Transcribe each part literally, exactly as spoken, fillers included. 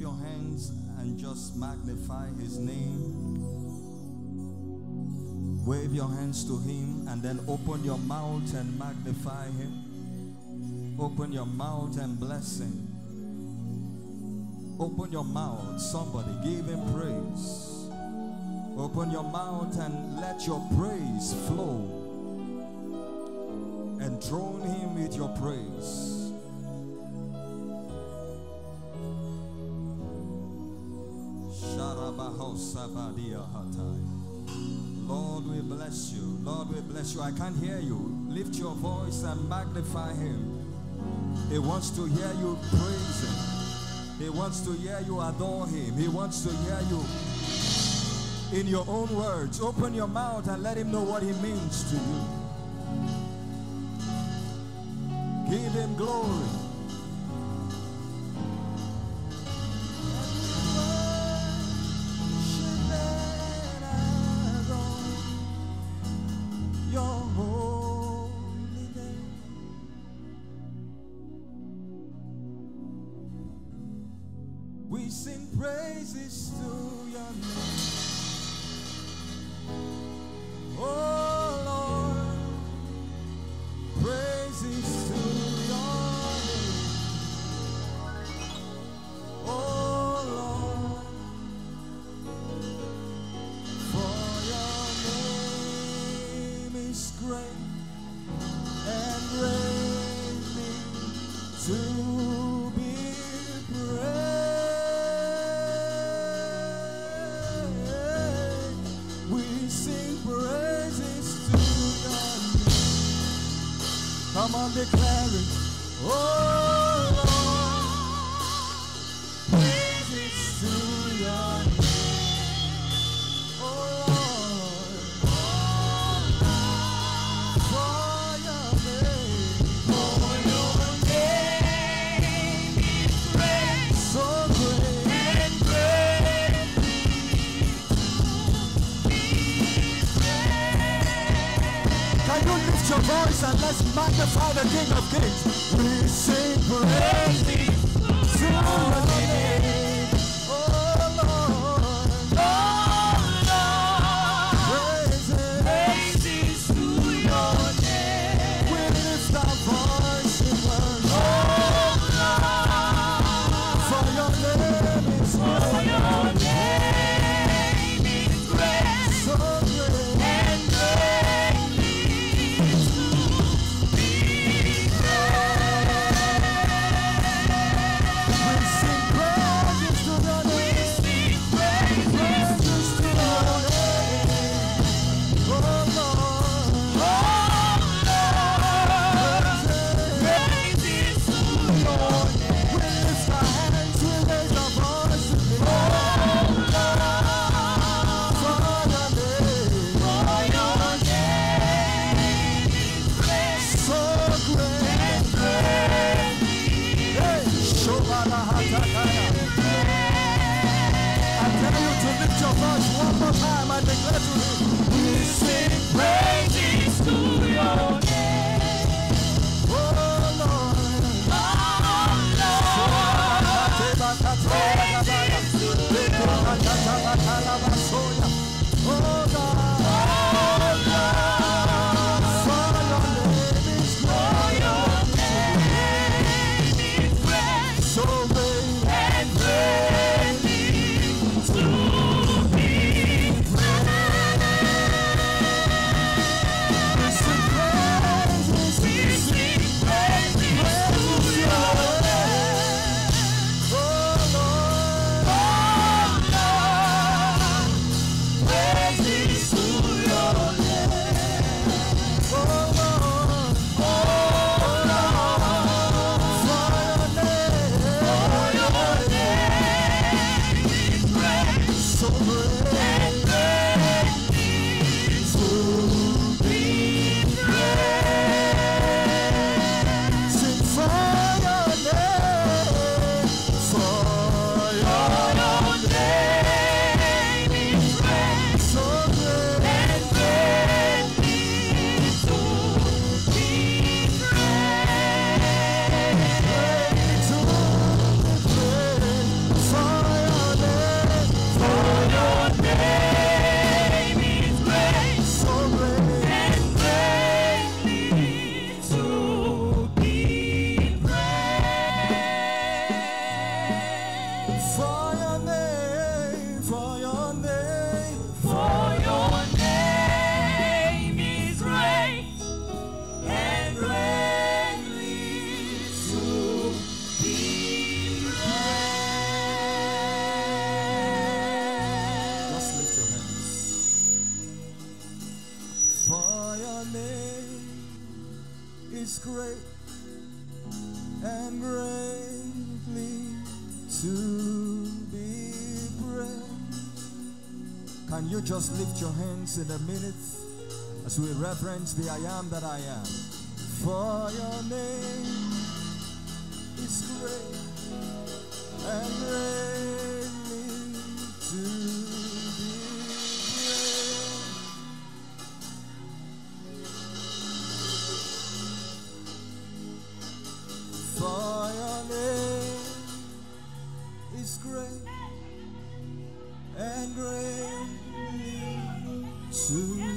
wave your hands and just magnify his name. Wave your hands to him and then open your mouth and magnify him. Open your mouth and bless him. Open your mouth, somebody, give him praise. Open your mouth and let your praise flow. Enthrone him with your praise. Lord, we bless you. Lord, we bless you. I can't hear you. Lift your voice and magnify him. He wants to hear you praise him. He wants to hear you adore him. He wants to hear you in your own words. Open your mouth and let him know what he means to you. Give him glory. Magnify the King of Kings. We sing praise to your name, oh Lord. Oh Lord, praise to your name. We lift our voice in worship, oh Lord, for your name is great. For your name is great, so great and great. Thank you. is great and greatly to be praised. Can you just lift your hands in a minute as we reverence the I am that I am? For your name is great and greatly to be praised. For your name is great and greatly to be praised.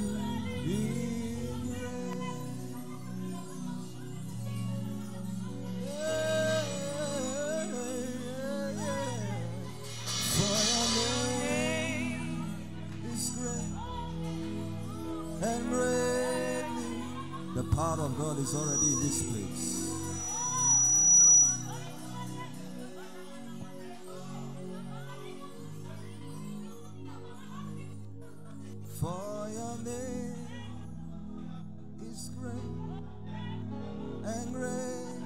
The power of God is already in this place. For your name is great and great.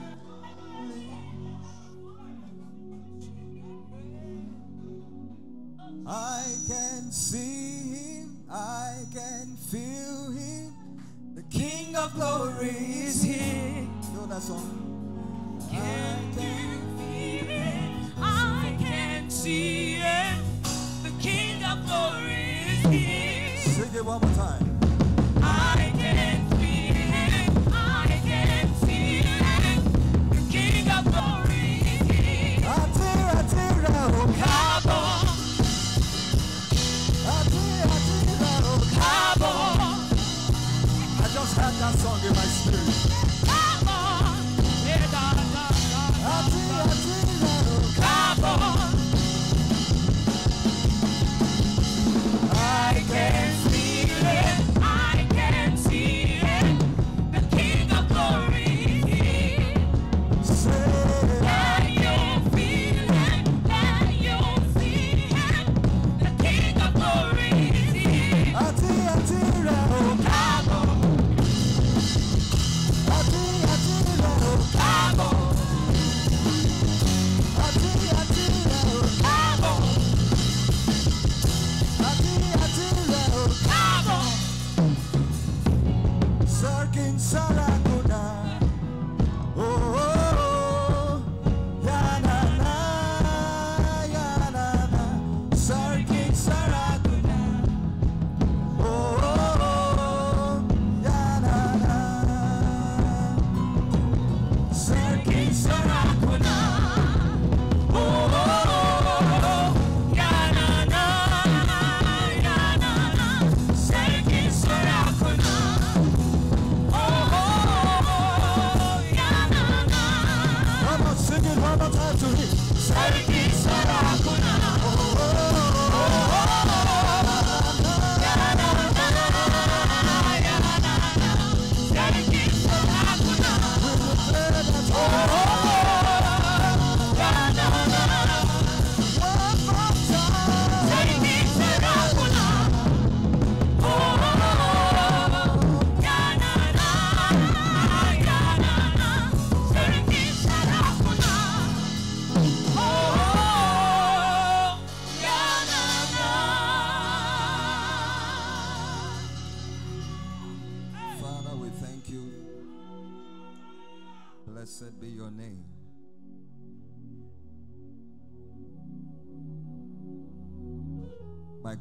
I can see him, I can feel him. King of glory is here. No, that's all. Can you feel it? I can see it. The King of glory is here. Sing it one more time. I can feel it. I can see it. The King of glory is here. Atira, atira, oh Cabo. Atira, atira, oh Cabo. I just had that song in my spirit. Come on, yeah, da, da, da, da. I see, I see, come on. I can feel it, I can see it. The King of glory is here. Can you feel it? Can you see it? The King of glory is here. I see, I see, come on.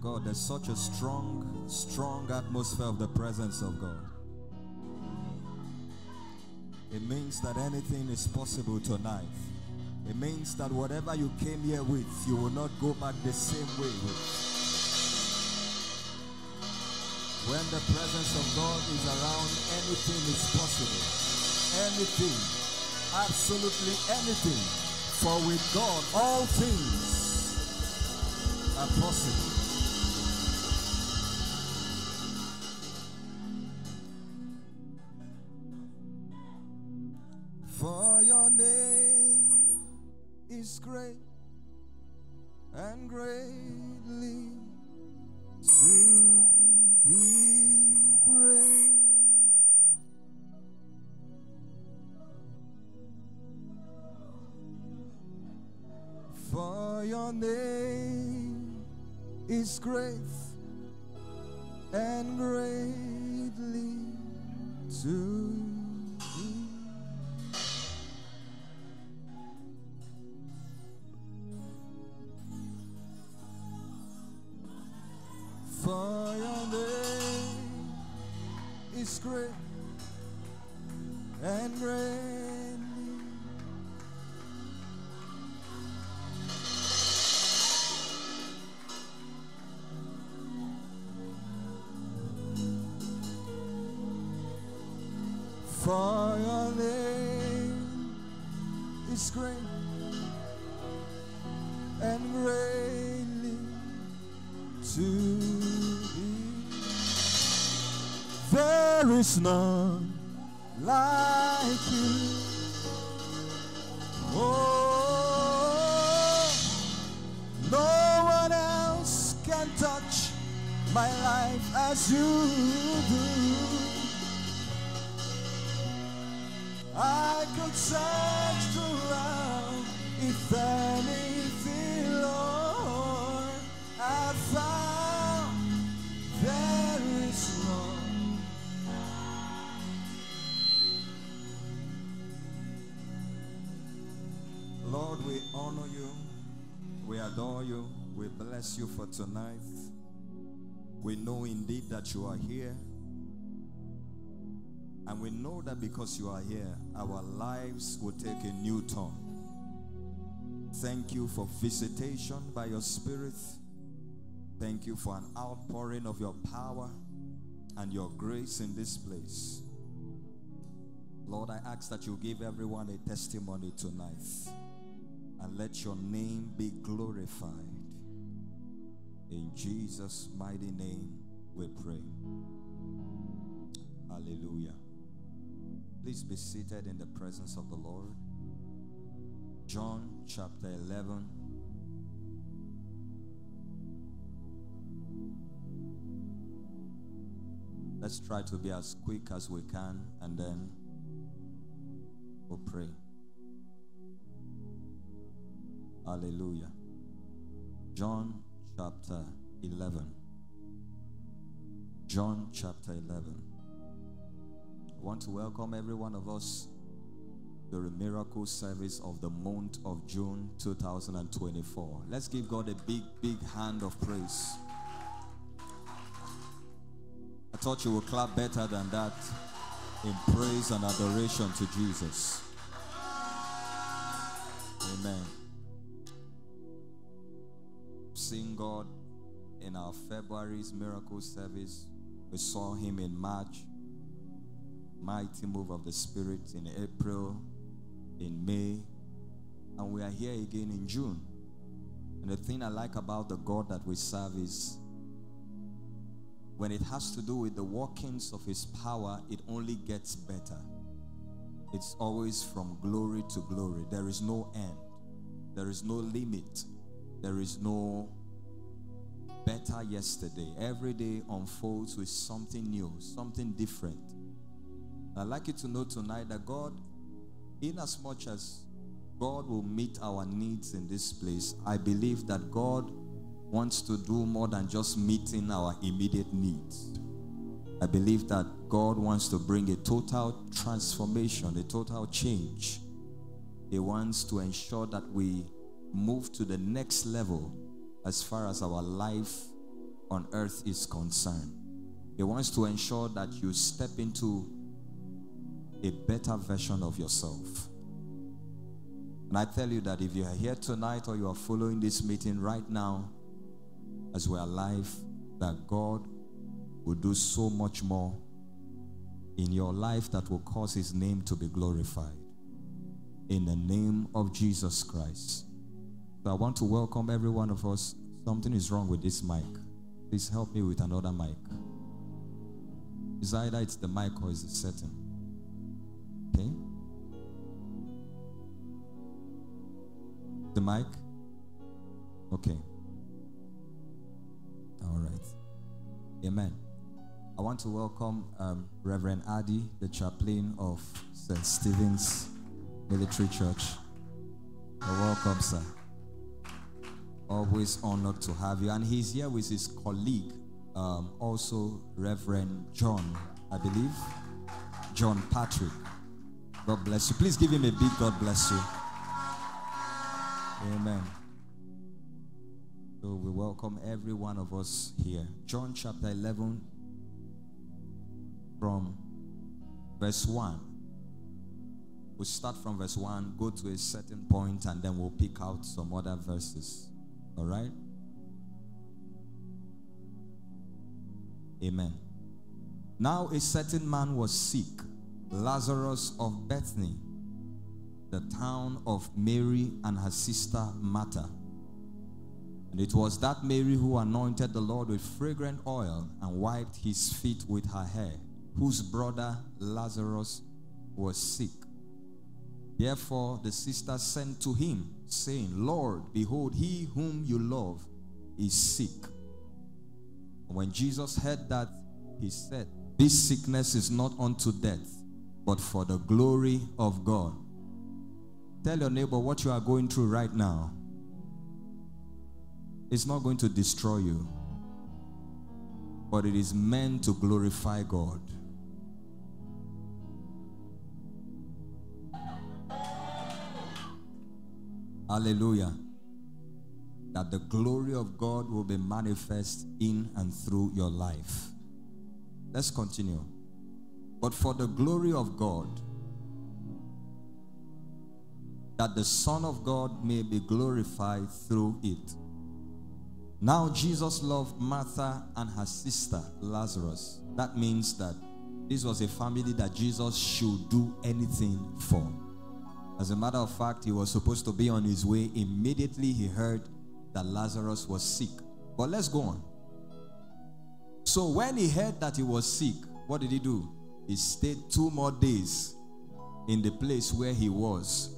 God, there's such a strong, strong atmosphere of the presence of God. It means that anything is possible tonight. It means that whatever you came here with, you will not go back the same way with. When the presence of God is around, anything is possible. Anything. Absolutely anything. For with God, all things are possible. For your name is great and greatly to be praised. your name is great and greatly to be. For your name is great and greatly. For your name is great and greatly to be. There is none like you. Oh, no one else can touch my life as you do. I could search around if anything, Lord, I found there is none. Lord, we honor you, we adore you, we bless you for tonight. We know indeed that you are here. And we know that because you are here, our lives will take a new turn. Thank you for visitation by your Spirit. Thank you for an outpouring of your power and your grace in this place. Lord, I ask that you give everyone a testimony tonight and let your name be glorified. In Jesus' mighty name we pray. Hallelujah. Please be seated in the presence of the Lord. John chapter eleven. Let's try to be as quick as we can and then we'll pray. Hallelujah. John chapter eleven. John chapter eleven. I want to welcome every one of us to the miracle service of the month of June two thousand twenty-four. Let's give God a big, big hand of praise. I thought you would clap better than that in praise and adoration to Jesus. Amen. Seeing God in our February's miracle service, we saw him in March. Mighty move of the Spirit in April, in May, and we are here again in June. And the thing I like about the God that we serve is when it has to do with the workings of his power, it only gets better. It's always from glory to glory. There is no end. There is no limit. There is no better yesterday. Every day unfolds with something new, something different. I'd like you to know tonight that God, in as much as God will meet our needs in this place, I believe that God wants to do more than just meeting our immediate needs. I believe that God wants to bring a total transformation, a total change. He wants to ensure that we move to the next level as far as our life on earth is concerned. He wants to ensure that you step into a better version of yourself. And I tell you that if you are here tonight or you are following this meeting right now as we are live, that God will do so much more in your life that will cause his name to be glorified in the name of Jesus Christ. So I want to welcome every one of us. Something is wrong with this mic. Please help me with another mic. It's either it's the mic or it's the setting. Okay. The mic? Okay. All right. Amen. I want to welcome um, Reverend Adi, the chaplain of Saint Stephen's Military Church. You're welcome, sir. Always honored to have you. And he's here with his colleague, um, also Reverend John, I believe, John Patrick. God bless you. Please give him a big God bless you. Amen. So we welcome every one of us here. John chapter eleven from verse one. We'll start from verse one, go to a certain point, and then we'll pick out some other verses. All right? Amen. Now a certain man was sick, Lazarus of Bethany, the town of Mary and her sister Martha. And it was that Mary who anointed the Lord with fragrant oil and wiped his feet with her hair, whose brother Lazarus was sick. Therefore the sister sent to him, saying, Lord, behold, he whom you love is sick. And when Jesus heard that, he said, This sickness is not unto death, but for the glory of God. Tell your neighbor, what you are going through right now, it's not going to destroy you, but it is meant to glorify God. Hallelujah. That the glory of God will be manifest in and through your life. Let's continue. But for the glory of God, that the Son of God may be glorified through it. Now Jesus loved Martha and her sister Lazarus. That means that this was a family that Jesus should do anything for. As a matter of fact, he was supposed to be on his way. Immediately he heard that Lazarus was sick. But let's go on. So when he heard that he was sick, what did he do? He stayed two more days in the place where he was.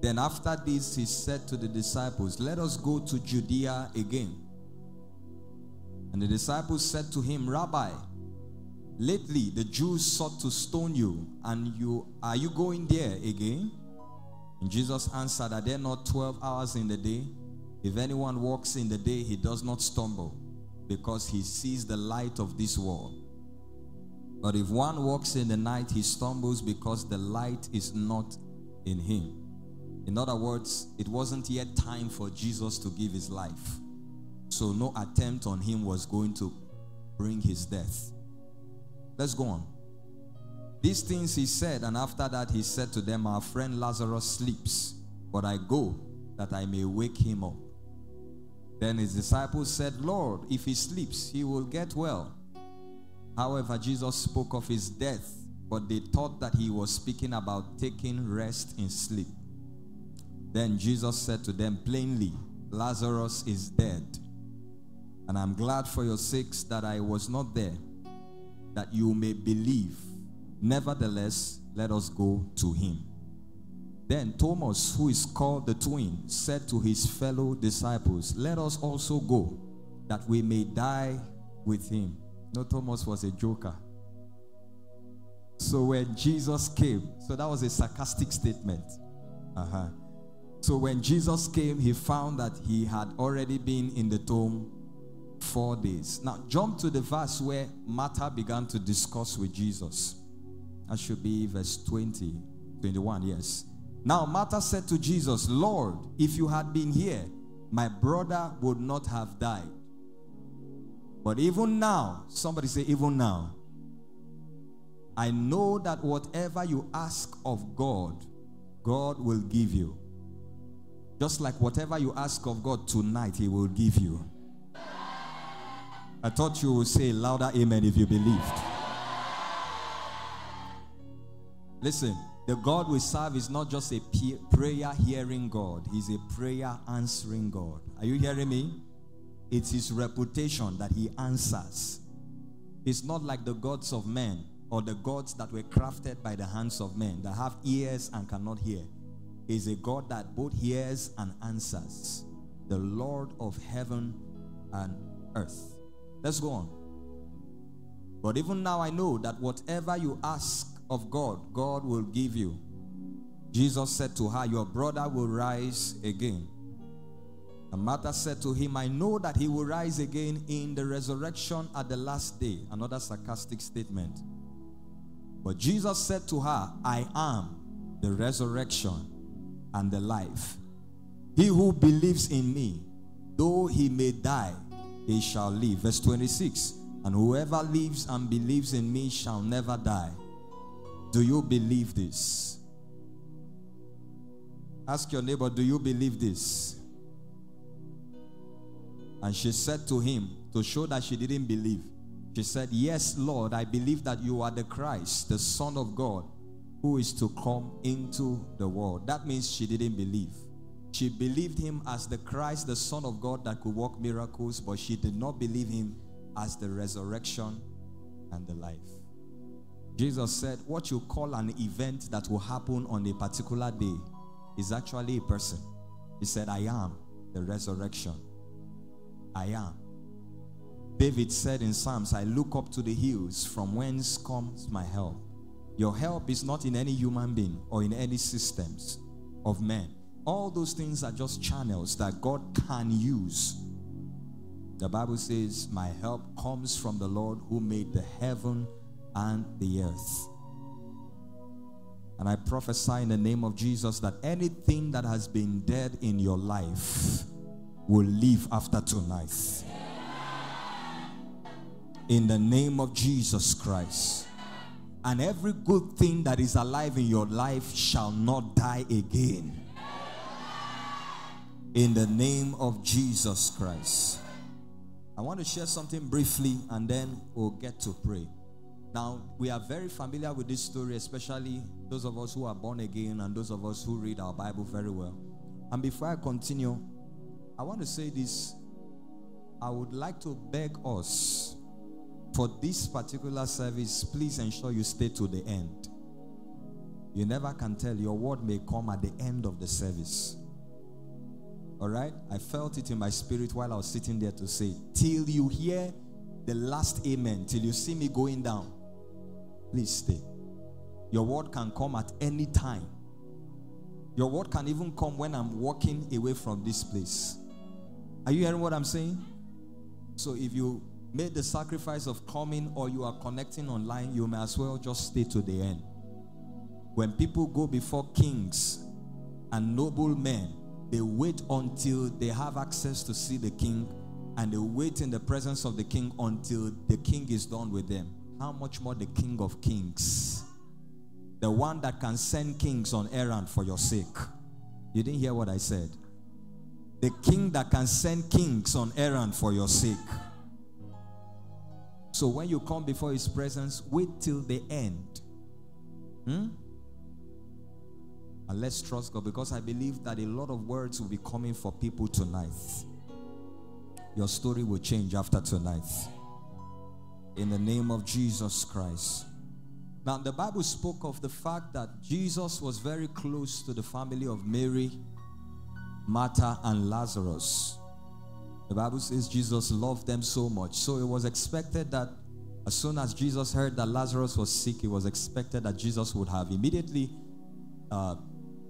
Then after this, he said to the disciples, Let us go to Judea again. And the disciples said to him, Rabbi, lately the Jews sought to stone you, and you are you going there again? And Jesus answered, Are there not twelve hours in the day? If anyone walks in the day, he does not stumble, because he sees the light of this world. But if one walks in the night, he stumbles, because the light is not in him. In other words, it wasn't yet time for Jesus to give his life. So no attempt on him was going to bring his death. Let's go on. These things he said, and after that he said to them, Our friend Lazarus sleeps, but I go that I may wake him up. Then his disciples said, Lord, if he sleeps, he will get well. However, Jesus spoke of his death, but they thought that he was speaking about taking rest in sleep. Then Jesus said to them plainly, Lazarus is dead. And I'm glad for your sakes that I was not there, that you may believe. Nevertheless, let us go to him. Then Thomas, who is called the twin, said to his fellow disciples, Let us also go, that we may die with him. No, Thomas was a joker. So when Jesus came, so that was a sarcastic statement. Uh-huh. So when Jesus came, he found that he had already been in the tomb four days. Now jump to the verse where Martha began to discuss with Jesus. That should be verse twenty, twenty-one, yes. Now Martha said to Jesus, Lord, if you had been here, my brother would not have died. But even now, somebody say, even now, I know that whatever you ask of God, God will give you. Just like whatever you ask of God tonight, he will give you. I thought you would say louder amen if you believed. Listen, the God we serve is not just a prayer hearing God. He's a prayer answering God. Are you hearing me? It's his reputation that he answers. It's not like the gods of men or the gods that were crafted by the hands of men that have ears and cannot hear. He's a God that both hears and answers. The Lord of heaven and earth. Let's go on. But even now I know that whatever you ask of God, God will give you. Jesus said to her, Your brother will rise again. And Martha said to him, I know that he will rise again in the resurrection at the last day. Another sarcastic statement. But Jesus said to her, I am the resurrection and the life. He who believes in me, though he may die, he shall live. Verse twenty-six, and whoever lives and believes in me shall never die. Do you believe this? Ask your neighbor, do you believe this? And she said to him, to show that she didn't believe, she said, yes, Lord, I believe that you are the Christ, the Son of God, who is to come into the world. That means she didn't believe. She believed him as the Christ, the Son of God that could work miracles, but she did not believe him as the resurrection and the life. Jesus said, what you call an event that will happen on a particular day is actually a person. He said, I am the resurrection. I am. David said in Psalms, I look up to the hills from whence comes my help. Your help is not in any human being or in any systems of men. All those things are just channels that God can use. The Bible says, my help comes from the Lord who made the heaven and the earth. And I prophesy in the name of Jesus that anything that has been dead in your life will live after tonight. In the name of Jesus Christ. And every good thing that is alive in your life shall not die again. In the name of Jesus Christ. I want to share something briefly and then we'll get to pray. Now, we are very familiar with this story, especially those of us who are born again and those of us who read our Bible very well. And before I continue, I want to say this. I would like to beg us, for this particular service, please ensure you stay to the end. You never can tell. Your word may come at the end of the service. All right? I felt it in my spirit while I was sitting there to say, till you hear the last amen, till you see me going down, please stay. Your word can come at any time. Your word can even come when I'm walking away from this place. Are you hearing what I'm saying? So if you made the sacrifice of coming or you are connecting online, you may as well just stay to the end. When people go before kings and noblemen, they wait until they have access to see the king, and they wait in the presence of the king until the king is done with them. How much more the King of Kings? The one that can send kings on errand for your sake. You didn't hear what I said. The king that can send kings on errand for your sake. So when you come before his presence, wait till the end. Hmm? And let's trust God, because I believe that a lot of words will be coming for people tonight. Your story will change after tonight. In the name of Jesus Christ. Now, the Bible spoke of the fact that Jesus was very close to the family of Mary, Martha, and Lazarus. The Bible says Jesus loved them so much. So it was expected that as soon as Jesus heard that Lazarus was sick, it was expected that Jesus would have immediately uh,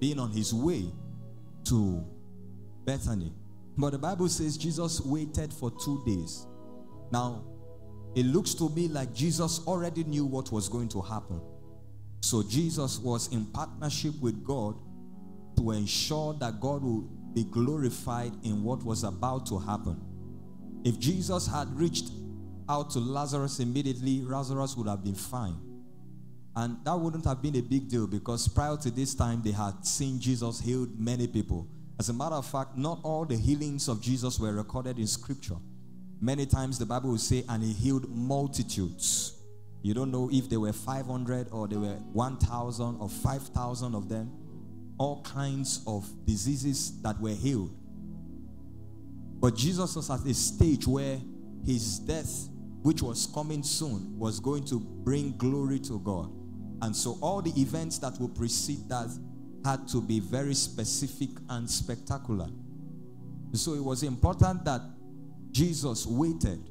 been on his way to Bethany. But the Bible says Jesus waited for two days. Now, it looks to me like Jesus already knew what was going to happen. So Jesus was in partnership with God to ensure that God would be glorified in what was about to happen. If Jesus had reached out to Lazarus immediately, Lazarus would have been fine. And that wouldn't have been a big deal, because prior to this time, they had seen Jesus heal many people. As a matter of fact, not all the healings of Jesus were recorded in Scripture. Many times the Bible will say, and he healed multitudes. You don't know if there were five hundred or there were one thousand or five thousand of them. All kinds of diseases that were healed. But Jesus was at a stage where his death, which was coming soon, was going to bring glory to God. And so all the events that will precede that had to be very specific and spectacular. So it was important that Jesus waited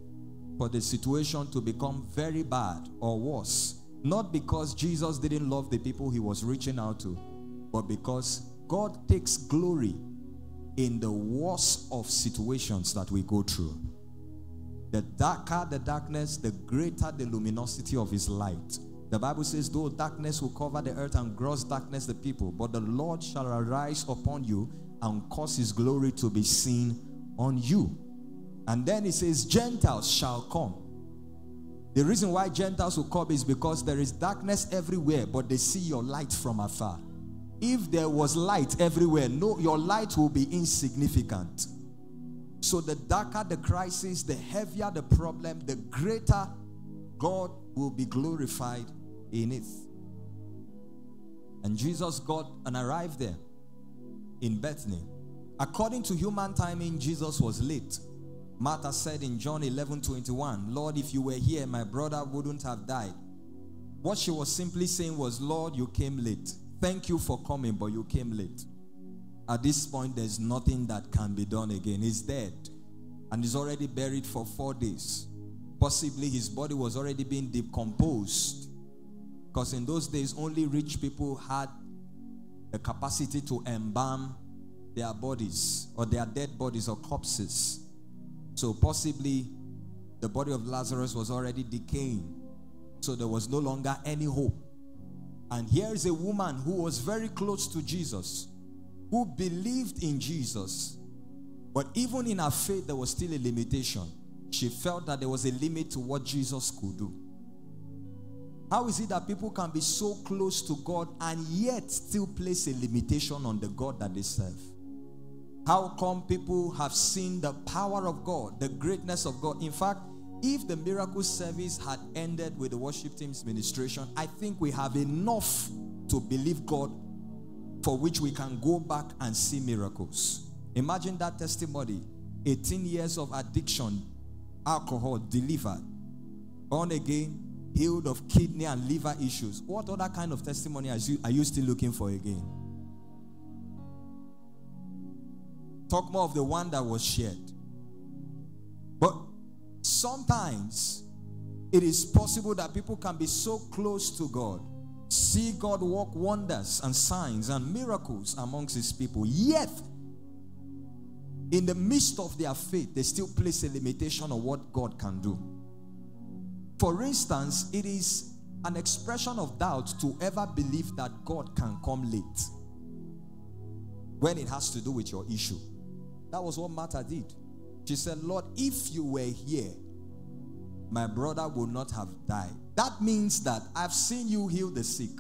for the situation to become very bad or worse. Not because Jesus didn't love the people he was reaching out to, but because God takes glory in the worst of situations that we go through. The darker the darkness, the greater the luminosity of his light. The Bible says, though darkness will cover the earth and gross darkness the people, but the Lord shall arise upon you and cause his glory to be seen on you. And then he says, Gentiles shall come. The reason why Gentiles will come is because there is darkness everywhere, but they see your light from afar. If there was light everywhere, no, your light will be insignificant. So the darker the crisis, the heavier the problem, the greater God will be glorified in it. And Jesus got and arrived there in Bethany. According to human timing, Jesus was late. Martha said in John eleven twenty-one, Lord, if you were here, my brother wouldn't have died. What she was simply saying was, Lord, you came late. Thank you for coming, but you came late. At this point, there's nothing that can be done again. He's dead, and he's already buried for four days. Possibly his body was already being decomposed, because in those days, only rich people had the capacity to embalm their bodies or their dead bodies or corpses. So possibly the body of Lazarus was already decaying. So there was no longer any hope. And here is a woman who was very close to Jesus, who believed in Jesus. But even in her faith, there was still a limitation. She felt that there was a limit to what Jesus could do. How is it that people can be so close to God and yet still place a limitation on the God that they serve? How come people have seen the power of God, the greatness of God? In fact, if the miracle service had ended with the worship team's ministration, I think we have enough to believe God for which we can go back and see miracles. Imagine that testimony. eighteen years of addiction, alcohol, delivered. Born again, healed of kidney and liver issues. What other kind of testimony are you, are you still looking for again? Talk more of the one that was shared. But sometimes it is possible that people can be so close to God, see God work wonders and signs and miracles amongst his people, yet in the midst of their faith, they still place a limitation on what God can do. For instance, it is an expression of doubt to ever believe that God can come late when it has to do with your issue. That was what Martha did. She said, Lord, if you were here, my brother would not have died. That means that I've seen you heal the sick.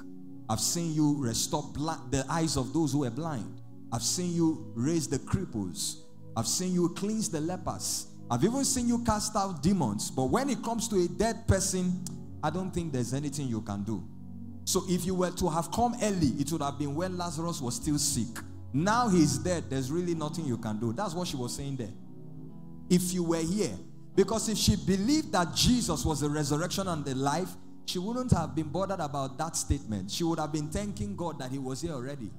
I've seen you restore blind, the eyes of those who were blind. I've seen you raise the cripples. I've seen you cleanse the lepers. I've even seen you cast out demons. But when it comes to a dead person, I don't think there's anything you can do. So if you were to have come early, it would have been when Lazarus was still sick. Now he's dead. There's really nothing you can do. That's what she was saying there. If you were here. Because if she believed that Jesus was the resurrection and the life, she wouldn't have been bothered about that statement. She would have been thanking God that he was here already.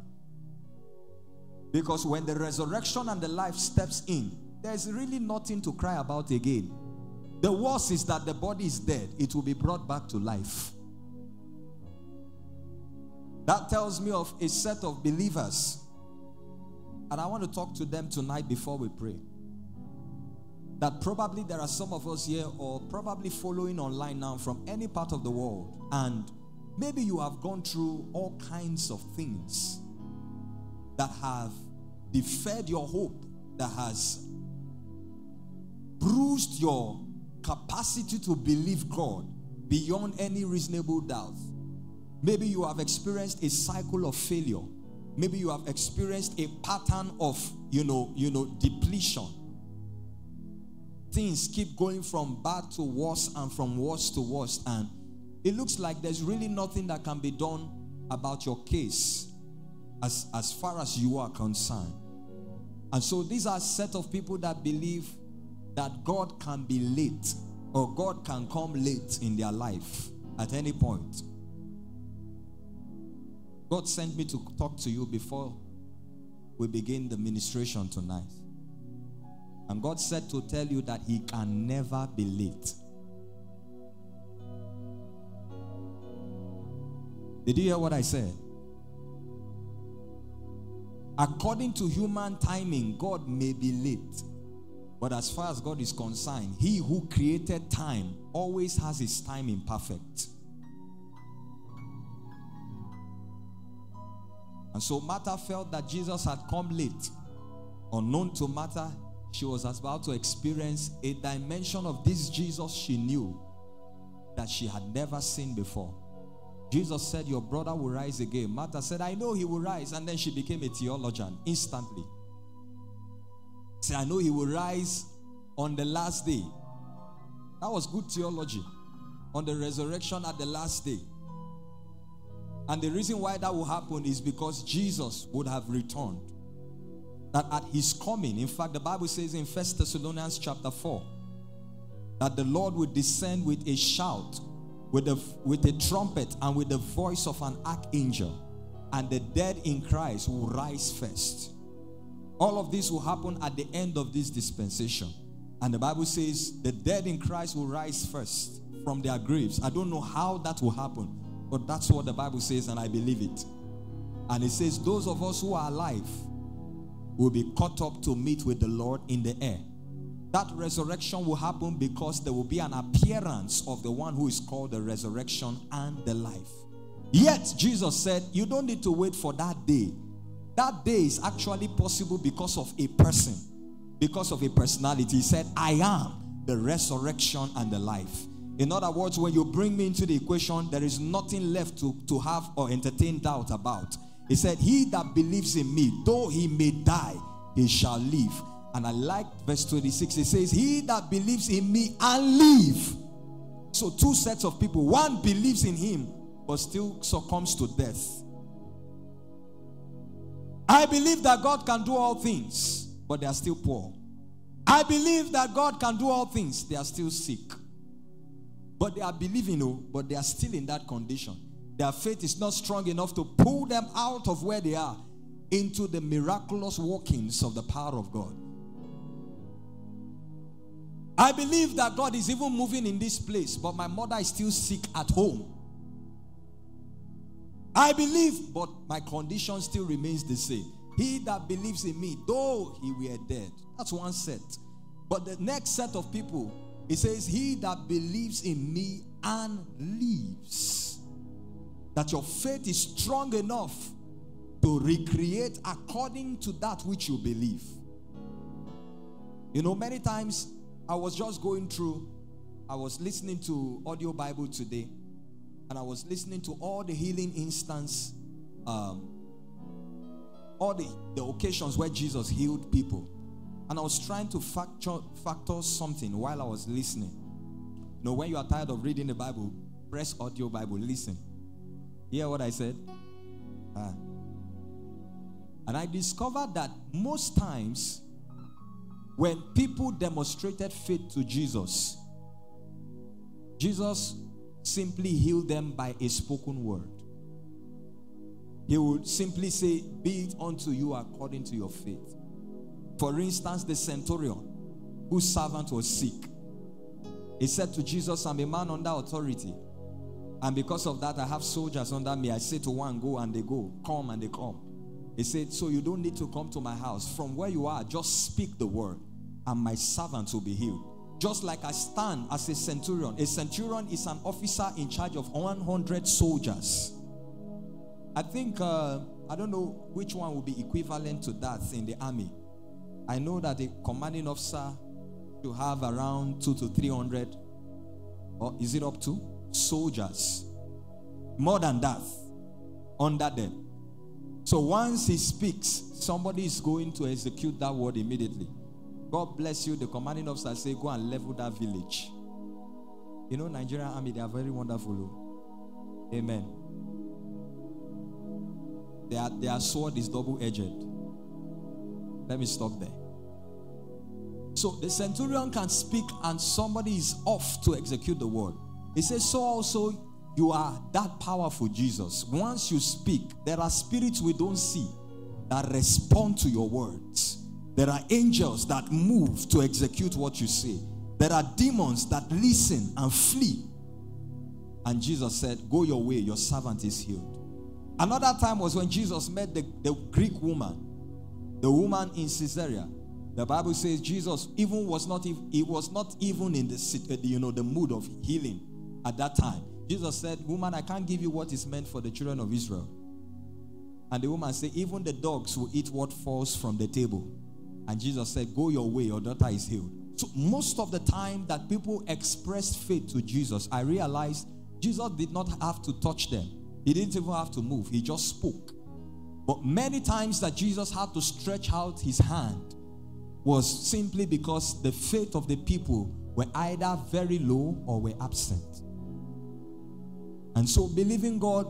Because when the resurrection and the life steps in, there's really nothing to cry about again. The worst is that the body is dead. It will be brought back to life. That tells me of a set of believers. And I want to talk to them tonight before we pray. That probably there are some of us here or probably following online now from any part of the world, and maybe you have gone through all kinds of things that have deferred your hope, that has bruised your capacity to believe God beyond any reasonable doubt. Maybe you have experienced a cycle of failure. Maybe you have experienced a pattern of, you know, you know, depletion. Things keep going from bad to worse and from worse to worse, and it looks like there's really nothing that can be done about your case as, as far as you are concerned. And so these are a set of people that believe that God can be late, or God can come late in their life at any point. God sent me to talk to you before we begin the ministration tonight. And God said to tell you that he can never be late. Did you hear what I said? According to human timing, God may be late. But as far as God is concerned, he who created time always has his timing perfect. And so Martha felt that Jesus had come late. Unknown to Martha, she was about to experience a dimension of this Jesus she knew that she had never seen before. Jesus said, your brother will rise again. Martha said, I know he will rise. And then she became a theologian instantly. She said, I know he will rise on the last day. That was good theology. On the resurrection at the last day. And the reason why that will happen is because Jesus would have returned. That at his coming, in fact, the Bible says in First Thessalonians chapter four, that the Lord would descend with a shout, with a, with a trumpet, and with the voice of an archangel. And the dead in Christ will rise first. All of this will happen at the end of this dispensation. And the Bible says the dead in Christ will rise first from their graves. I don't know how that will happen, but that's what the Bible says, and I believe it. And it says those of us who are alive will be caught up to meet with the Lord in the air. That resurrection will happen because there will be an appearance of the one who is called the resurrection and the life. Yet Jesus said, you don't need to wait for that day. That day is actually possible because of a person, because of a personality. He said, I am the resurrection and the life. In other words, when you bring me into the equation, there is nothing left to, to have or entertain doubt about. He said, he that believes in me, though he may die, he shall live. And I like verse twenty-six. It says, he that believes in me and live. So two sets of people. One believes in him, but still succumbs to death. I believe that God can do all things, but they are still poor. I believe that God can do all things. They are still sick. But they are believing, oh, but they are still in that condition. Their faith is not strong enough to pull them out of where they are into the miraculous workings of the power of God. I believe that God is even moving in this place, but my mother is still sick at home. I believe, but my condition still remains the same. He that believes in me, though he were dead. That's one set. But the next set of people, it says, he that believes in me and lives. That your faith is strong enough to recreate according to that which you believe. You know, many times I was just going through, I was listening to Audio Bible today, and I was listening to all the healing instance, um, all the, the occasions where Jesus healed people. And I was trying to factor, factor something while I was listening. You know, when you are tired of reading the Bible, press Audio Bible, listen. Hear what I said? Ah. And I discovered that most times when people demonstrated faith to Jesus, Jesus simply healed them by a spoken word. He would simply say, be it unto you according to your faith. For instance, the centurion whose servant was sick. He said to Jesus, I'm a man under authority. And because of that, I have soldiers under me. I say to one, go, and they go. Come, and they come. He said, so you don't need to come to my house. From where you are, just speak the word, and my servant will be healed. Just like I stand as a centurion. A centurion is an officer in charge of one hundred soldiers. I think, uh, I don't know which one will be equivalent to that in the army. I know that a commanding officer should have around two to three hundred, or is it up to soldiers? More than that, under them. So once he speaks, somebody is going to execute that word immediately. God bless you. The commanding officer say, "Go and level that village." You know, Nigerian army, they are very wonderful. Amen. Their their sword is double-edged. Let me stop there. So the centurion can speak and somebody is off to execute the word. He says, so also you are that powerful, Jesus. Once you speak, there are spirits we don't see that respond to your words. There are angels that move to execute what you say. There are demons that listen and flee. And Jesus said, go your way, your servant is healed. Another time was when Jesus met the, the Greek woman. the woman in Caesarea, the Bible says Jesus even was not he was not even in the you know the mood of healing at that time. Jesus said, "Woman, I can't give you what is meant for the children of Israel." And the woman said, "Even the dogs will eat what falls from the table." And Jesus said, "Go your way, your daughter is healed." So most of the time that people expressed faith to Jesus, I realized Jesus did not have to touch them. He didn't even have to move. He just spoke. But many times that Jesus had to stretch out his hand was simply because the faith of the people were either very low or were absent. And so believing God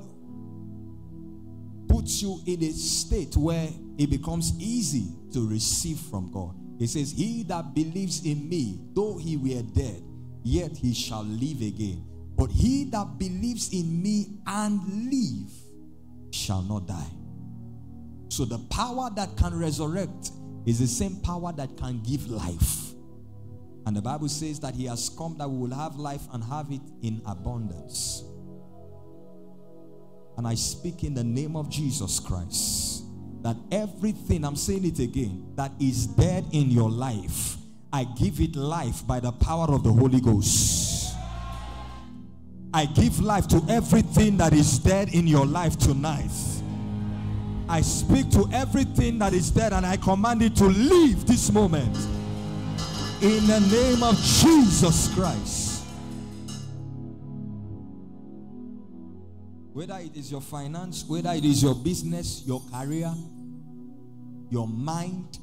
puts you in a state where it becomes easy to receive from God. It says, "He that believes in me, though he were dead, yet he shall live again. But he that believes in me and live shall not die." So the power that can resurrect is the same power that can give life. And the Bible says that he has come that we will have life and have it in abundance. And I speak in the name of Jesus Christ that everything, I'm saying it again, that is dead in your life, I give it life by the power of the Holy Ghost. I give life to everything that is dead in your life tonight. I speak to everything that is dead and I command it to leave this moment. In the name of Jesus Christ. Whether it is your finance, whether it is your business, your career, your mind,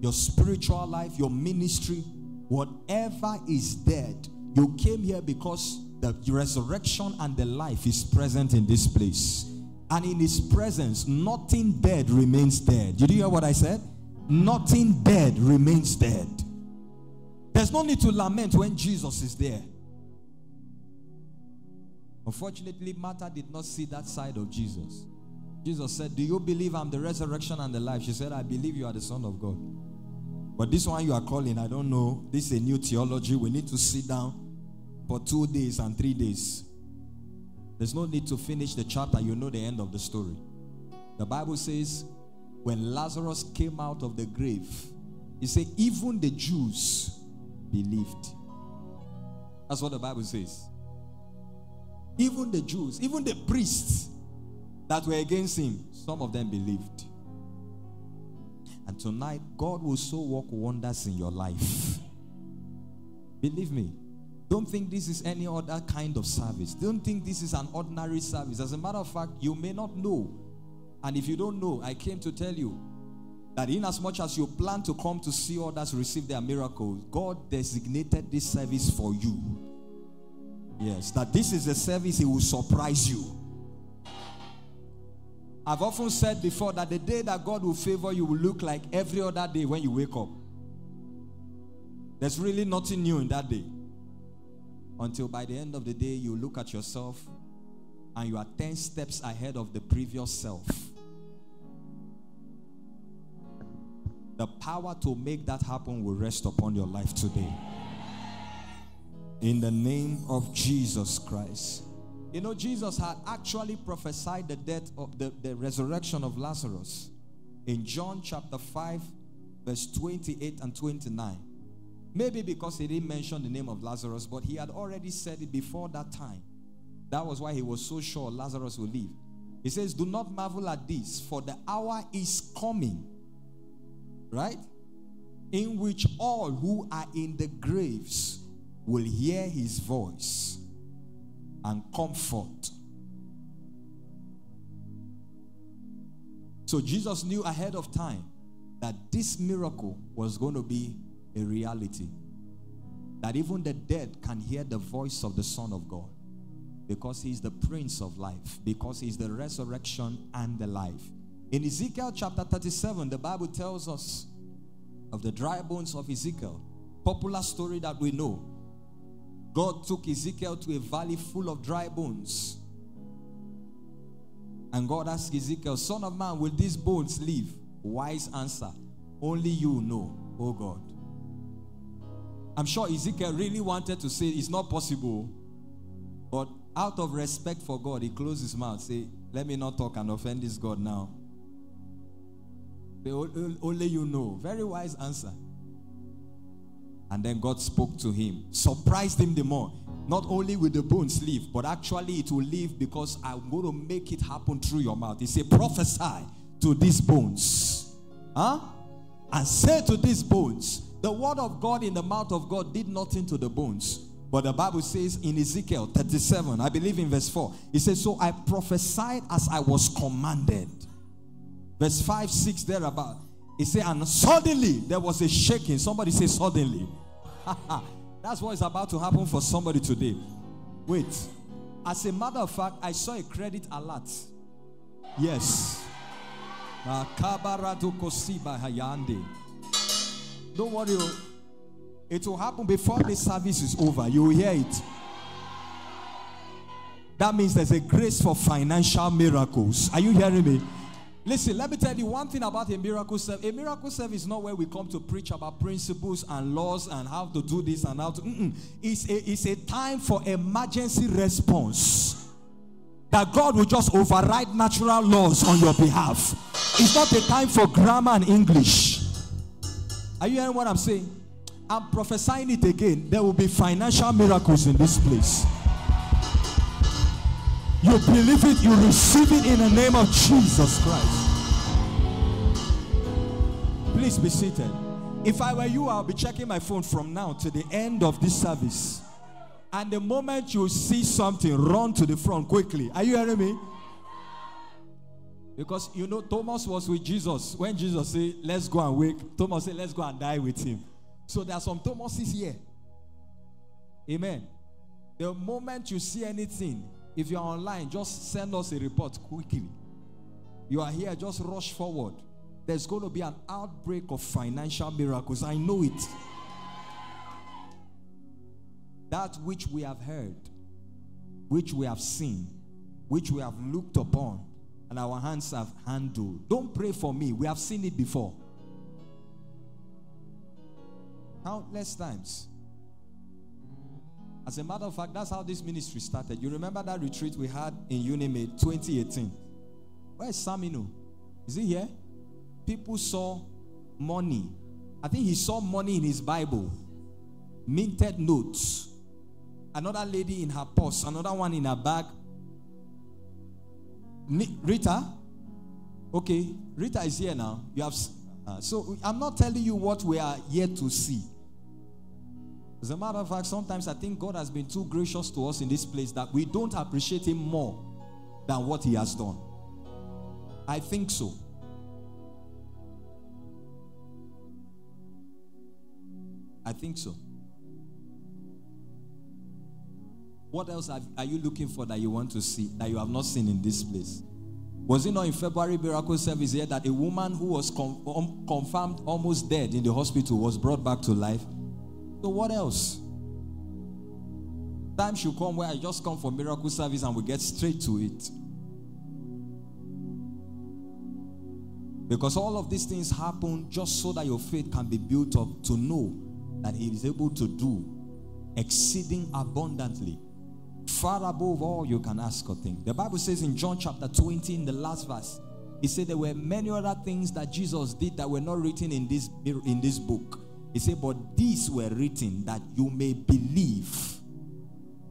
your spiritual life, your ministry, whatever is dead, you came here because the resurrection and the life is present in this place. And in his presence, nothing dead remains dead. Did you hear what I said? Nothing dead remains dead. There's no need to lament when Jesus is there. Unfortunately, Martha did not see that side of Jesus. Jesus said, "Do you believe I'm the resurrection and the life?" She said, "I believe you are the Son of God. But this one you are calling, I don't know. This is a new theology. We need to sit down for two days and three days. There's no need to finish the chapter. You know the end of the story." The Bible says, when Lazarus came out of the grave, it said, even the Jews believed. That's what the Bible says. Even the Jews, even the priests that were against him, some of them believed. And tonight, God will so work wonders in your life. Believe me. Don't think this is any other kind of service. Don't think this is an ordinary service. As a matter of fact, you may not know. And if you don't know, I came to tell you that in as much as you plan to come to see others receive their miracles, God designated this service for you. Yes, that this is a service. It will surprise you. I've often said before that the day that God will favor you will look like every other day when you wake up. There's really nothing new in that day. Until by the end of the day, you look at yourself and you are ten steps ahead of the previous self. The power to make that happen will rest upon your life today. In the name of Jesus Christ. You know, Jesus had actually prophesied the death of the, the resurrection of Lazarus in John chapter five, verse twenty-eight and twenty-nine. Maybe because he didn't mention the name of Lazarus, but he had already said it before that time. That was why he was so sure Lazarus would live. He says, "Do not marvel at this, for the hour is coming," right, "in which all who are in the graves will hear his voice and comfort." So Jesus knew ahead of time that this miracle was going to be a reality. That even the dead can hear the voice of the Son of God. Because he is the Prince of Life. Because he is the resurrection and the life. In Ezekiel chapter thirty-seven, the Bible tells us of the dry bones of Ezekiel. Popular story that we know. God took Ezekiel to a valley full of dry bones. And God asked Ezekiel, "Son of man, will these bones live?" Wise answer, "Only you know, oh God." I'm sure Ezekiel really wanted to say, "It's not possible." But out of respect for God, he closed his mouth, say, "Let me not talk and offend this God now." They only you know. Very wise answer. And then God spoke to him. Surprised him the more. Not only will the bones live, but actually it will live because I'm going to make it happen through your mouth. He said, prophesy to these bones. Huh? And say to these bones. The word of God in the mouth of God did nothing to the bones. But the Bible says in Ezekiel thirty-seven, I believe in verse four, it says, so I prophesied as I was commanded. Verse five, six, thereabout. It said, and suddenly there was a shaking. Somebody say suddenly. That's what is about to happen for somebody today. Wait. As a matter of fact, I saw a credit alert. Yes. Don't worry. It will happen before this service is over. You will hear it. That means there's a grace for financial miracles. Are you hearing me? Listen, let me tell you one thing about a miracle service. A miracle service is not where we come to preach about principles and laws and how to do this and how to... Mm-mm. It's, a, it's a time for emergency response. That God will just override natural laws on your behalf. It's not a time for grammar and English. Are you hearing what I'm saying? I'm prophesying it again. There will be financial miracles in this place. You believe it, you receive it in the name of Jesus Christ. Please be seated. If I were you, I'll be checking my phone from now to the end of this service. And the moment you see something, run to the front quickly. Are you hearing me? Because you know, Thomas was with Jesus. When Jesus said, let's go and wake, Thomas said, let's go and die with him. So there are some Thomases here. Amen. The moment you see anything, if you are online, just send us a report quickly. You are here, just rush forward. There's going to be an outbreak of financial miracles. I know it. That which we have heard, which we have seen, which we have looked upon, and our hands have handled. Don't pray for me. We have seen it before. Countless times. As a matter of fact, that's how this ministry started. You remember that retreat we had in Unimaid twenty eighteen? Where is Samino? Is he here? People saw money. I think he saw money in his Bible. Minted notes. Another lady in her purse. Another one in her bag. Rita? Okay. Rita is here now. You have... Uh, so I'm not telling you what we are yet to see. As a matter of fact, sometimes I think God has been too gracious to us in this place that we don't appreciate him more than what he has done. I think so. I think so. What else have, are you looking for that you want to see that you have not seen in this place? Was it not in February miracle service here that a woman who was com um, confirmed almost dead in the hospital was brought back to life? So what else? Time should come where I just come for miracle service and we get straight to it. Because all of these things happen just so that your faith can be built up to know that he is able to do exceeding abundantly. Far above all you can ask or think. The Bible says in John chapter twenty, in the last verse, it said there were many other things that Jesus did that were not written in this in this book. He said, but these were written that you may believe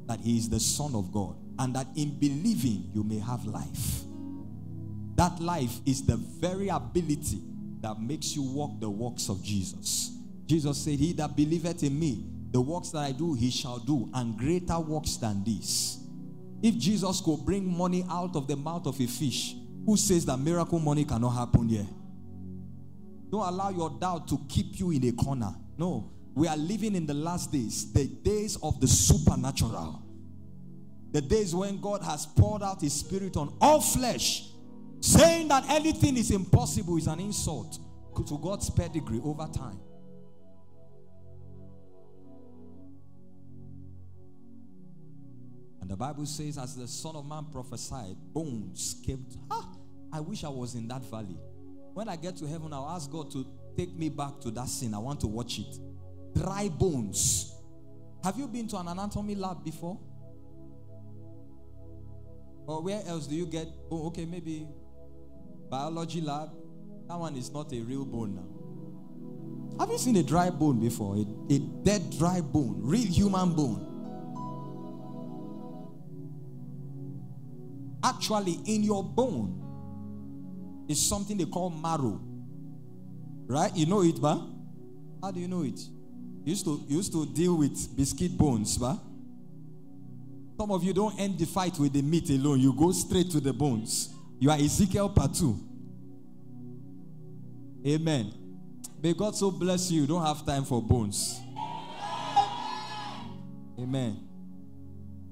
that he is the Son of God, and that in believing you may have life. That life is the very ability that makes you walk the works of Jesus. Jesus said, he that believeth in me, the works that I do, he shall do, and greater works than this. If Jesus could bring money out of the mouth of a fish, who says that miracle money cannot happen here? Don't allow your doubt to keep you in a corner. No, we are living in the last days, the days of the supernatural. The days when God has poured out his spirit on all flesh. Saying that anything is impossible is an insult to God's pedigree over time. And the Bible says, as the Son of Man prophesied, bones came to, ah, I wish I was in that valley. When I get to heaven, I'll ask God to take me back to that scene. I want to watch it. Dry bones. Have you been to an anatomy lab before? Or where else do you get? Oh, okay, maybe biology lab, That one is not a real bone now. Have you seen a dry bone before? A, a dead, dry bone, real human bone. Actually, in your bone is something they call marrow. Right? You know it, ba? How do you know it? You used to, you used to deal with biscuit bones, ba? Some of you don't end the fight with the meat alone. You go straight to the bones. You are Ezekiel part two. Amen. May God so bless you. You don't have time for bones. Amen.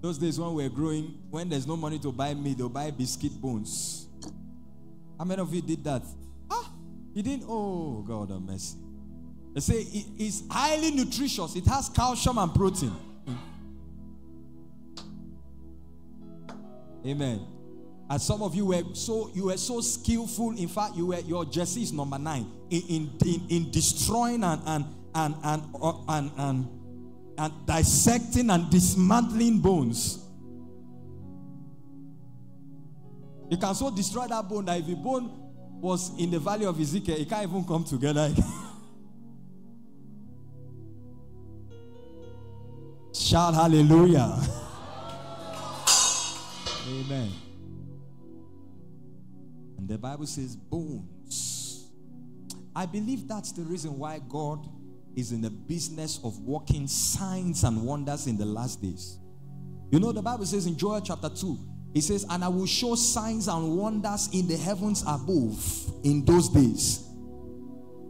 Those days when we were growing, when there's no money to buy meat, they'll buy biscuit bones. How many of you did that? Ah, you didn't? Oh, God have mercy. They say it, it's highly nutritious. It has calcium and protein. Amen. And some of you were so you were so skillful. In fact, you were your jersey is number nine in in, in, in destroying and and and and and, and, and, and dissecting and dismantling bones. You can so destroy that bone that if the bone was in the valley of Ezekiel, it can't even come together. Shout hallelujah. Amen. And the Bible says bones. I believe that's the reason why God is in the business of working signs and wonders in the last days. You know, the Bible says in Joel chapter two, it says, and I will show signs and wonders in the heavens above in those days.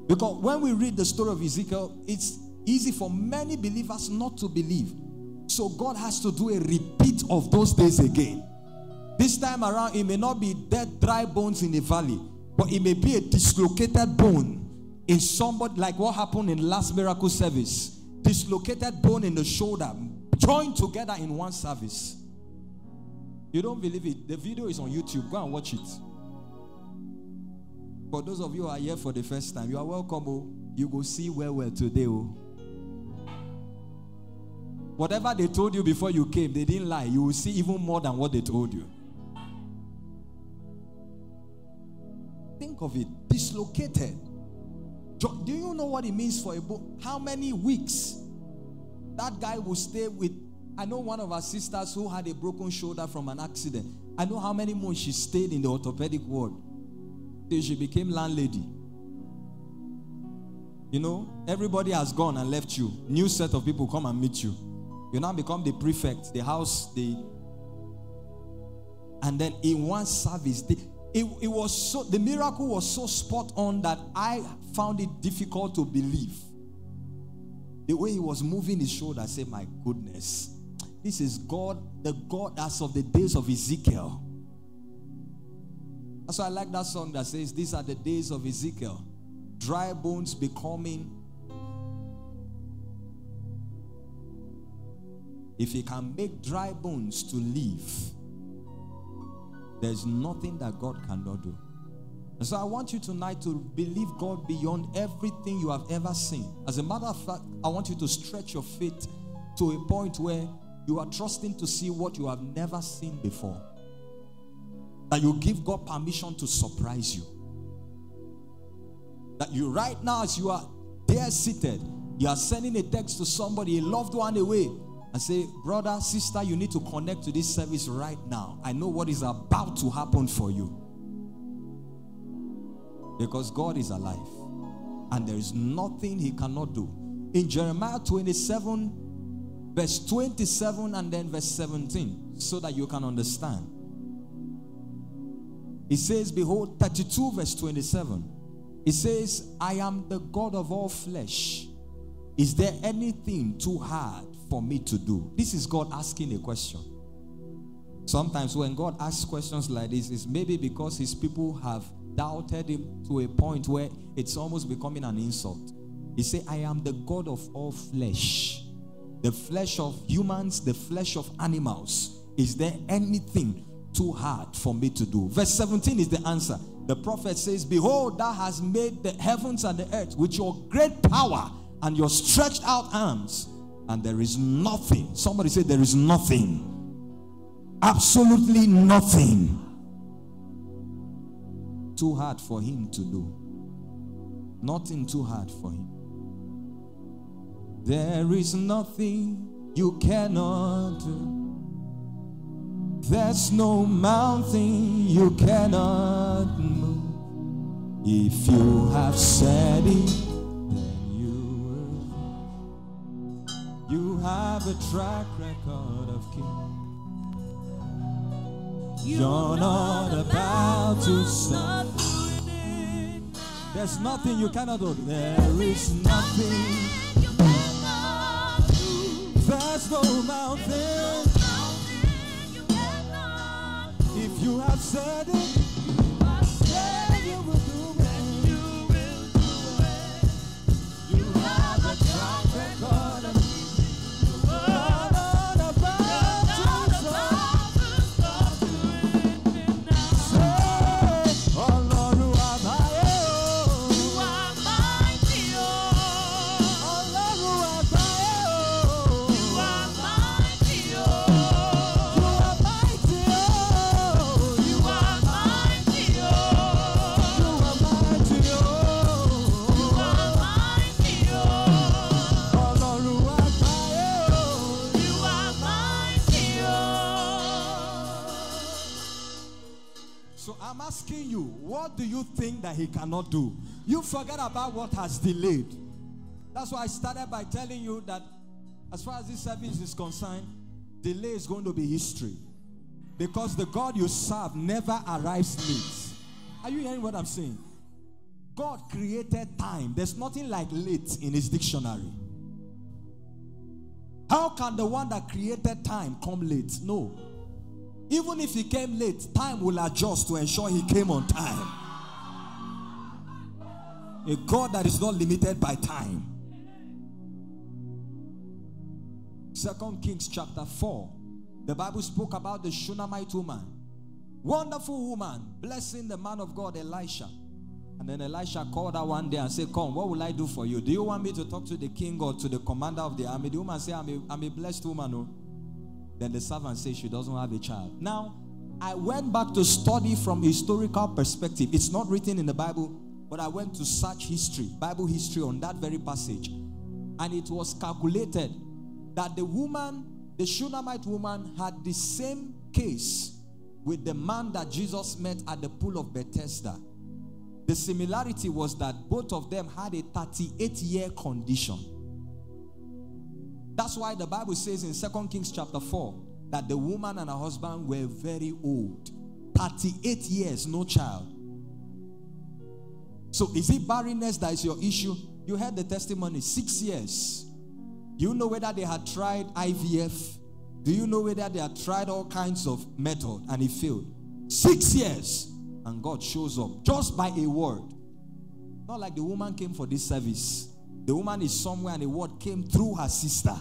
Because when we read the story of Ezekiel, it's easy for many believers not to believe. So God has to do a repeat of those days again. This time around, it may not be dead, dry bones in the valley, but it may be a dislocated bone in somebody, like what happened in last miracle service. Dislocated bone in the shoulder, joined together in one service. You don't believe it? The video is on YouTube. Go and watch it. For those of you who are here for the first time, you are welcome. Oh. You go see where we're today. Oh. Whatever they told you before you came, they didn't lie. You will see even more than what they told you. Think of it. Dislocated. Do you know what it means for a bone? How many weeks that guy will stay with? I know one of our sisters who had a broken shoulder from an accident. I know how many months she stayed in the orthopedic ward till she became landlady. You know, everybody has gone and left you. New set of people come and meet you. You now become the prefect, the house, the... And then in one service, the, it, it was so, the miracle was so spot on that I found it difficult to believe. The way he was moving his shoulder, I said, my goodness, this is God, the God as of the days of Ezekiel. That's why I like that song that says, these are the days of Ezekiel. Dry bones becoming. If he can make dry bones to live, there's nothing that God cannot do. And so I want you tonight to believe God beyond everything you have ever seen. As a matter of fact, I want you to stretch your faith to a point where you are trusting to see what you have never seen before. That you give God permission to surprise you. That you right now, as you are there seated, you are sending a text to somebody, a loved one away, and say, brother, sister, you need to connect to this service right now. I know what is about to happen for you. Because God is alive. And there is nothing he cannot do. In Jeremiah twenty-seven, verse twenty-seven and then verse seventeen, so that you can understand. It says, behold, thirty-two verse twenty-seven. It says, I am the God of all flesh. Is there anything too hard for me to do? This is God asking a question. Sometimes when God asks questions like this, it's maybe because his people have doubted him to a point where it's almost becoming an insult. He said, I am the God of all flesh. The flesh of humans, the flesh of animals. Is there anything too hard for me to do? Verse seventeen is the answer. The prophet says, behold, thou hast made the heavens and the earth with your great power and your stretched out arms. And there is nothing. Somebody say, there is nothing. Absolutely nothing. Too hard for him to do. Nothing too hard for him. There is nothing you cannot do. There's no mountain you cannot move. If you have said it, then you will. You have a track record of king. You're not about to stop. There's nothing you cannot do. There is nothing you cannot do. There's no mountain you cannot do. If you have said it, then you will do it. You have a track record of you're not about to stop doing it now. Say, I'm asking you, what do you think that he cannot do? You forget about what has delayed. That's why I started by telling you that as far as this service is concerned, delay is going to be history. Because the God you serve never arrives late. Are you hearing what I'm saying? God created time. There's nothing like late in his dictionary. How can the one that created time come late? No. Even if he came late, time will adjust to ensure he came on time. A God that is not limited by time. Second Kings chapter four. The Bible spoke about the Shunammite woman. Wonderful woman, blessing the man of God, Elisha. And then Elisha called her one day and said, come, what will I do for you? Do you want me to talk to the king or to the commander of the army? The woman said, I'm a, I'm a blessed woman, no? Then the servant says she doesn't have a child. Now, I went back to study from a historical perspective. It's not written in the Bible, but I went to search history, Bible history on that very passage. And it was calculated that the woman, the Shunammite woman, had the same case with the man that Jesus met at the pool of Bethesda. The similarity was that both of them had a thirty-eight year condition. That's why the Bible says in Second Kings chapter four that the woman and her husband were very old. thirty-eight years, no child. So is it barrenness that is your issue? You heard the testimony, six years. You know whether they had tried I V F? Do you know whether they had tried all kinds of method and it failed? Six years. And God shows up just by a word. Not like the woman came for this service. The woman is somewhere and the word came through her sister.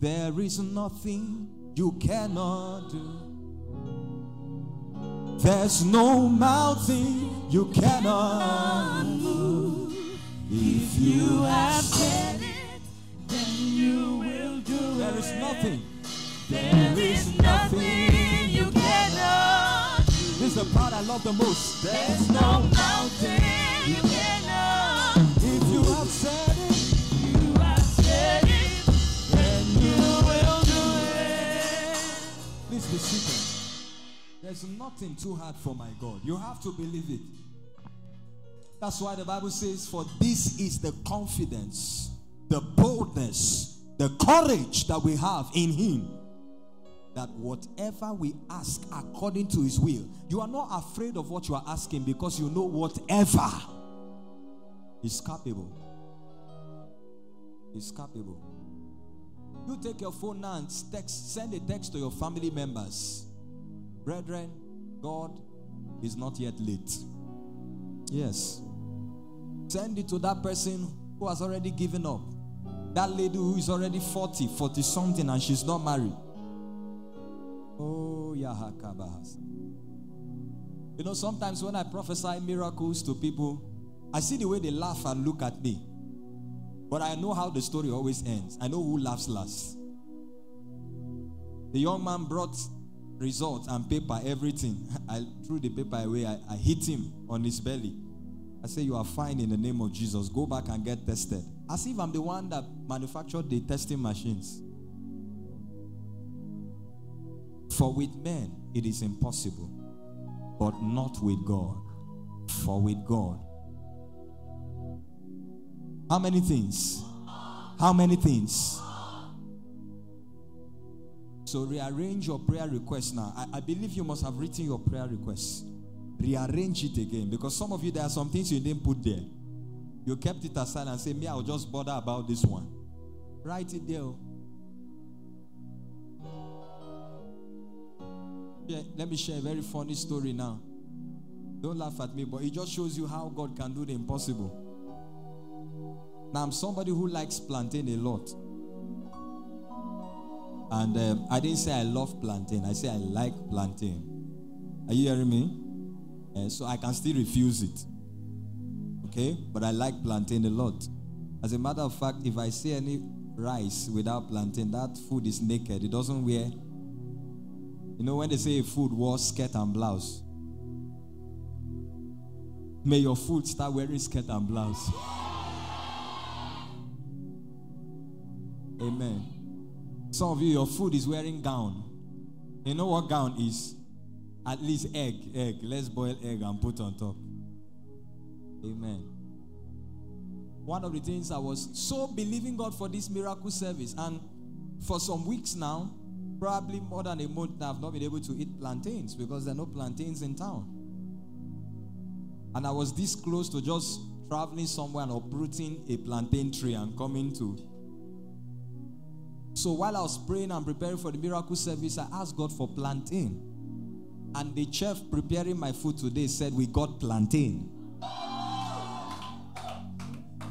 There is nothing you cannot do. There's no mountain you cannot move. If you have said it, then you will do it. There is nothing. There is nothing you cannot do. This is the part I love the most. There's no mountain you cannot do. You have said it, you have said it, and you will do it. Please be seated. There's nothing too hard for my God. You have to believe it. That's why the Bible says, for this is the confidence, the boldness, the courage that we have in him. That whatever we ask according to his will, you are not afraid of what you are asking because you know whatever is capable. Is capable. You take your phone now and text, send a text to your family members. Brethren, God is not yet late. Yes. Send it to that person who has already given up. That lady who is already forty, forty something and she's not married. Oh, Yahakabahas. You know, sometimes when I prophesy miracles to people, I see the way they laugh and look at me. But I know how the story always ends. I know who laughs last. The young man brought results and paper, everything. I threw the paper away. I, I hit him on his belly. I say, you are fine in the name of Jesus. Go back and get tested. As if I'm the one that manufactured the testing machines. For with men it is impossible, but not with God. For with God. How many things? How many things? So rearrange your prayer request now. I, I believe you must have written your prayer request. Rearrange it again, because some of you, there are some things you didn't put there. You kept it aside and said, me, I'll just bother about this one. Write it there. Yeah, let me share a very funny story now. Don't laugh at me, but it just shows you how God can do the impossible. Now, I'm somebody who likes plantain a lot. And um, I didn't say I love plantain. I say I like plantain. Are you hearing me? Uh, so I can still refuse it. Okay? But I like plantain a lot. As a matter of fact, if I see any rice without plantain, that food is naked. It doesn't wear. You know, when they say food wears skirt and blouse, may your food start wearing skirt and blouse. Amen. Some of you, your food is wearing gown. You know what gown is? At least egg, egg. Let's boil egg and put on top. Amen. One of the things I was so believing God for this miracle service, and for some weeks now, probably more than a month now, I've not been able to eat plantains because there are no plantains in town. And I was this close to just traveling somewhere and uprooting a plantain tree and coming to. So while I was praying and preparing for the miracle service, I asked God for plantain. And the chef preparing my food today said, we got plantain.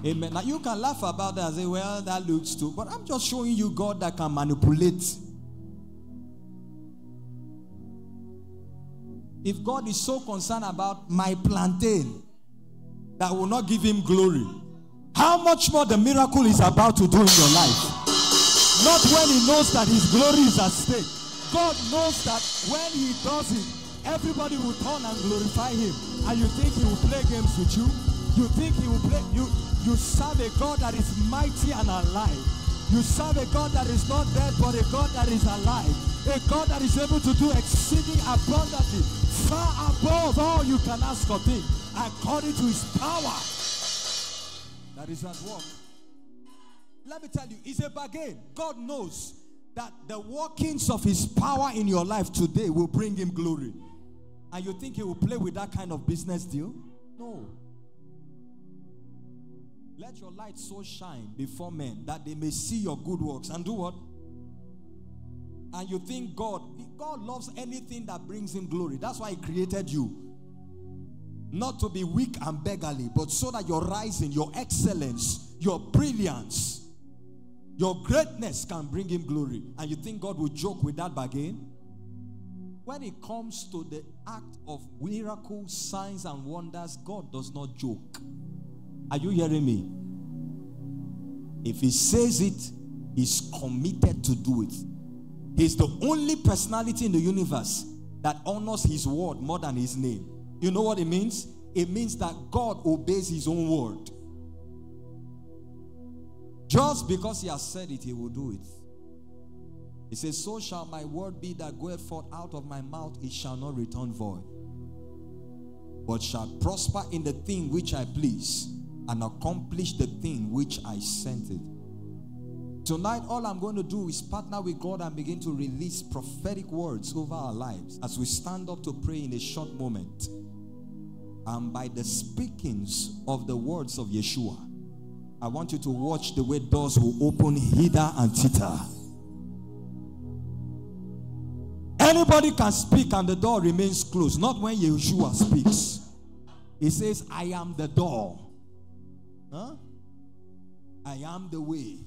Amen. Now you can laugh about that and say, well, that looks too. But I'm just showing you God that can manipulate. If God is so concerned about my plantain that will not give him glory, how much more the miracle is about to do in your life? Not when he knows that his glory is at stake. God knows that when he does it, everybody will turn and glorify him. And you think he will play games with you? You think he will play? You, you serve a God that is mighty and alive. You serve a God that is not dead, but a God that is alive. A God that is able to do exceeding abundantly, far above all you can ask or think, according to his power that is at work. Let me tell you, it's a bargain. God knows that the workings of his power in your life today will bring him glory. And you think he will play with that kind of business deal? No. Let your light so shine before men that they may see your good works. And do what? And you think God, God loves anything that brings him glory. That's why he created you. Not to be weak and beggarly, but so that your rising, your excellence, your brilliance, your greatness can bring him glory. And you think God will joke with that bargain? When it comes to the act of miracles, signs, and wonders, God does not joke. Are you hearing me? If he says it, he's committed to do it. He's the only personality in the universe that honors his word more than his name. You know what it means? It means that God obeys his own word. Just because he has said it, he will do it. He says, so shall my word be that goeth forth out of my mouth, it shall not return void, but shall prosper in the thing which I please, and accomplish the thing which I sent it. Tonight, all I'm going to do is partner with God and begin to release prophetic words over our lives as we stand up to pray in a short moment. And by the speakings of the words of Yeshua, I want you to watch the way doors will open hither and thither. Anybody can speak and the door remains closed. Not when Yeshua speaks. He says, I am the door. Huh? I am the way.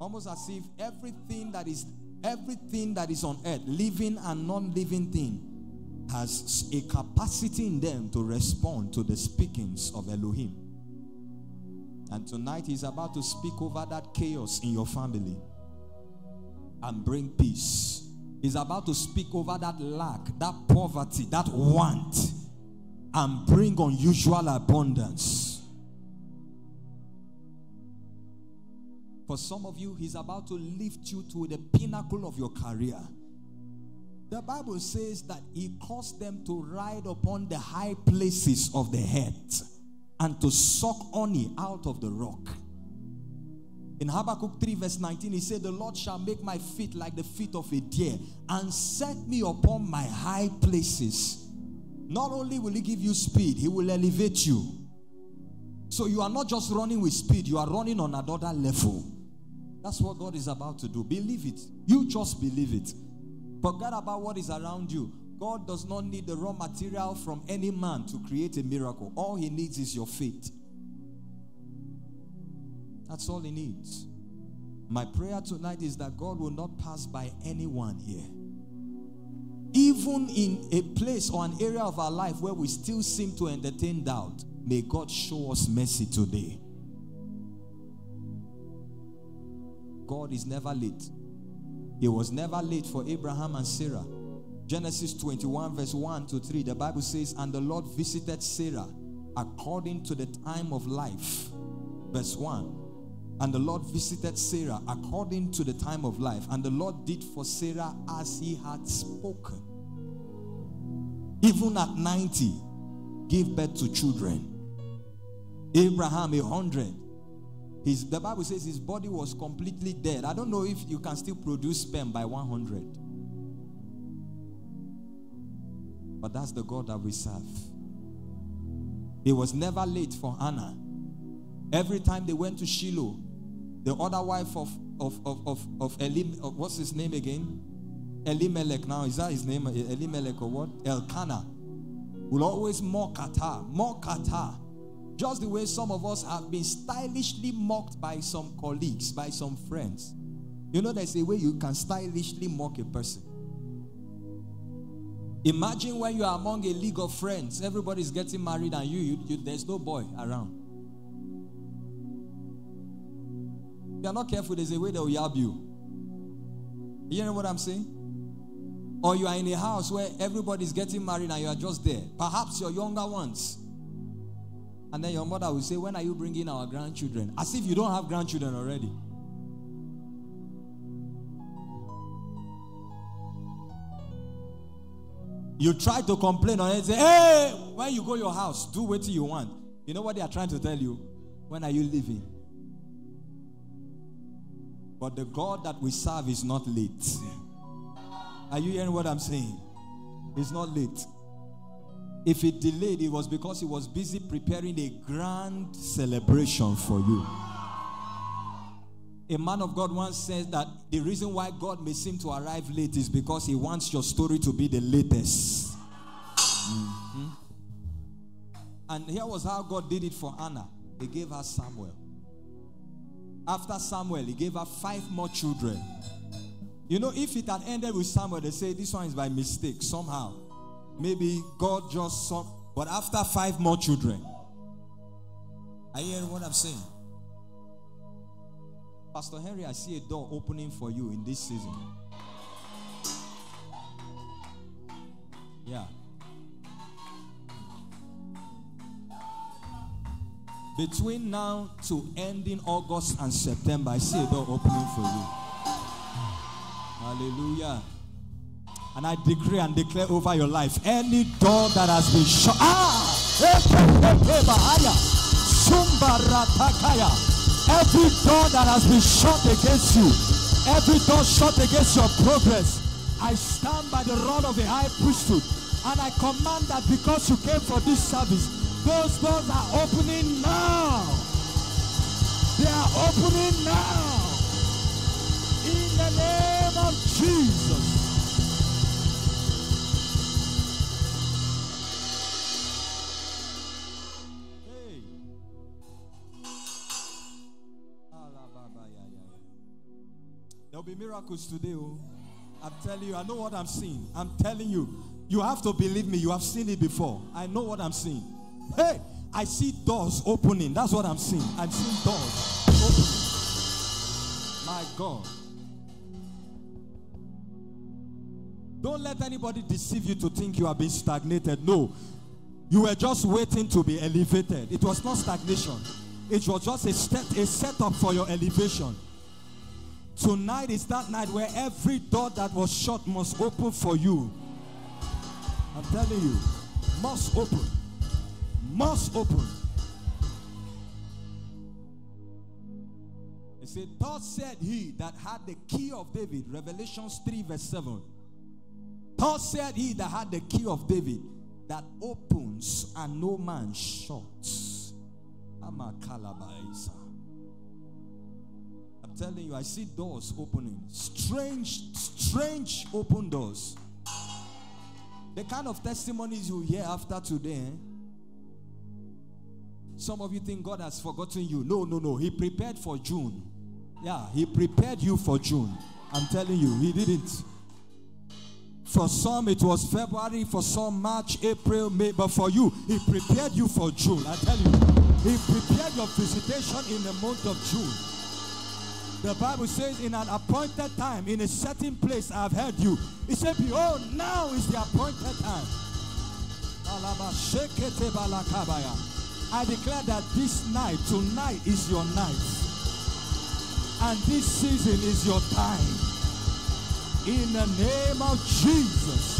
Almost as if everything that is, everything that is on earth, living and non-living thing, has a capacity in them to respond to the speakings of Elohim. And tonight he's about to speak over that chaos in your family and bring peace. He's about to speak over that lack, that poverty, that want, and bring unusual abundance. For some of you, he's about to lift you to the pinnacle of your career. The Bible says that he caused them to ride upon the high places of the earth and to suck honey out of the rock. In Habakkuk three verse nineteen, he said, the Lord shall make my feet like the feet of a deer and set me upon my high places. Not only will he give you speed, he will elevate you. So you are not just running with speed, you are running on another level. That's what God is about to do. Believe it. You just believe it. Forget about what is around you. God does not need the raw material from any man to create a miracle. All he needs is your faith. That's all he needs. My prayer tonight is that God will not pass by anyone here. Even in a place or an area of our life where we still seem to entertain doubt, may God show us mercy today. God is never late. It was never late for Abraham and Sarah. Genesis twenty-one verse one to three, the Bible says, and the Lord visited Sarah according to the time of life. Verse one, and the Lord visited Sarah according to the time of life, and the Lord did for Sarah as he had spoken. Even at ninety, gave birth to children. Abraham, a hundred. His, the Bible says his body was completely dead. I don't know if you can still produce sperm by one hundred. But that's the God that we serve. It was never late for Hannah. Every time they went to Shiloh, the other wife of, of, of, of, of Elim, of, what's his name again? Elimelech now. Is that his name? Elimelech or what? Elkanah. Will always mock at her. Mock at her. Just the way some of us have been stylishly mocked by some colleagues, by some friends. You know, there's a way you can stylishly mock a person. Imagine when you are among a league of friends, everybody's getting married and you, you, you there's no boy around. If you're not careful, there's a way they'll yab you. You know what I'm saying? Or you are in a house where everybody's getting married and you are just there. Perhaps your younger ones. And then your mother will say, when are you bringing our grandchildren? As if you don't have grandchildren already. You try to complain or say, hey, when you go to your house, do what you want. You know what they are trying to tell you? When are you leaving? But the God that we serve is not late. Are you hearing what I'm saying? It's not late. If it delayed, it was because he was busy preparing a grand celebration for you. A man of God once said that the reason why God may seem to arrive late is because he wants your story to be the latest. Mm-hmm. And here was how God did it for Hannah. He gave her Samuel. After Samuel, he gave her five more children. You know, if it had ended with Samuel, they say this one is by mistake somehow. Maybe God just saw, but after five more children. Are you hearing what I'm saying? Pastor Henry, I see a door opening for you in this season. Yeah. Between now to ending August and September, I see a door opening for you. Hallelujah. And I decree and declare over your life, any door that has been shut, ah, every door that has been shut against you, every door shut against your progress, I stand by the rod of a high priesthood, and I command that because you came for this service, those doors are opening now. They are opening now. In the name of Jesus. There'll be miracles today. Oh. I'm telling you, I know what I'm seeing. I'm telling you, you have to believe me. You have seen it before. I know what I'm seeing. Hey, I see doors opening. That's what I'm seeing. I'm seeing doors opening. My God. Don't let anybody deceive you to think you have been stagnated. No. You were just waiting to be elevated. It was not stagnation. It was just a step, a setup for your elevation. Tonight is that night where every door that was shut must open for you. I'm telling you, must open. Must open. It said, thus said he that had the key of David. Revelations three verse seven. Thus said he that had the key of David, that opens and no man shuts. I'm a calabaza. I'm telling you, I see doors opening. Strange, strange open doors. The kind of testimonies you hear after today. Eh? Some of you think God has forgotten you. No, no, no. He prepared for June. Yeah, he prepared you for June. I'm telling you, he didn't. For some, it was February. For some, March, April, May. But for you, he prepared you for June. I tell you, he prepared your visitation in the month of June. The Bible says, in an appointed time, in a certain place, I have heard you. It said, behold, now is the appointed time. I declare that this night, tonight is your night. And this season is your time. In the name of Jesus.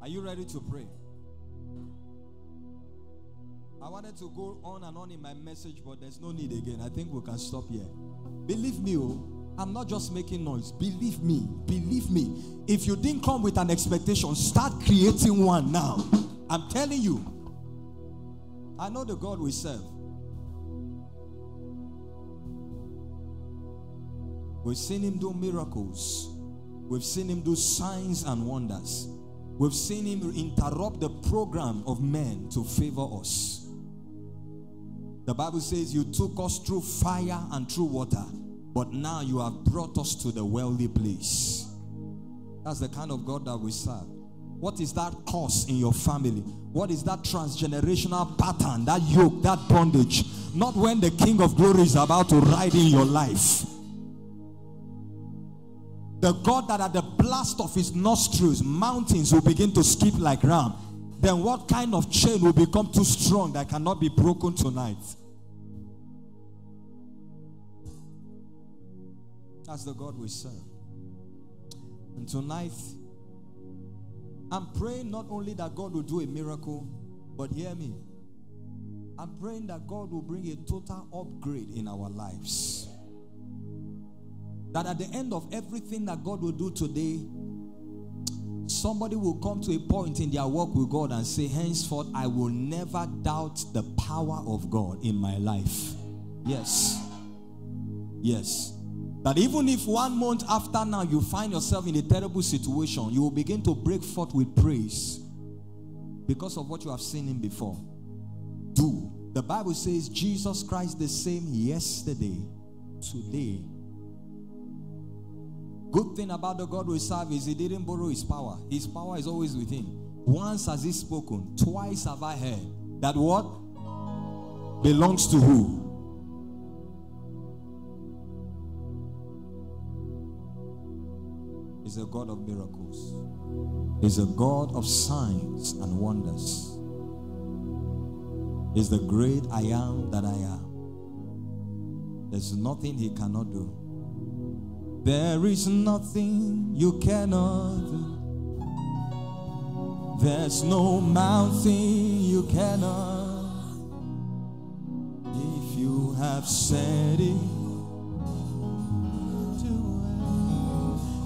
Are you ready to pray? I wanted to go on and on in my message, but there's no need again. I think we can stop here. Believe me, oh, I'm not just making noise. Believe me, believe me. If you didn't come with an expectation, start creating one now. I'm telling you. I know the God we serve. We've seen him do miracles. We've seen him do signs and wonders. We've seen him interrupt the program of men to favor us. The Bible says you took us through fire and through water, but now you have brought us to the wealthy place. That's the kind of God that we serve. What is that curse in your family? What is that transgenerational pattern, that yoke, that bondage? Not when the King of Glory is about to ride in your life. The God that at the blast of his nostrils, mountains will begin to skip like ram. Then what kind of chain will become too strong that cannot be broken tonight? That's the God we serve. And tonight, I'm praying not only that God will do a miracle, but hear me. I'm praying that God will bring a total upgrade in our lives. That at the end of everything that God will do today, somebody will come to a point in their walk with God and say, henceforth, I will never doubt the power of God in my life. Yes. Yes. That even if one month after now you find yourself in a terrible situation, you will begin to break forth with praise because of what you have seen him before. Do. The Bible says Jesus Christ the same yesterday, today. Good thing about the God we serve is he didn't borrow his power. His power is always with him. Once has he spoken, twice have I heard. That what? Belongs to who? He's a God of miracles. He's a God of signs and wonders. He's the great I am that I am. There's nothing he cannot do. There is nothing you cannot do. There's no mountain you cannot. If you have said it,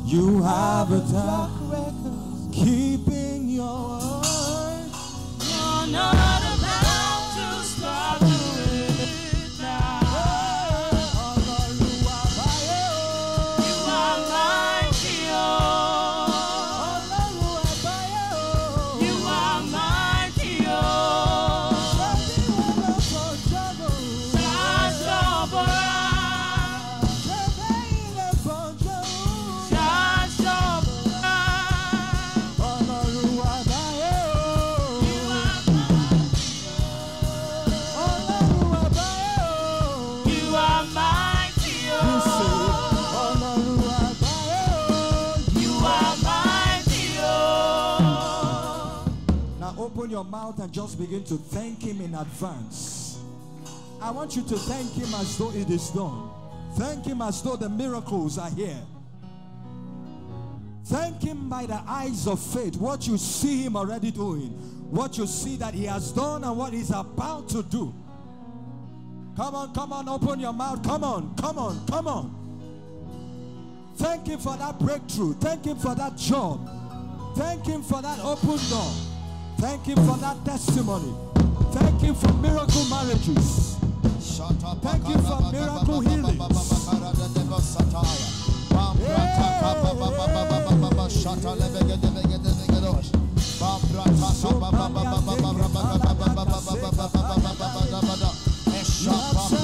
you have a track record keeping your word. You're not about to stop it now. open your mouth and just begin to thank him in advance. I want you to thank him as though it is done. Thank him as though the miracles are here. Thank him by the eyes of faith, what you see him already doing, what you see that he has done and what he's about to do. Come on, come on, open your mouth. Come on, come on, come on. Thank him for that breakthrough. Thank him for that job. Thank him for that open door. Thank him for that testimony. Thank him for miracle marriages. Thank him for miracle healings. Hey! Shut Allah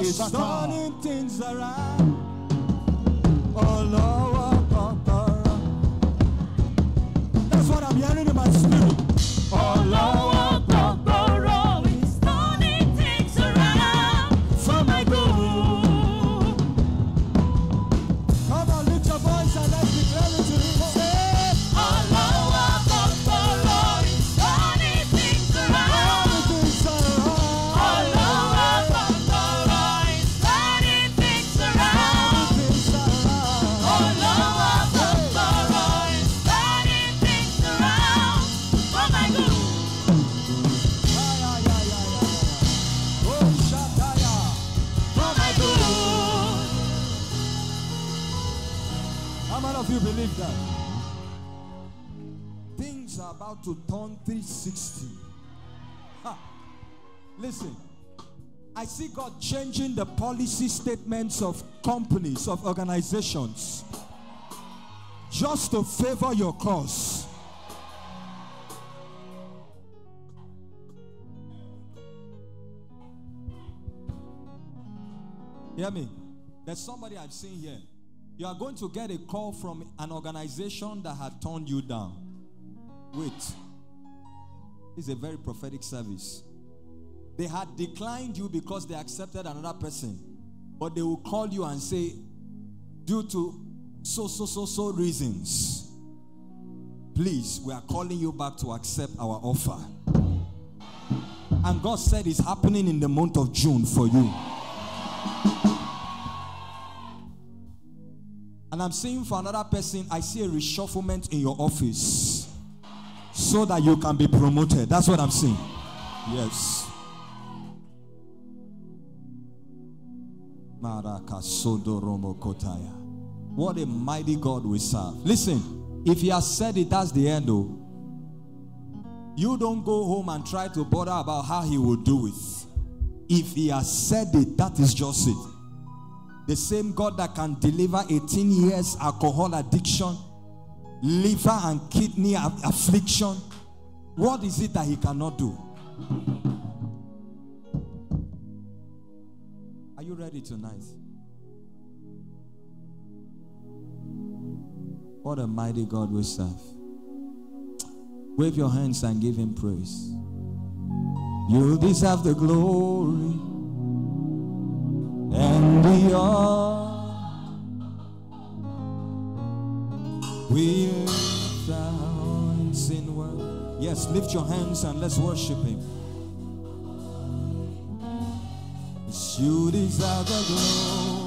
is turning things around. That's what I'm hearing in my spirit. Allah. To turn three sixty. Ha. Listen, I see God changing the policy statements of companies, of organizations, just to favor your cause. Hear me? There's somebody I've seen here. You are going to get a call from an organization that had turned you down. Wait, it's a very prophetic service. They had declined you because they accepted another person, but they will call you and say, due to so so so so reasons, please, we are calling you back to accept our offer. And God said it's happening in the month of June for you. And I'm saying for another person, I see a reshufflement in your office, so that you can be promoted. That's what I'm saying. Yes. What a mighty God we serve. Listen, if he has said it, that's the end. Though, you don't go home and try to bother about how he will do it. If he has said it, that is just it. The same God that can deliver eighteen years alcohol addiction, liver and kidney affliction, what is it that he cannot do? Are you ready tonight? What a mighty God we serve. Wave your hands and give him praise. You deserve the glory and We are, with our hands in worship. Yes, lift your hands and let's worship Him. You deserve the glory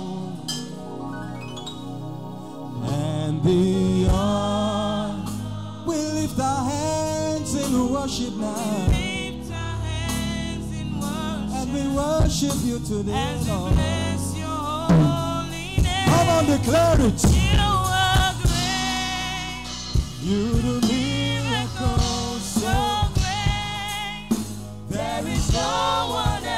and the honor. We lift our hands in worship now. We lift our hands in worship as we worship You today, as we bless Your holy name. Come on, declare it. You are great. You do miracles so great. There is no one else.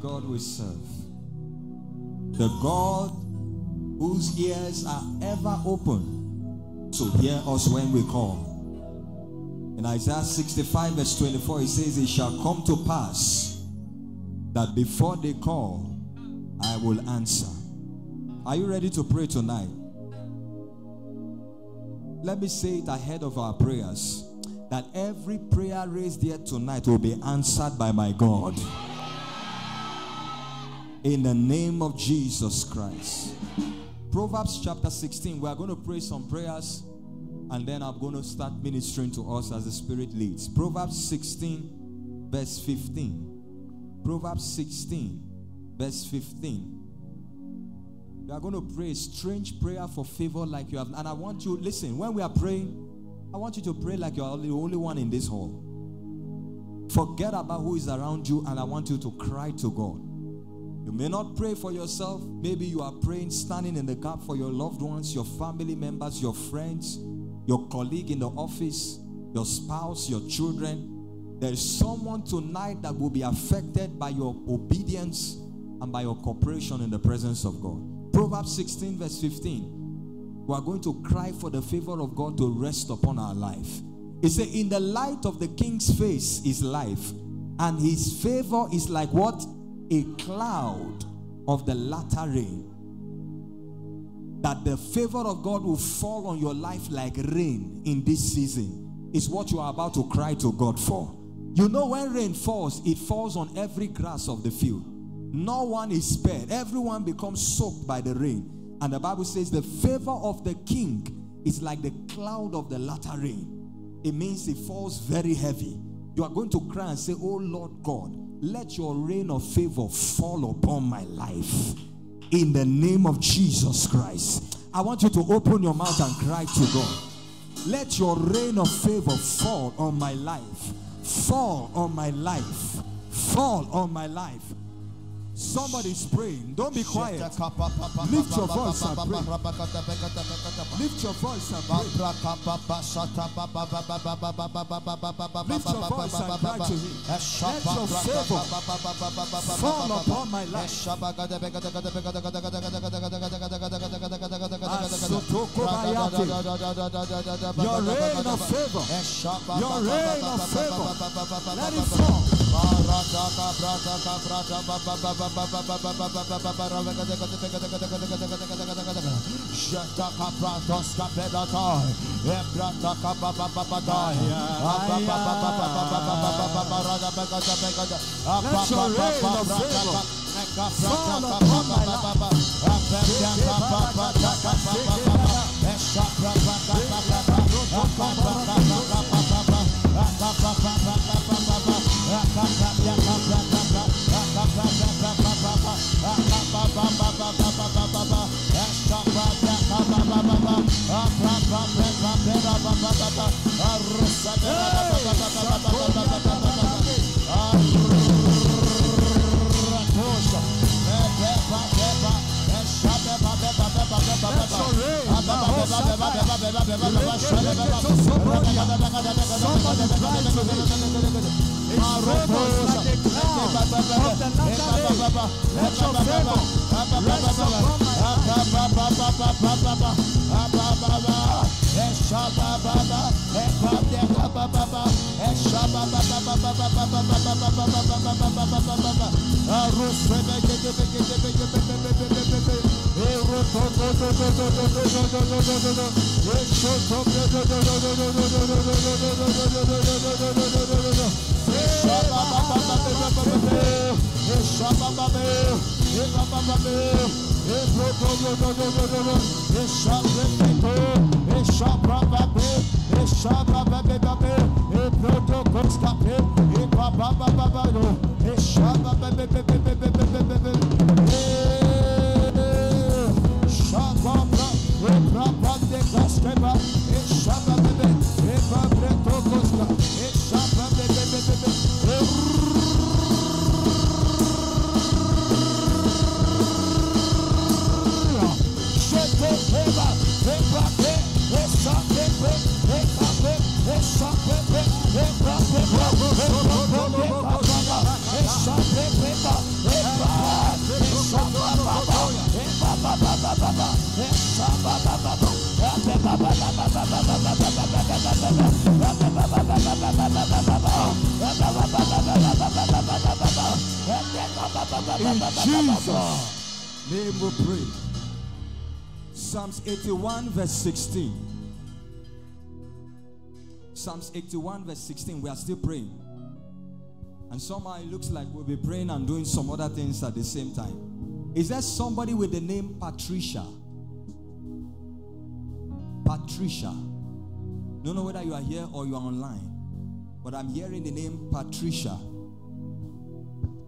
God we serve, the God whose ears are ever open to hear us when we call. In Isaiah sixty-five verse twenty-four, it says, it shall come to pass that before they call, I will answer. Are you ready to pray tonight? Let me say it ahead of our prayers, that every prayer raised here tonight will be answered by my God. In the name of Jesus Christ. Proverbs chapter sixteen. We are going to pray some prayers and then I'm going to start ministering to us as the Spirit leads. Proverbs sixteen verse fifteen. Proverbs sixteen verse fifteen. We are going to pray a strange prayer for favor like you have. And I want you, listen, when we are praying, I want you to pray like you are the only one in this hall. Forget about who is around you and I want you to cry to God. You may not pray for yourself. Maybe you are praying, standing in the gap for your loved ones, your family members, your friends, your colleague in the office, your spouse, your children. There is someone tonight that will be affected by your obedience and by your cooperation in the presence of God. Proverbs sixteen verse fifteen. We are going to cry for the favor of God to rest upon our life. It says, in the light of the king's face is life, and his favor is like what? A cloud of the latter rain. That the favor of God will fall on your life like rain in this season is what you are about to cry to God for. You know, when rain falls, it falls on every grass of the field. No one is spared. Everyone becomes soaked by the rain. And the Bible says the favor of the king is like the cloud of the latter rain. it means it falls very heavy. You are going to cry and say, oh Lord God, let your rain of favor fall upon my life in the name of Jesus Christ. I want you to open your mouth and cry to God. Let your rain of favor fall on my life. Fall on my life. Fall on my life. Somebody's praying. Don't be quiet. Lift your voice and pray. Lift your voice and pray. Lift your voice and cry to him. Let your favor fall upon my life. Your rain of favor. Your rain of favor. Let it fall. In Jesus' name we pray. Psalms eighty-one verse sixteen. Psalms eighty-one verse sixteen. We are still praying. And somehow it looks like we'll be praying and doing some other things at the same time. Is there somebody with the name Patricia? Patricia. Don't know whether you are here or you are online, but I'm hearing the name Patricia.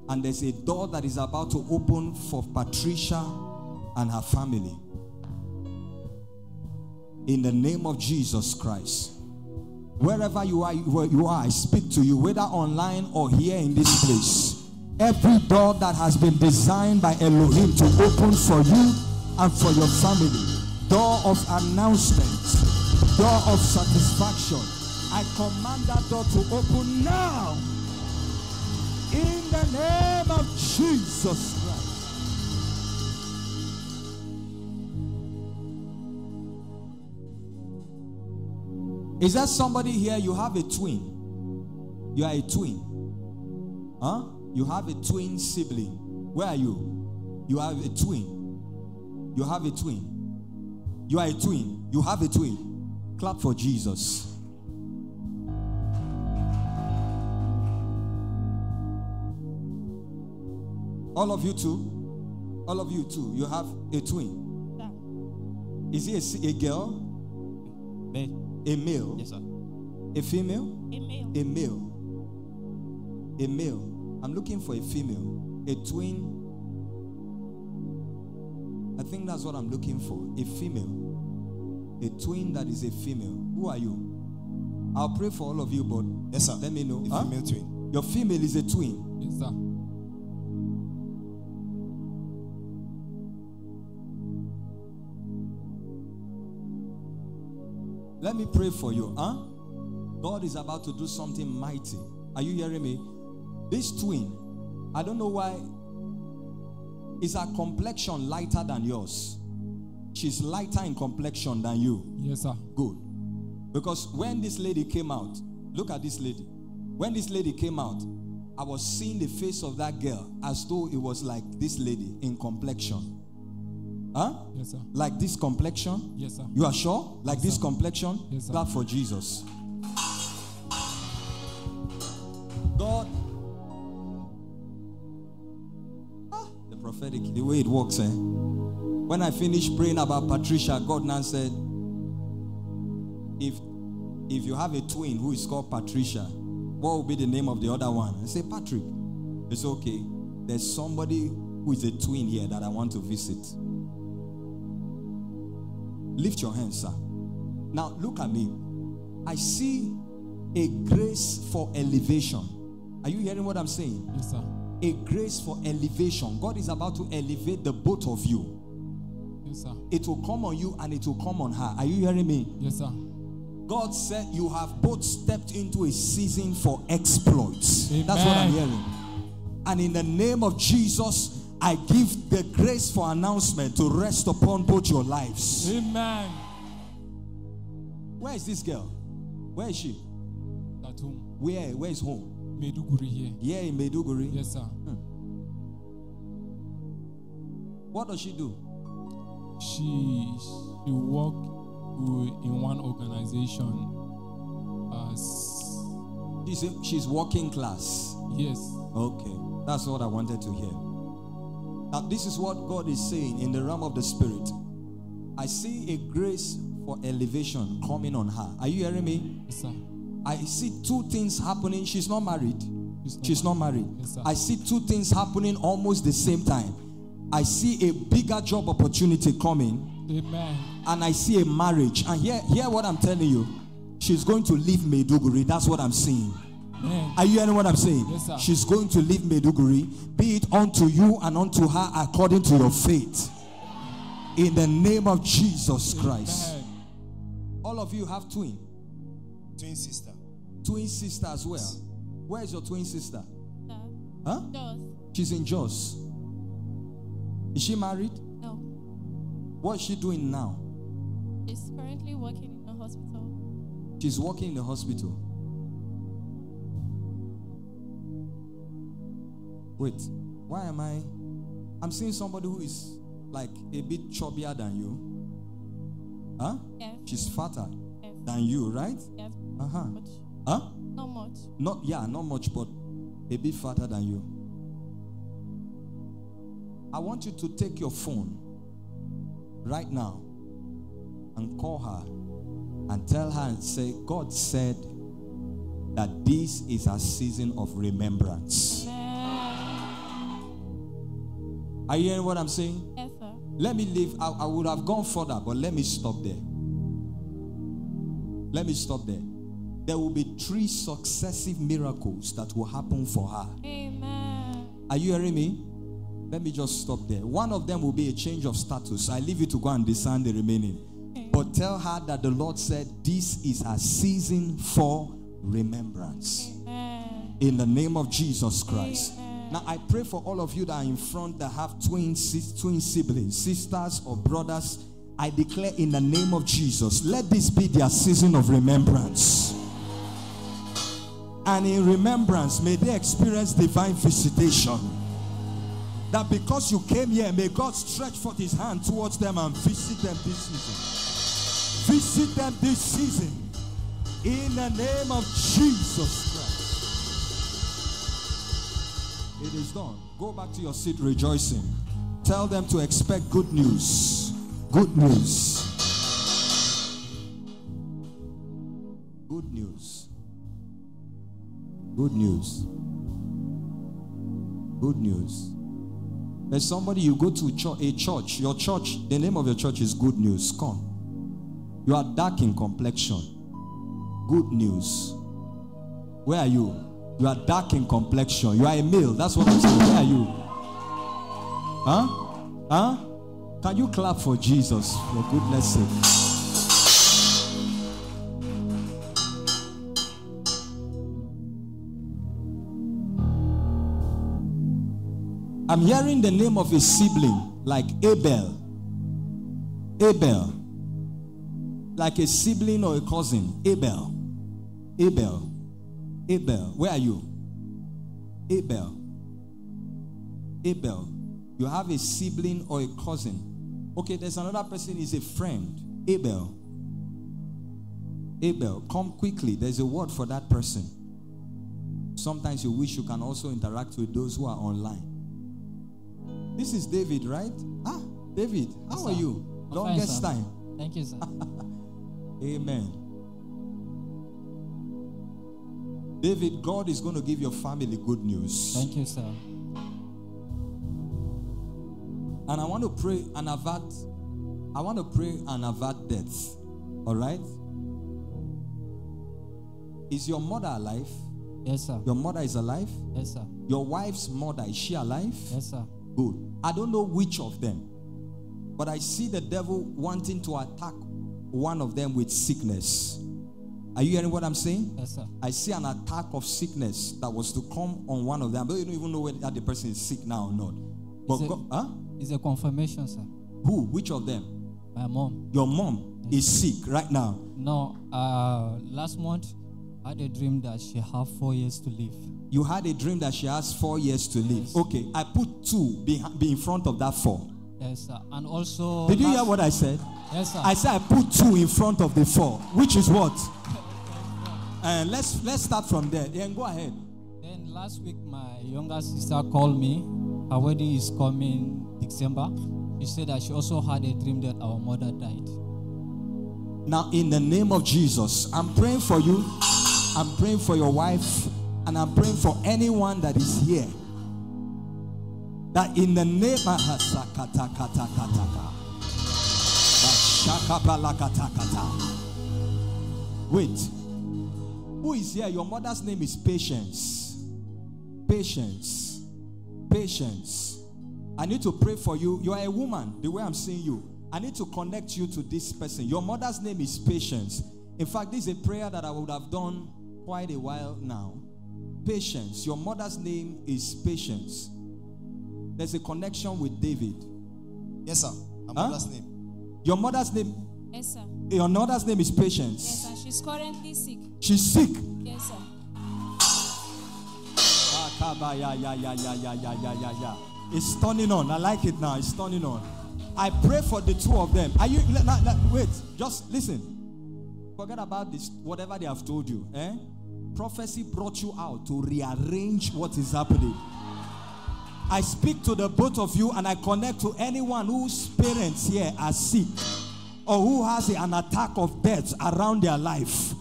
And there's a door that is about to open for Patricia and her family. In the name of Jesus Christ. Wherever you are, where you are, I speak to you, whether online or here in this place. Every door that has been designed by Elohim to open for you and for your family. Door of announcement. Door of satisfaction. I command that door to open now. In the name of Jesus Christ. Is there somebody here, you have a twin? You are a twin. Huh? You have a twin sibling. Where are you? You have a twin. You have a twin. You are a twin. You have a twin. Clap for Jesus. All of you too? All of you too? You have a twin? No. Is he a, a girl? Male. A male? Yes, sir. A female? A male. A male. A male. I'm looking for a female. A twin. I think that's what I'm looking for. A female. A twin that is a female. Who are you? I'll pray for all of you, but yes, sir. Let me know. A huh? female twin. Your female is a twin. Yes, sir. Let me pray for you. Huh? God is about to do something mighty. Are you hearing me? This twin, I don't know why, is her complexion lighter than yours? She's lighter in complexion than you. Yes, sir. Good. Because when this lady came out, look at this lady. When this lady came out, I was seeing the face of that girl as though it was like this lady in complexion. Huh? Yes, sir. Like this complexion? Yes, sir. You are sure? Like yes, this sir. Complexion? Yes, sir. Clap for Jesus. God. Ah, the prophetic, the way it works, eh? When I finished praying about Patricia, God now said, If, if you have a twin who is called Patricia, what will be the name of the other one? I say, Patrick. It's okay. There's somebody who is a twin here that I want to visit. Lift your hands, sir. Now, look at me. I see a grace for elevation. Are you hearing what I'm saying? Yes, sir. A grace for elevation. God is about to elevate the both of you. Yes, sir. It will come on you and it will come on her. Are you hearing me? Yes, sir. God said you have both stepped into a season for exploits. Amen. That's what I'm hearing. And in the name of Jesus, I give the grace for announcement to rest upon both your lives. Amen. Where is this girl? Where is she? At home. Where? Where is home? Maiduguri here. Yeah, in Maiduguri. Yes, sir. Hmm. What does she do? She, she works in one organization as she's a, she's working class. Yes. Okay, that's what I wanted to hear. Now this is what God is saying in the realm of the spirit. I see a grace for elevation coming on her. Are you hearing me? Yes, sir. I see two things happening. She's not married. She's not, she's not married. married. Yes, sir. I see two things happening almost the same time. I see a bigger job opportunity coming. Amen. And I see a marriage. And hear, hear what I'm telling you. She's going to leave Maiduguri. That's what I'm seeing. Amen. Are you hearing what I'm saying? Yes, sir. She's going to leave Maiduguri. Be it unto you and unto her according to your faith. In the name of Jesus Christ. Amen. All of you have twin. Twin sister. Twin sister as well. Where is your twin sister? No. Huh? Jos. She's in Jos. Is she married? What is she doing now? She's currently working in the hospital. She's working in the hospital. Wait, why am I? I'm seeing somebody who is like a bit chubbier than you. Huh? Yeah. She's fatter yeah. than you, right? Yeah. Uh huh. Much. Huh? Not much. Not yeah, not much, but a bit fatter than you. I want you to take your phone right now and call her and tell her and say, God said that this is a season of remembrance. Amen. Are you hearing what I'm saying? Yes, sir. Let me leave. I, I would have gone further, but let me stop there. Let me stop there. There will be three successive miracles that will happen for her. Amen. Are you hearing me? Let me just stop there. One of them will be a change of status. I leave you to go and discern the remaining. Okay. But tell her that the Lord said, this is a season for remembrance. Amen. In the name of Jesus Christ. Amen. Now I pray for all of you that are in front that have twin, twin siblings, sisters or brothers. I declare in the name of Jesus, let this be their season of remembrance. And in remembrance, may they experience divine visitation. That because you came here, may God stretch forth his hand towards them and visit them this season. Visit them this season. In the name of Jesus Christ. It is done. Go back to your seat rejoicing. Tell them to expect good news. Good news. Good good news. Good news. Good news. There's somebody, you go to cho- a church. Your church, the name of your church is Good News. Come. You are dark in complexion. Good news. Where are you? You are dark in complexion. You are a male. That's what I'm saying. Where are you? Huh? Huh? Can you clap for Jesus? For goodness sake. I'm hearing the name of a sibling like Abel. Abel. Like a sibling or a cousin. Abel. Abel. Abel. Where are you? Abel. Abel. You have a sibling or a cousin. Okay, there's another person, is a friend. Abel. Abel, come quickly. There's a word for that person. Sometimes you wish you can also interact with those who are online. This is David, right? Ah, David, how yes, are sir. you? I'm Longest fine, time. Thank you, sir. Amen. David, God is going to give your family good news. Thank you, sir. And I want to pray and avert, I want to pray and avert death. All right? Is your mother alive? Yes, sir. Your mother is alive? Yes, sir. Your wife's mother, is she alive? Yes, sir. Good. I don't know which of them, but I see the devil wanting to attack one of them with sickness. Are you hearing what I'm saying? Yes, sir. I see an attack of sickness that was to come on one of them. But you don't even know whether the person is sick now or not. But God, huh? It's a confirmation, sir. Who? Which of them? My mom. Your mom yes. is sick right now? No. Uh, last month, I had a dream that she had four years to live. You had a dream that she has four years to yes. live. Okay. I put two behind, be in front of that four. Yes, sir. And also... Did you hear what I said? Yes, sir. I said I put two in front of the four, which is what? And uh, let's, let's start from there. Then go ahead. Then last week, my younger sister called me. Her wedding is coming December. She said that she also had a dream that our mother died. Now, in the name of Jesus, I'm praying for you. I'm praying for your wife. And I'm praying for anyone that is here. That in the name of... Wait. Who is here? Your mother's name is Patience. Patience. Patience. I need to pray for you. You are a woman, the way I'm seeing you. I need to connect you to this person. Your mother's name is Patience. In fact, this is a prayer that I would have done quite a while now. Patience. Your mother's name is Patience. There's a connection with David. Yes, sir. My mother's huh? name. Your mother's name? Yes, sir. Your mother's name is Patience. Yes, sir. She's currently sick. She's sick? Yes, sir. It's turning on. I like it now. It's turning on. I pray for the two of them. Are you? Let, let, wait. Just listen. Forget about this. Whatever they have told you. Eh? Prophecy brought you out to rearrange what is happening. I speak to the both of you and I connect to anyone whose parents here are sick or who has an attack of death around their life.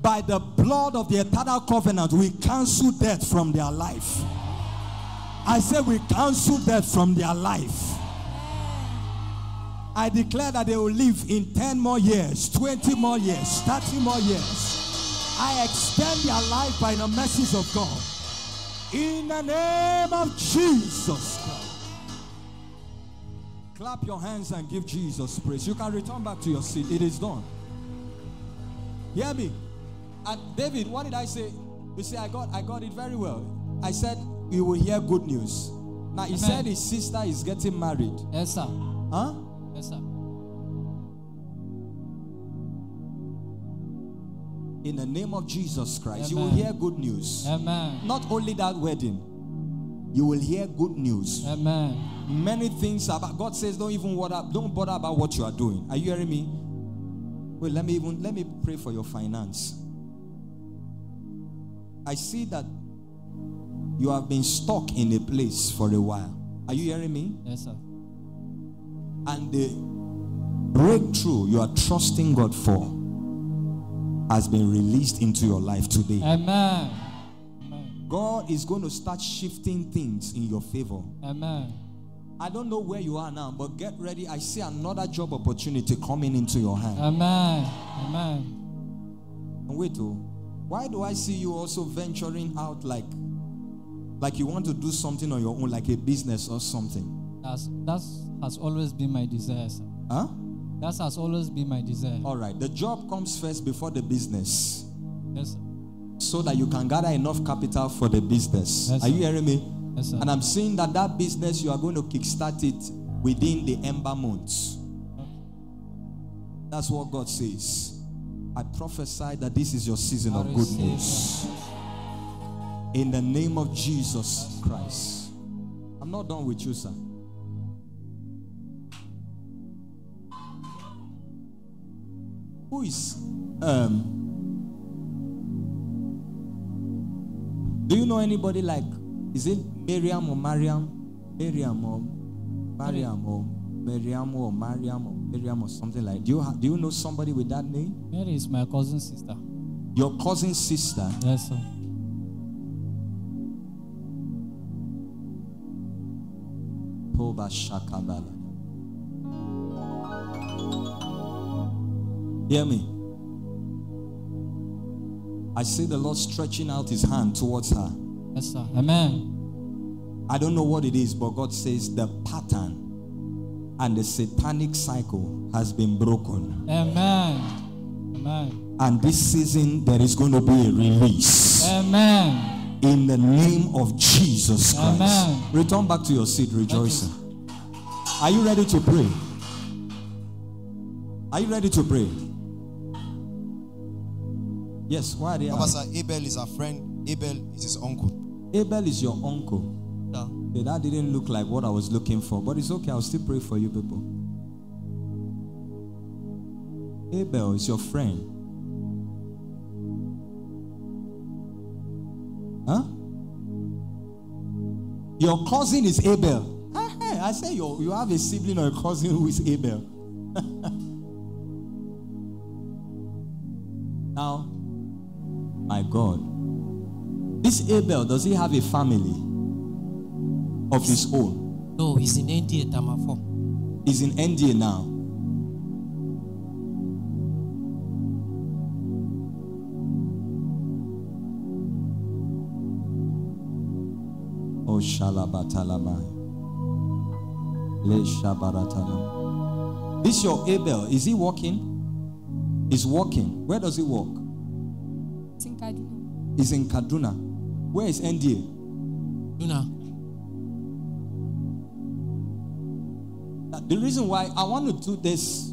By the blood of the eternal covenant, we cancel death from their life. I say we cancel death from their life. I declare that they will live in ten more years, twenty more years, thirty more years. I extend their life by the mercies of God. In the name of Jesus Christ. Clap your hands and give Jesus praise. You can return back to your seat. It is done. Hear me? And David, what did I say? You say, I got, I got it very well. I said, you will hear good news. Now, he Amen. said his sister is getting married. Yes, sir. Huh? Yes, sir. In the name of Jesus Christ, Amen. you will hear good news. Amen. Not only that wedding, you will hear good news. Amen. Many things about God says, don't even bother, don't bother about what you are doing. Are you hearing me? Wait, let me even let me pray for your finance. I see that you have been stuck in a place for a while. Are you hearing me? Yes, sir. And the breakthrough you are trusting God for has been released into your life today. Amen. God is going to start shifting things in your favor. Amen. I don't know where you are now, but get ready. I see another job opportunity coming into your hand. Amen. Amen. And wait, oh, why do I see you also venturing out like, like you want to do something on your own, like a business or something? That's, that has always been my desire, sir. Huh? That has always been my desire. All right. The job comes first before the business. Yes, sir. So that you can gather enough capital for the business. Yes, are you hearing me? Yes, sir. And I'm seeing that that business, you are going to kickstart it within the ember months. Okay. That's what God says. I prophesy that this is your season I of good news. It. In the name of Jesus Christ. I'm not done with you, sir. Who is... Um, do you know anybody like, is it Miriam or Mariam? Miriam or Mariam or Miriam or Mariam or Miriam or something like that. Do you, ha do you know somebody with that name? Mary is my cousin's sister. Your cousin's sister? Yes, sir. Toba Shakabala. Hear me? I see the Lord stretching out his hand towards her. Yes, sir. Amen. I don't know what it is, but God says the pattern and the satanic cycle has been broken. Amen. Amen. And this season, there is going to be a release. Amen. In the name of Jesus Christ. Amen. Return back to your seat rejoicing. Are you ready to pray? Are you ready to pray? Yes, why are they Papa, sir, Abel is our friend. Abel is his uncle. Abel is your uncle. Yeah. Okay, that didn't look like what I was looking for, but it's okay. I'll still pray for you people. Abel is your friend. Huh? Your cousin is Abel. Hey, I say you, you have a sibling or a cousin who is Abel. Now, my God, this Abel, does he have a family of his own? No, he's in N D A, Tamafo. He's in N D A now. Oh, Shalabatalama. Le Shabaratalam. This your Abel, is he walking? He's walking. Where does he walk? In Kaduna. He's in Kaduna. Where is N D A? Kaduna. The reason why I want to do this,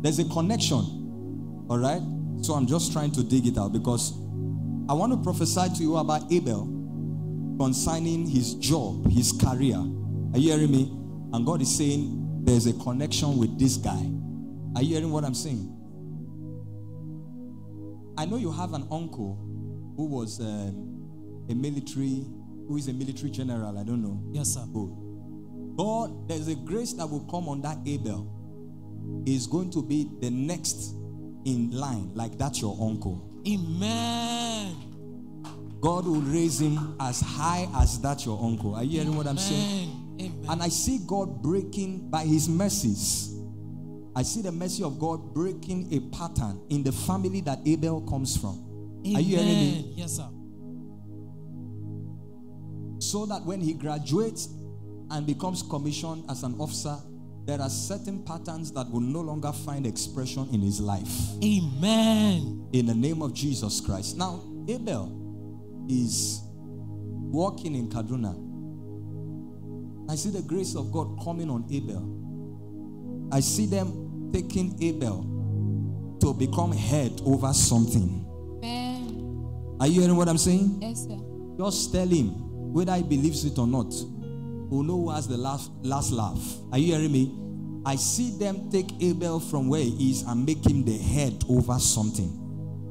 there's a connection. All right? So I'm just trying to dig it out because I want to prophesy to you about Abel concerning his job, his career. Are you hearing me? And God is saying there's a connection with this guy. Are you hearing what I'm saying? I know you have an uncle who was um, a military, who is a military general, I don't know. Yes, sir. Good. God, there's a grace that will come on that Abel. He's going to be the next in line, like that's your uncle. Amen. God will raise him as high as that your uncle. Are you hearing what I'm saying? Amen. And I see God breaking by his mercies. I see the mercy of God breaking a pattern in the family that Abel comes from. Amen. Are you hearing me? Yes, sir. So that when he graduates and becomes commissioned as an officer, there are certain patterns that will no longer find expression in his life. Amen. In the name of Jesus Christ. Now, Abel is walking in Kaduna. I see the grace of God coming on Abel. I see them taking Abel to become head over something. Amen. Are you hearing what I'm saying? Yes, sir. Just tell him, whether he believes it or not, we'll know who has the last, last laugh. Are you hearing me? I see them take Abel from where he is and make him the head over something.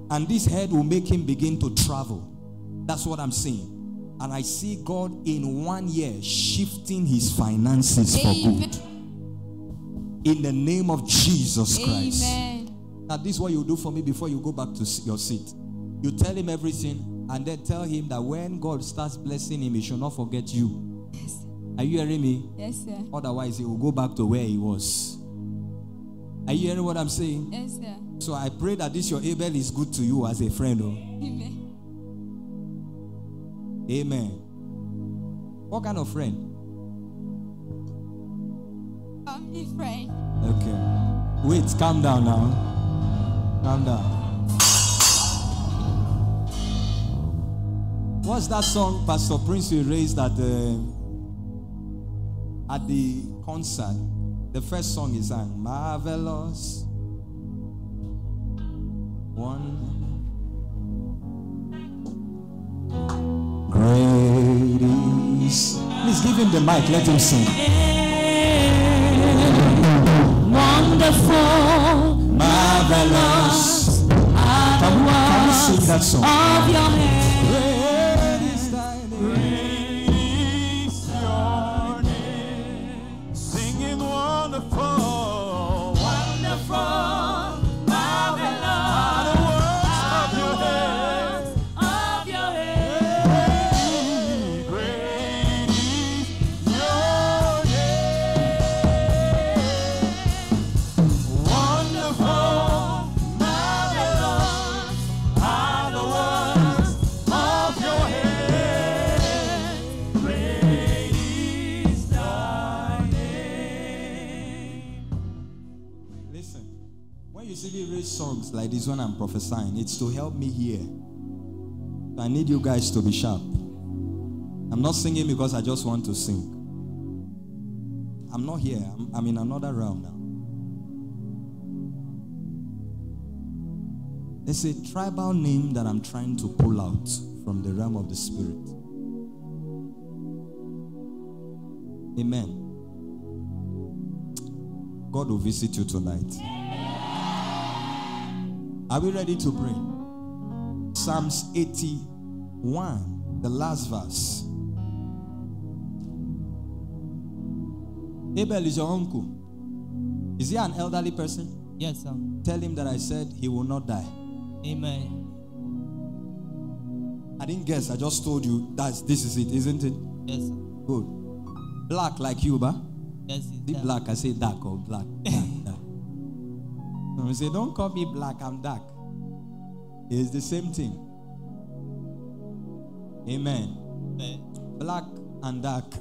And this head will make him begin to travel. That's what I'm saying. And I see God in one year shifting his finances for good. In the name of Jesus Christ. Amen. that this is what you do for me before you go back to your seat. You tell him everything, and then tell him that when God starts blessing him, he should not forget you. Yes. Are you hearing me? Yes, sir. Otherwise, he will go back to where he was. Are you hearing what I'm saying? Yes, sir. So I pray that this your Abel is good to you as a friend. Oh? Amen. Amen. What kind of friend? Family friend. Okay. Wait, calm down now. Calm down. What's that song Pastor Prince we raised at the, at the concert? The first song is sang, Marvelous. One. Great is. Please give him the mic, let him sing. Wonderful, marvelous, are the works of that song. Of your hand. Great is thy name. Great is your name. Singing wonderful, wonderful. Songs like this one I'm prophesying, it's to help me here. I need you guys to be sharp. I'm not singing because I just want to sing. I'm not here. I'm, I'm in another realm now. There's a tribal name that I'm trying to pull out from the realm of the spirit. Amen. God will visit you tonight. Are we ready to pray? Psalms eighty-one, the last verse. Abel is your uncle. Is he an elderly person? Yes, sir. Tell him that I said he will not die. Amen. I didn't guess. I just told you that this is it, isn't it? Yes, sir. Good. Black like you, ba? Yes, sir. The black, I say dark or black. He said, don't call me black, I'm dark. It's the same thing. Amen. Amen. Black and dark.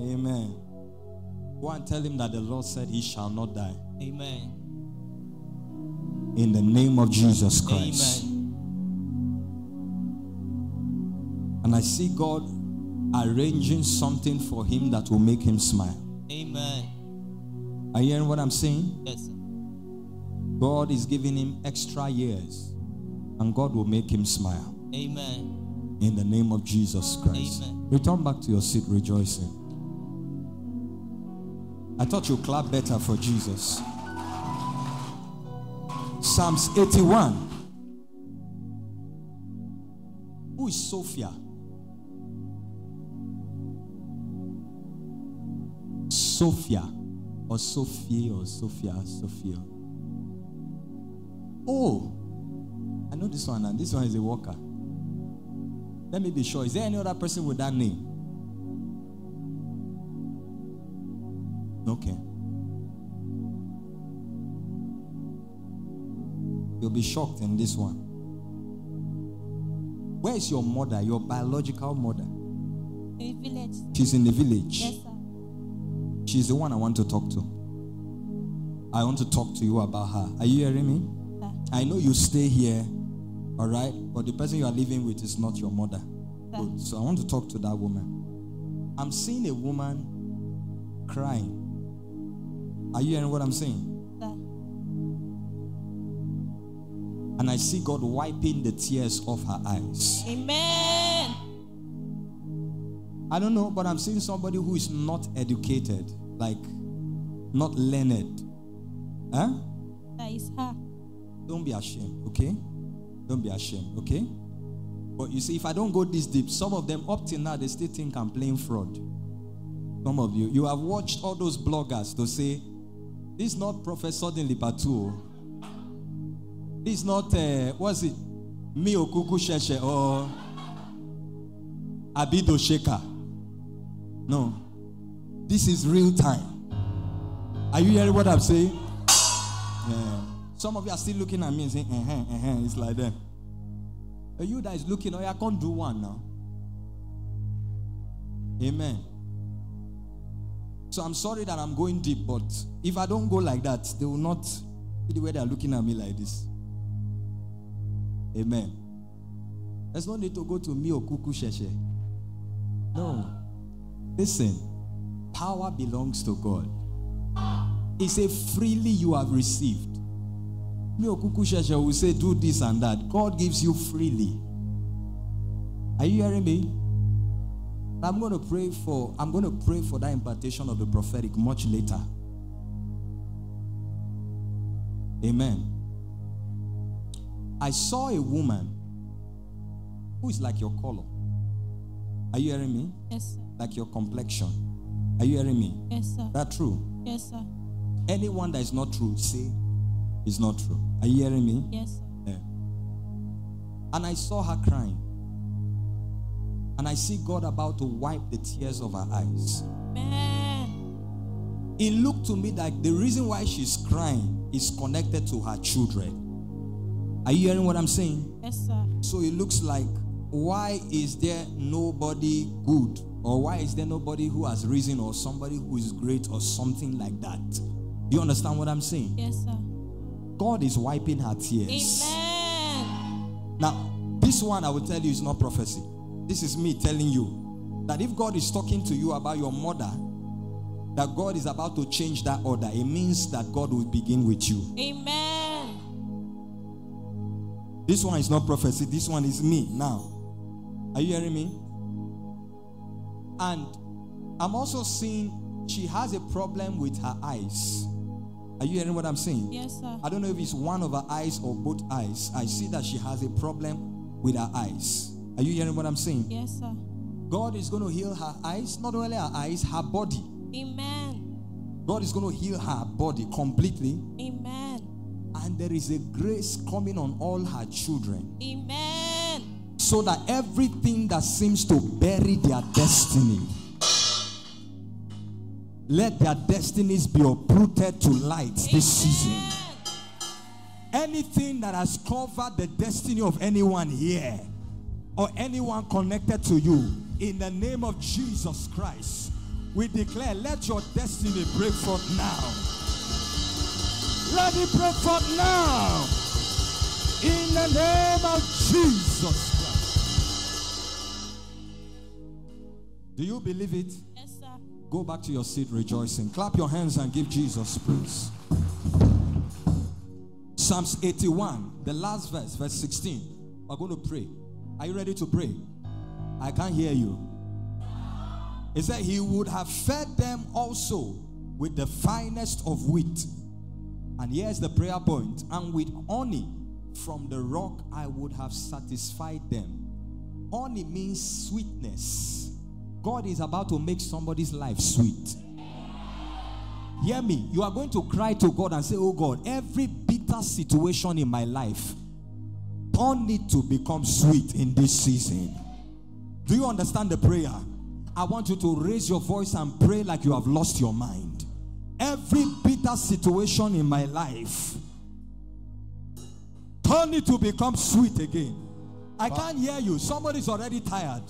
Amen. Go and tell him that the Lord said he shall not die. Amen. In the name of Jesus Christ. Amen. And I see God arranging something for him that will make him smile. Amen. Are you hearing what I'm saying? Yes, sir. God is giving him extra years, and God will make him smile. Amen. In the name of Jesus Christ. Amen. Return back to your seat rejoicing. I thought you clapped better for Jesus. Psalms eighty-one. Who is Sophia? Sophia or Sophie or Sophia, Sophia. Oh, I know this one, and this one is a worker. Let me be sure. Is there any other person with that name? Okay. You'll be shocked in this one. Where is your mother, your biological mother? In the village. She's in the village. Yes, sir. She's the one I want to talk to. I want to talk to you about her. Are you hearing me? I know you stay here, all right? But the person you are living with is not your mother. Good. So I want to talk to that woman. I'm seeing a woman crying. Are you hearing what I'm saying? And I see God wiping the tears off her eyes. Amen. I don't know, but I'm seeing somebody who is not educated, like not learned. Huh? That is her. Don't be ashamed, okay? Don't be ashamed, okay? But you see, if I don't go this deep, some of them up till now, they still think I'm playing fraud. Some of you, you have watched all those bloggers to say, this is not Professor Dinlipatu. This is not, uh, what's it? Mi okuku sheshe or abido sheka. No. This is real time. Are you hearing what I'm saying? Yeah. Some of you are still looking at me and saying, uh-huh, uh-huh. It's like that. Are you that is looking, oh, I can't do one now. Amen. So I'm sorry that I'm going deep, but if I don't go like that, they will not see the way they are looking at me like this. Amen. There's no need to go to me or kuku sheshe. No. Listen, power belongs to God. He said, freely you have received. Me or kuku sheshe will say, do this and that. God gives you freely. Are you hearing me? I'm going to pray for, I'm going to pray for that impartation of the prophetic much later. Amen. I saw a woman who is like your color. Are you hearing me? Yes, sir. Like your complexion. Are you hearing me? Yes, sir. That's true? Yes, sir. Anyone that is not true, say, it's not true. Are you hearing me? Yes, sir. Yeah. And I saw her crying. And I see God about to wipe the tears of her eyes. Man. It looked to me like the reason why she's crying is connected to her children. Are you hearing what I'm saying? Yes, sir. So it looks like, why is there nobody good? Or why is there nobody who has risen or somebody who is great or something like that? You understand what I'm saying? Yes, sir. God is wiping her tears. Amen. Now, this one I will tell you is not prophecy. This is me telling you that if God is talking to you about your mother, that God is about to change that order. It means that God will begin with you. Amen. This one is not prophecy. This one is me now. Are you hearing me? And I'm also seeing she has a problem with her eyes. Are you hearing what I'm saying? Yes, sir. I don't know if it's one of her eyes or both eyes. I see that she has a problem with her eyes. Are you hearing what I'm saying? Yes, sir. God is going to heal her eyes, not only her eyes, her body. Amen. God is going to heal her body completely. Amen. And there is a grace coming on all her children. Amen. So that everything that seems to bury their destiny, let their destinies be uprooted to light this Amen. Season. Anything that has covered the destiny of anyone here, or anyone connected to you, in the name of Jesus Christ, we declare, let your destiny break forth now. Let it break forth now. In the name of Jesus Christ. Do you believe it? Yes, sir. Go back to your seat rejoicing. Clap your hands and give Jesus praise. Psalms eighty-one, the last verse, verse sixteen. We're going to pray. Are you ready to pray? I can't hear you. It said he would have fed them also with the finest of wheat. And here's the prayer point. And with honey from the rock I would have satisfied them. Honey means sweetness. God is about to make somebody's life sweet. Hear me. You are going to cry to God and say, oh God, every bitter situation in my life, honey to become sweet in this season. Do you understand the prayer? I want you to raise your voice and pray like you have lost your mind. Every bitter situation in my life, turn it to become sweet again. I can't hear you. Somebody's already tired.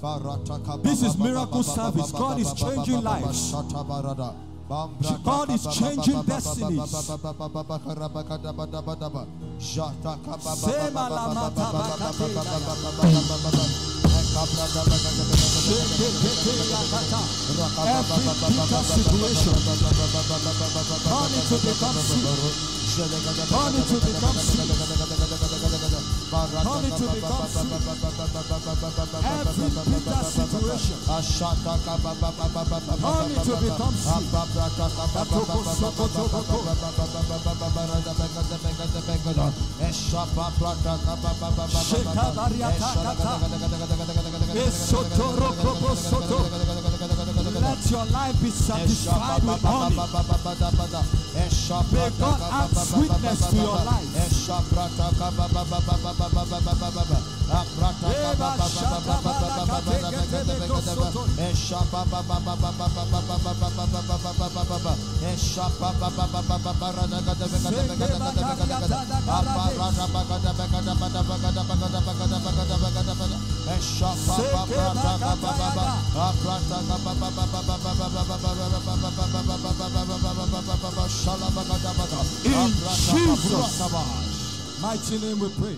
This is miracle service. God is changing lives. God is changing destinies. Every bitter situation, turn it to become sweet. Turn it to become sweet. Turn it to become sweet. Every bitter situation, turn it to become sweet. Shekabariatakata. Esotorokobosoto. Let your life be satisfied with honey. May God add sweetness to your life. In Jesus' mighty name we pray.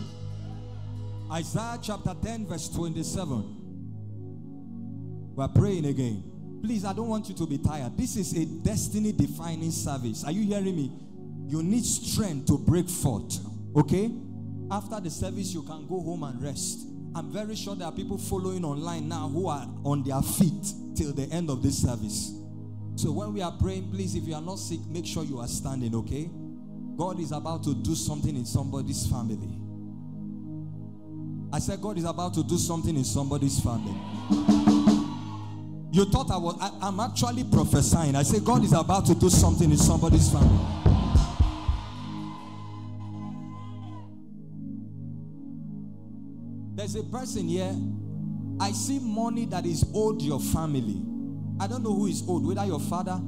Isaiah chapter ten verse twenty-seven. We are praying again. Please, I don't want you to be tired. This is a destiny defining service. Are you hearing me? You need strength to break forth. Okay? After the service you can go home and rest. I'm very sure there are people following online now who are on their feet till the end of this service. So when we are praying, please, if you are not sick, make sure you are standing, okay? God is about to do something in somebody's family. I said God is about to do something in somebody's family. You thought I was, I, I'm actually prophesying. I said God is about to do something in somebody's family. There's a person here, I see money that is owed your family. I don't know who is owed, whether your father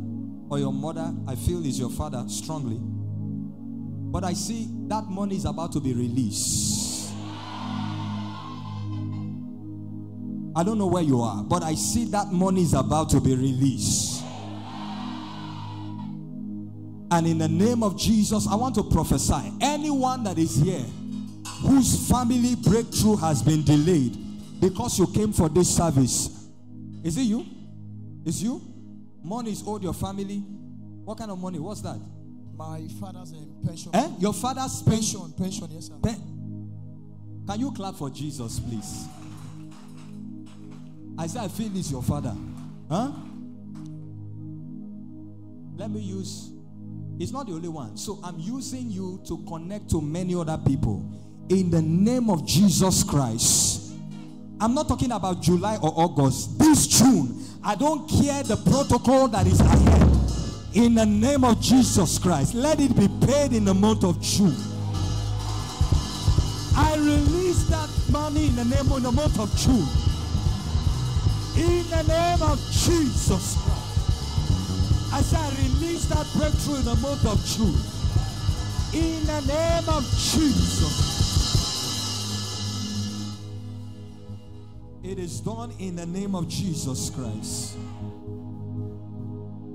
or your mother. I feel is your father strongly. But I see that money is about to be released. I don't know where you are, but I see that money is about to be released. And in the name of Jesus, I want to prophesy. Anyone that is here whose family breakthrough has been delayed because you came for this service. Is it you? Is you? Money is owed your family. What kind of money? What's that? My father's pension. Eh? Your father's pension. Pension, pension yes, sir. Pe Can you clap for Jesus, please? I say I feel it's your father. Huh? Let me use... It's not the only one. So I'm using you to connect to many other people. In the name of Jesus Christ. I'm not talking about July or August. This June, I don't care the protocol that is ahead. In the name of Jesus Christ, let it be paid in the month of June. I release that money in the name of the month of June. In the name of Jesus Christ. As I release that breakthrough in the month of June. In the name of Jesus. It is done in the name of Jesus Christ.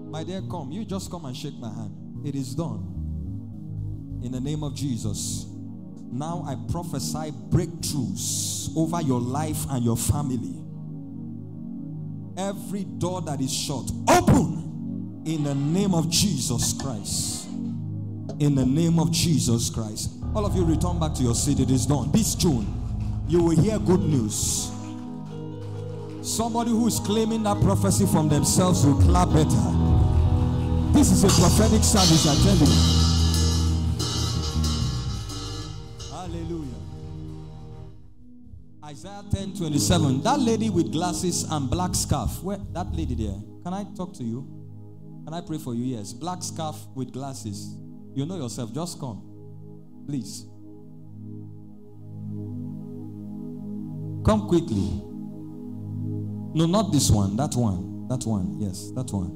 My dear, come. You just come and shake my hand. It is done. In the name of Jesus. Now I prophesy breakthroughs over your life and your family. Every door that is shut, open. In the name of Jesus Christ. In the name of Jesus Christ. All of you return back to your seat. It is done. This June, you will hear good news. Somebody who is claiming that prophecy from themselves will clap better. This is a prophetic service, I tell you. Hallelujah. Isaiah ten twenty-seven. That lady with glasses and black scarf. Where that lady there? Can I talk to you? Can I pray for you? Yes. Black scarf with glasses. You know yourself. Just come. Please. Come quickly. No, not this one. That one. That one. Yes, that one.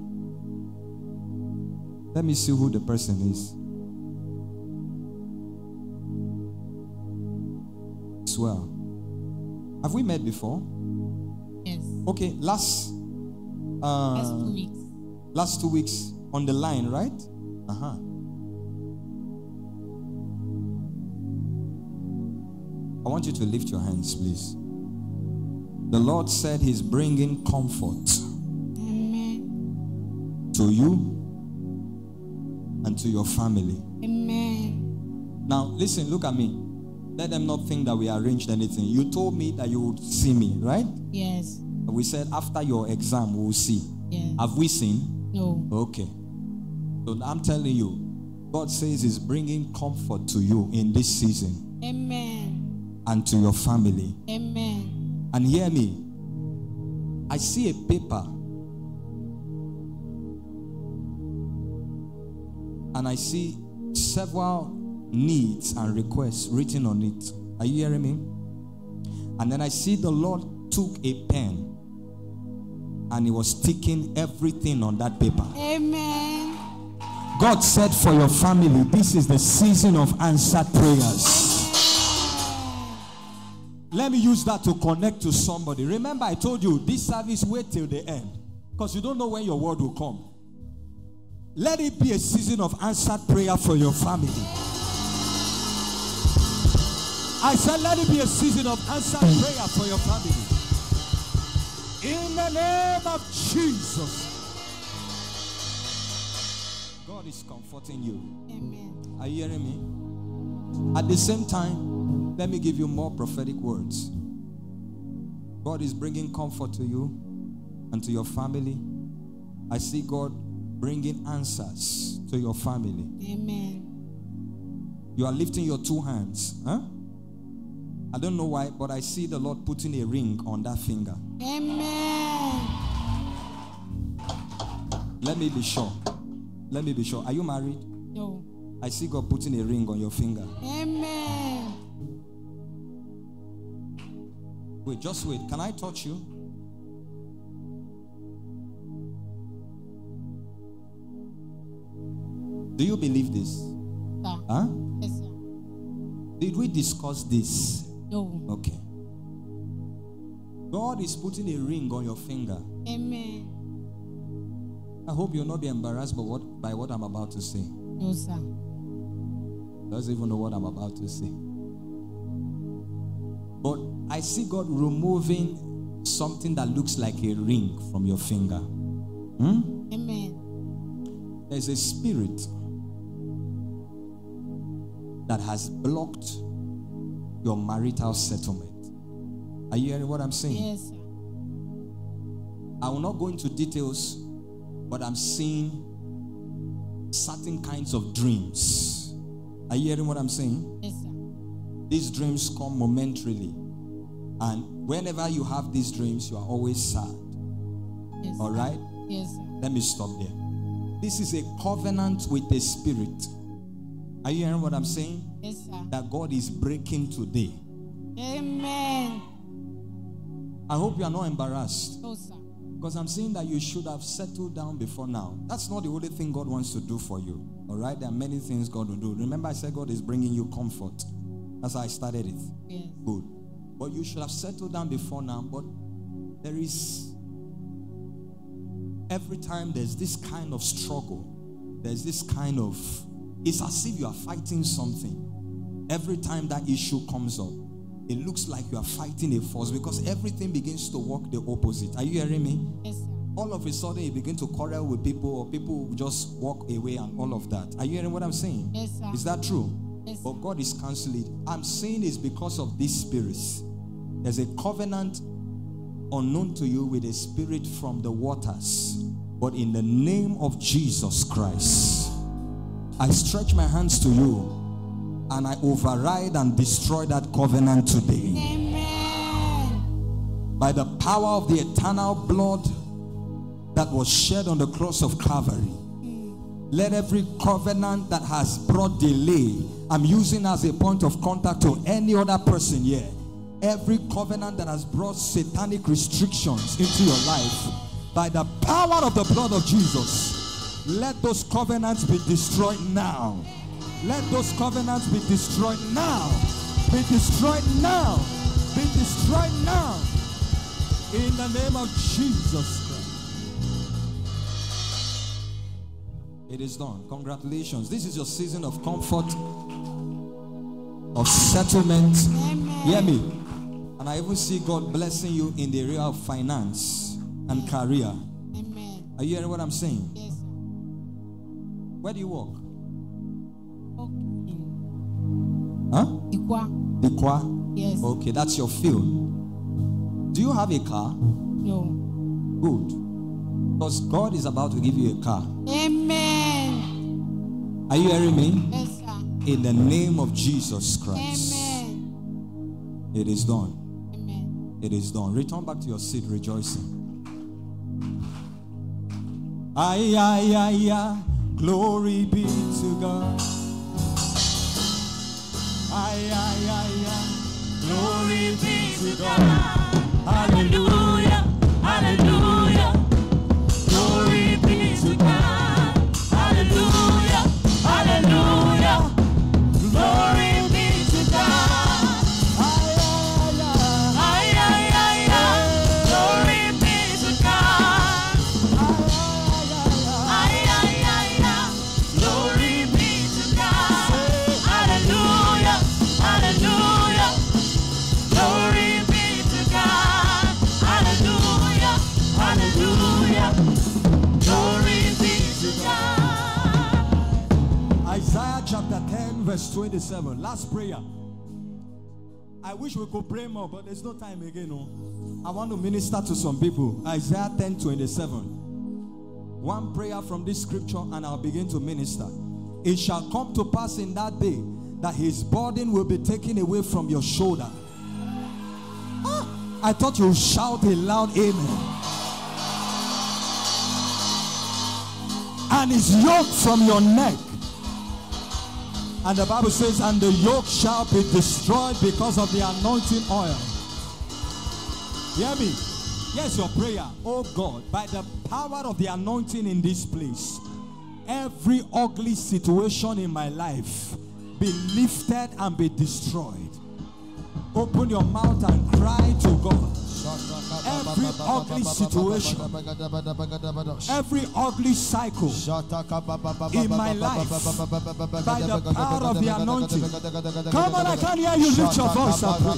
Let me see who the person is. Swell. Have we met before? Yes. Okay, last... Uh, last two weeks. Last two weeks on the line, right? Uh-huh. I want you to lift your hands, please. The Lord said he's bringing comfort. Amen. To you and to your family. Amen. Now, listen, look at me. Let them not think that we arranged anything. You told me that you would see me, right? Yes. We said after your exam, we will see. Yes. Have we seen? No. Okay. So I'm telling you, God says he's bringing comfort to you in this season. Amen. And to your family. Amen. And hear me, I see a paper and I see several needs and requests written on it. Are you hearing me? And then I see the Lord took a pen and he was sticking everything on that paper. Amen. God said for your family, this is the season of answered prayers. Amen. Let me use that to connect to somebody. Remember I told you, this service, wait till the end. Because you don't know when your word will come. Let it be a season of answered prayer for your family. I said let it be a season of answered prayer for your family. In the name of Jesus. God is comforting you. Amen. Are you hearing me? At the same time, let me give you more prophetic words. God is bringing comfort to you and to your family. I see God bringing answers to your family. Amen. You are lifting your two hands. Huh? I don't know why, but I see the Lord putting a ring on that finger. Amen. Let me be sure. Let me be sure. Are you married? No. I see God putting a ring on your finger. Amen. Wait, just wait. Can I touch you? Do you believe this? Sir. Huh? Yes, sir. Did we discuss this? No. Okay. God is putting a ring on your finger. Amen. I hope you'll not be embarrassed by what, by what I'm about to say. No, sir. Doesn't even know what I'm about to say. But I see God removing something that looks like a ring from your finger. Hmm? Amen. There's a spirit that has blocked your marital settlement. Are you hearing what I'm saying? Yes, sir. I will not go into details, but I'm seeing certain kinds of dreams. Are you hearing what I'm saying? Yes, sir. These dreams come momentarily. And whenever you have these dreams, you are always sad. Yes, all right? Yes, sir. Let me stop there. This is a covenant with a spirit. Are you hearing what I'm saying? Yes, sir. That God is breaking today. Amen. I hope you are not embarrassed. No, sir. Because I'm saying that you should have settled down before now. That's not the only thing God wants to do for you. All right? There are many things God will do. Remember I said God is bringing you comfort. That's how I started it. Yes. Good. But you should have settled down before now. But there is... Every time there's this kind of struggle. There's this kind of... It's as if you are fighting something. Every time that issue comes up, it looks like you are fighting a force because everything begins to work the opposite. Are you hearing me? Yes, sir. All of a sudden, you begin to quarrel with people or people just walk away and all of that. Are you hearing what I'm saying? Yes, sir. Is that true? Yes, sir. But God is canceling it. I'm saying it's because of these spirits. There's a covenant unknown to you with a spirit from the waters. But in the name of Jesus Christ, I stretch my hands to you. And I override and destroy that covenant today. Amen. By the power of the eternal blood that was shed on the cross of Calvary. Mm. Let every covenant that has brought delay, I'm using as a point of contact to any other person here. Every covenant that has brought satanic restrictions into your life, by the power of the blood of Jesus, let those covenants be destroyed now. Let those covenants be destroyed now. Be destroyed now. Be destroyed now. In the name of Jesus Christ. It is done. Congratulations. This is your season of comfort, of settlement. Amen. Hear me. And I even see God blessing you in the area of finance and career. Amen. Are you hearing what I'm saying? Yes, sir. Where do you work? Huh? Ikwa. Ikwa? Yes. Okay, that's your field. Do you have a car? No. Good. Because God is about to give you a car. Amen. Are you hearing me? Yes, sir. In the name of Jesus Christ. Amen. It is done. Amen. It is done. Return back to your seat rejoicing. Ay, ay, ay, ay. Glory be to God. Aye, aye, aye, aye. Glory be to God. Hallelujah, hallelujah. Glory be to God. Hallelujah, hallelujah. Glory be to God. Aye, aye, aye, aye, aye. Glory be to God. Aye, aye, aye, aye. Glory be to God. Hallelujah, hallelujah. Glory be to God. Hallelujah, hallelujah. Glory be to God. Isaiah chapter ten verse twenty-seven. Last prayer. I wish we could pray more, but there's no time again. No? I want to minister to some people. Isaiah ten twenty-seven. One prayer from this scripture and I'll begin to minister. It shall come to pass in that day that his burden will be taken away from your shoulder. I thought you shout a loud amen. And his yoke from your neck. And the Bible says, and the yoke shall be destroyed because of the anointing oil. Hear me? Here's your prayer. Oh God, by the power of the anointing in this place, every ugly situation in my life be lifted and be destroyed. Open your mouth and cry to God. Every ugly situation, every ugly cycle in my life, by the power of the anointing. Come on, I can hear you. Lift your voice and pray.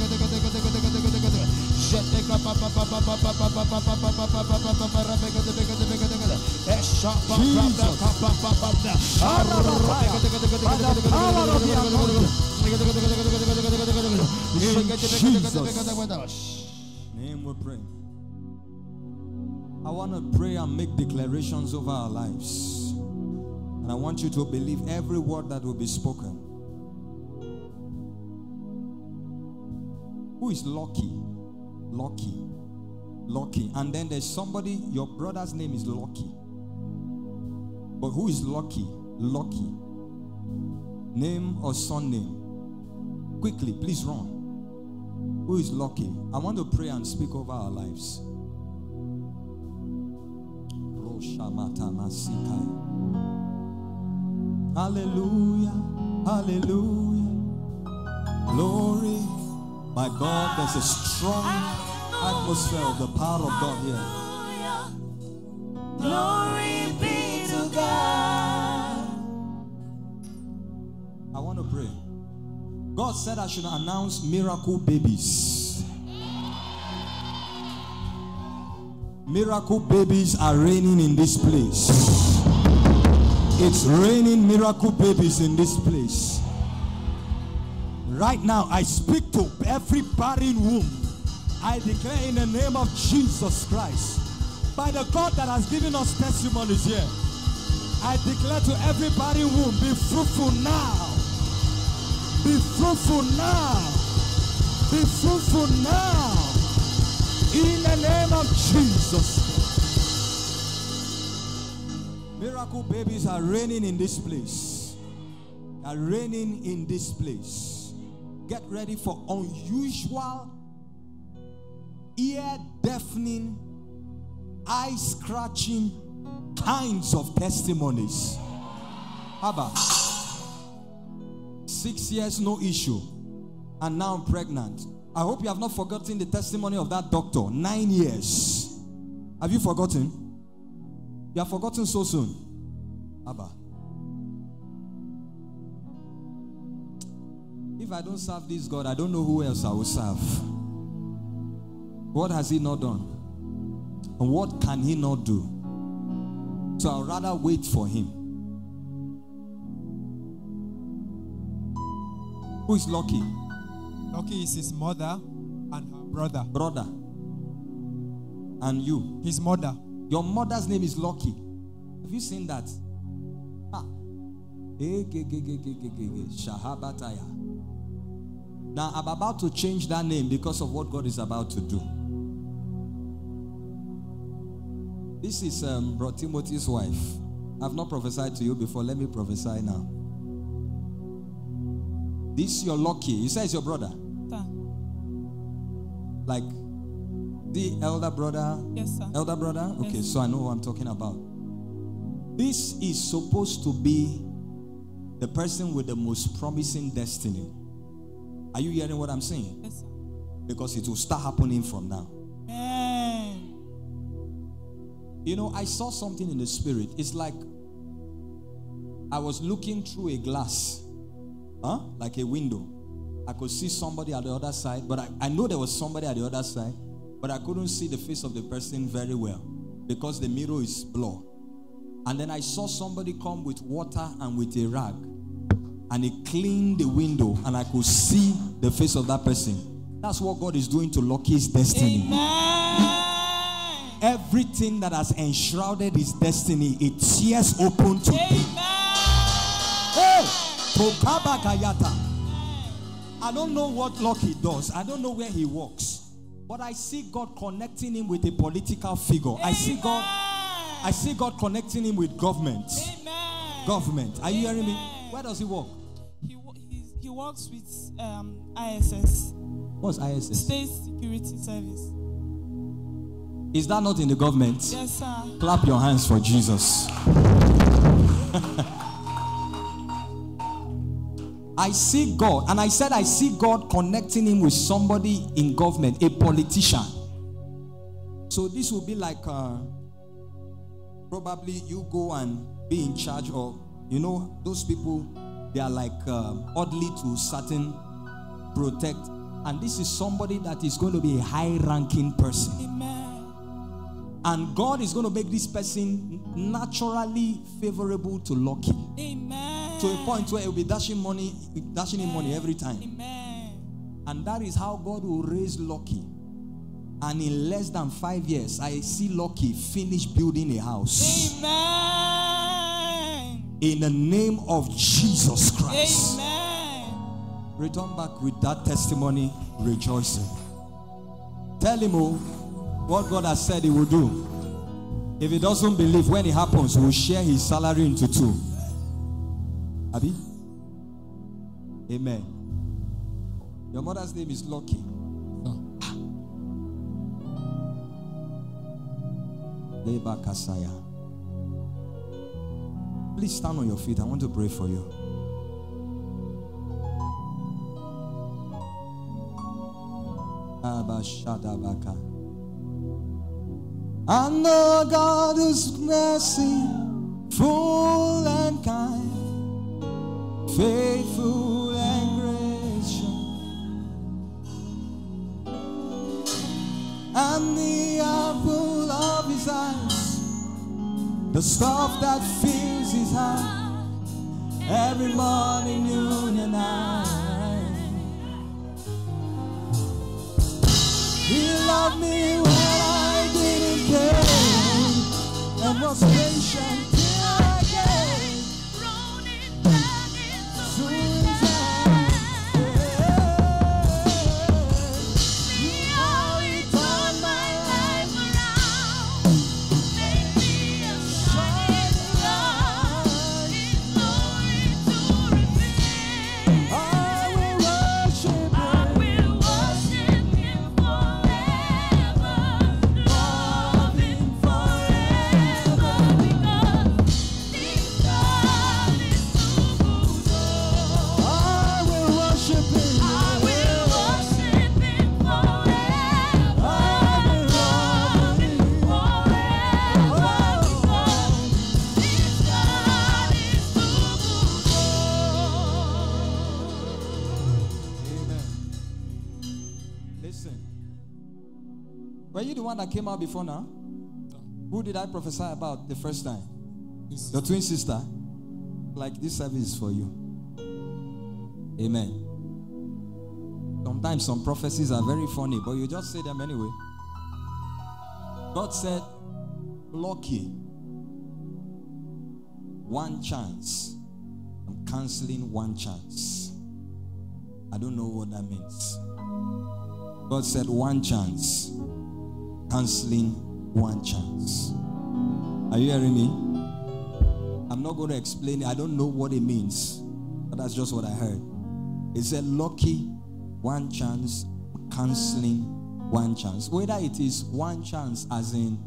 Over our lives, and I want you to believe every word that will be spoken. Who is Lucky? Lucky, Lucky, and then there's somebody, your brother's name is Lucky, but who is Lucky? Lucky. Name or surname? Quickly, please run. Who is Lucky? I want to pray and speak over our lives. Hallelujah, hallelujah. Glory. My God, there's a strong atmosphere of the power of God here. Glory be to God. I want to pray. God said I should announce miracle babies. Miracle babies are reigning in this place. It's raining miracle babies in this place. Right now, I speak to every barren womb. I declare in the name of Jesus Christ, by the God that has given us testimonies here, I declare to every barren womb, be fruitful now. Be fruitful now. Be fruitful now. In the name of Jesus. Miracle babies are reigning in this place. Are reigning in this place. Get ready for unusual, ear-deafening, eye-scratching kinds of testimonies. Abba. Six years, no issue. And now I'm pregnant. I hope you have not forgotten the testimony of that doctor. Nine years. Have you forgotten? You have forgotten so soon. Abba. If I don't serve this God, I don't know who else I will serve. What has he not done? And what can he not do? So I'd rather wait for him. Who is Lucky? Lucky is his mother and her brother. Brother. And you? His mother. Your mother's name is Lucky. Have you seen that? Ah. Now I'm about to change that name because of what God is about to do. This is um, Brother Timothy's wife. I've not prophesied to you before. Let me prophesy now. This your Lucky. You say it's your brother. Sir. Like the elder brother. Yes, sir. Elder brother. Okay, yes. So I know what I'm talking about. This is supposed to be the person with the most promising destiny. Are you hearing what I'm saying? Yes, sir. Because it will start happening from now. Amen. You know, I saw something in the spirit. It's like I was looking through a glass. Huh? Like a window. I could see somebody at the other side, but I, I know there was somebody at the other side, but I couldn't see the face of the person very well because the mirror is blurred. And then I saw somebody come with water and with a rag, and he cleaned the window, and I could see the face of that person. That's what God is doing to Lucky's destiny. Amen. Everything that has enshrouded his destiny, it tears open to him. Hey! I don't know what Lucky does. I don't know where he walks. But I see God connecting him with a political figure. Amen. I see God I see God connecting him with government. Amen. Government. Are Amen. You hearing me? Where does he walk? He, he works with um, I S S. What's I S S? State Security Service. Is that not in the government? Yes, sir. Clap your hands for Jesus. I see God, and I said I see God connecting him with somebody in government, a politician. So this will be like uh, probably you go and be in charge of, you know, those people, they are like uh, oddly to certain protect. And this is somebody that is going to be a high-ranking person. Amen. And God is going to make this person naturally favorable to Lucky. Amen. To a point where he'll be dashing money, dashing him money every time. Amen. And that is how God will raise Lucky. And in less than five years, I see Lucky finish building a house. Amen. In the name of Jesus Christ. Amen. Return back with that testimony, rejoicing. Tell him what God has said he will do. If he doesn't believe, when it happens, we'll share his salary into two. Abi? Amen. Your mother's name is Lucky. Oh. Ah. Leba Kasaya. Please stand on your feet. I want to pray for you. I know God is mercy, full and kind, faithful and gracious. I'm the apple of his eyes, the stuff that fills his heart, every morning, noon and night. He loved me when I didn't care, and was patient till I came, running back into his hand. See how he turned my life around, made me a shining star, his glory to reveal. I will worship him. Were you the one that came out before now? No. Who did I prophesy about the first time? Yes. Your twin sister. Like, this service is for you. Amen. Sometimes some prophecies are very funny, but you just say them anyway. God said, Lucky, one chance. I'm canceling one chance. I don't know what that means. God said, one chance. Canceling one chance. Are you hearing me? I'm not going to explain it. I don't know what it means, but that's just what I heard. It said, Lucky, one chance, canceling one chance. Whether it is one chance as in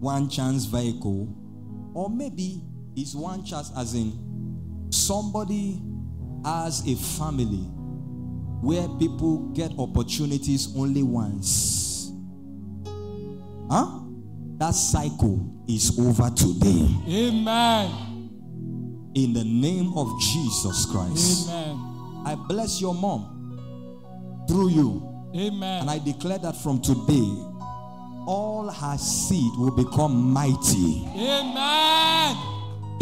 one chance vehicle, or maybe it's one chance as in somebody has a family where people get opportunities only once. Huh? That cycle is over today. Amen. In the name of Jesus Christ. Amen. I bless your mom through you. Amen. And I declare that from today, all her seed will become mighty. Amen.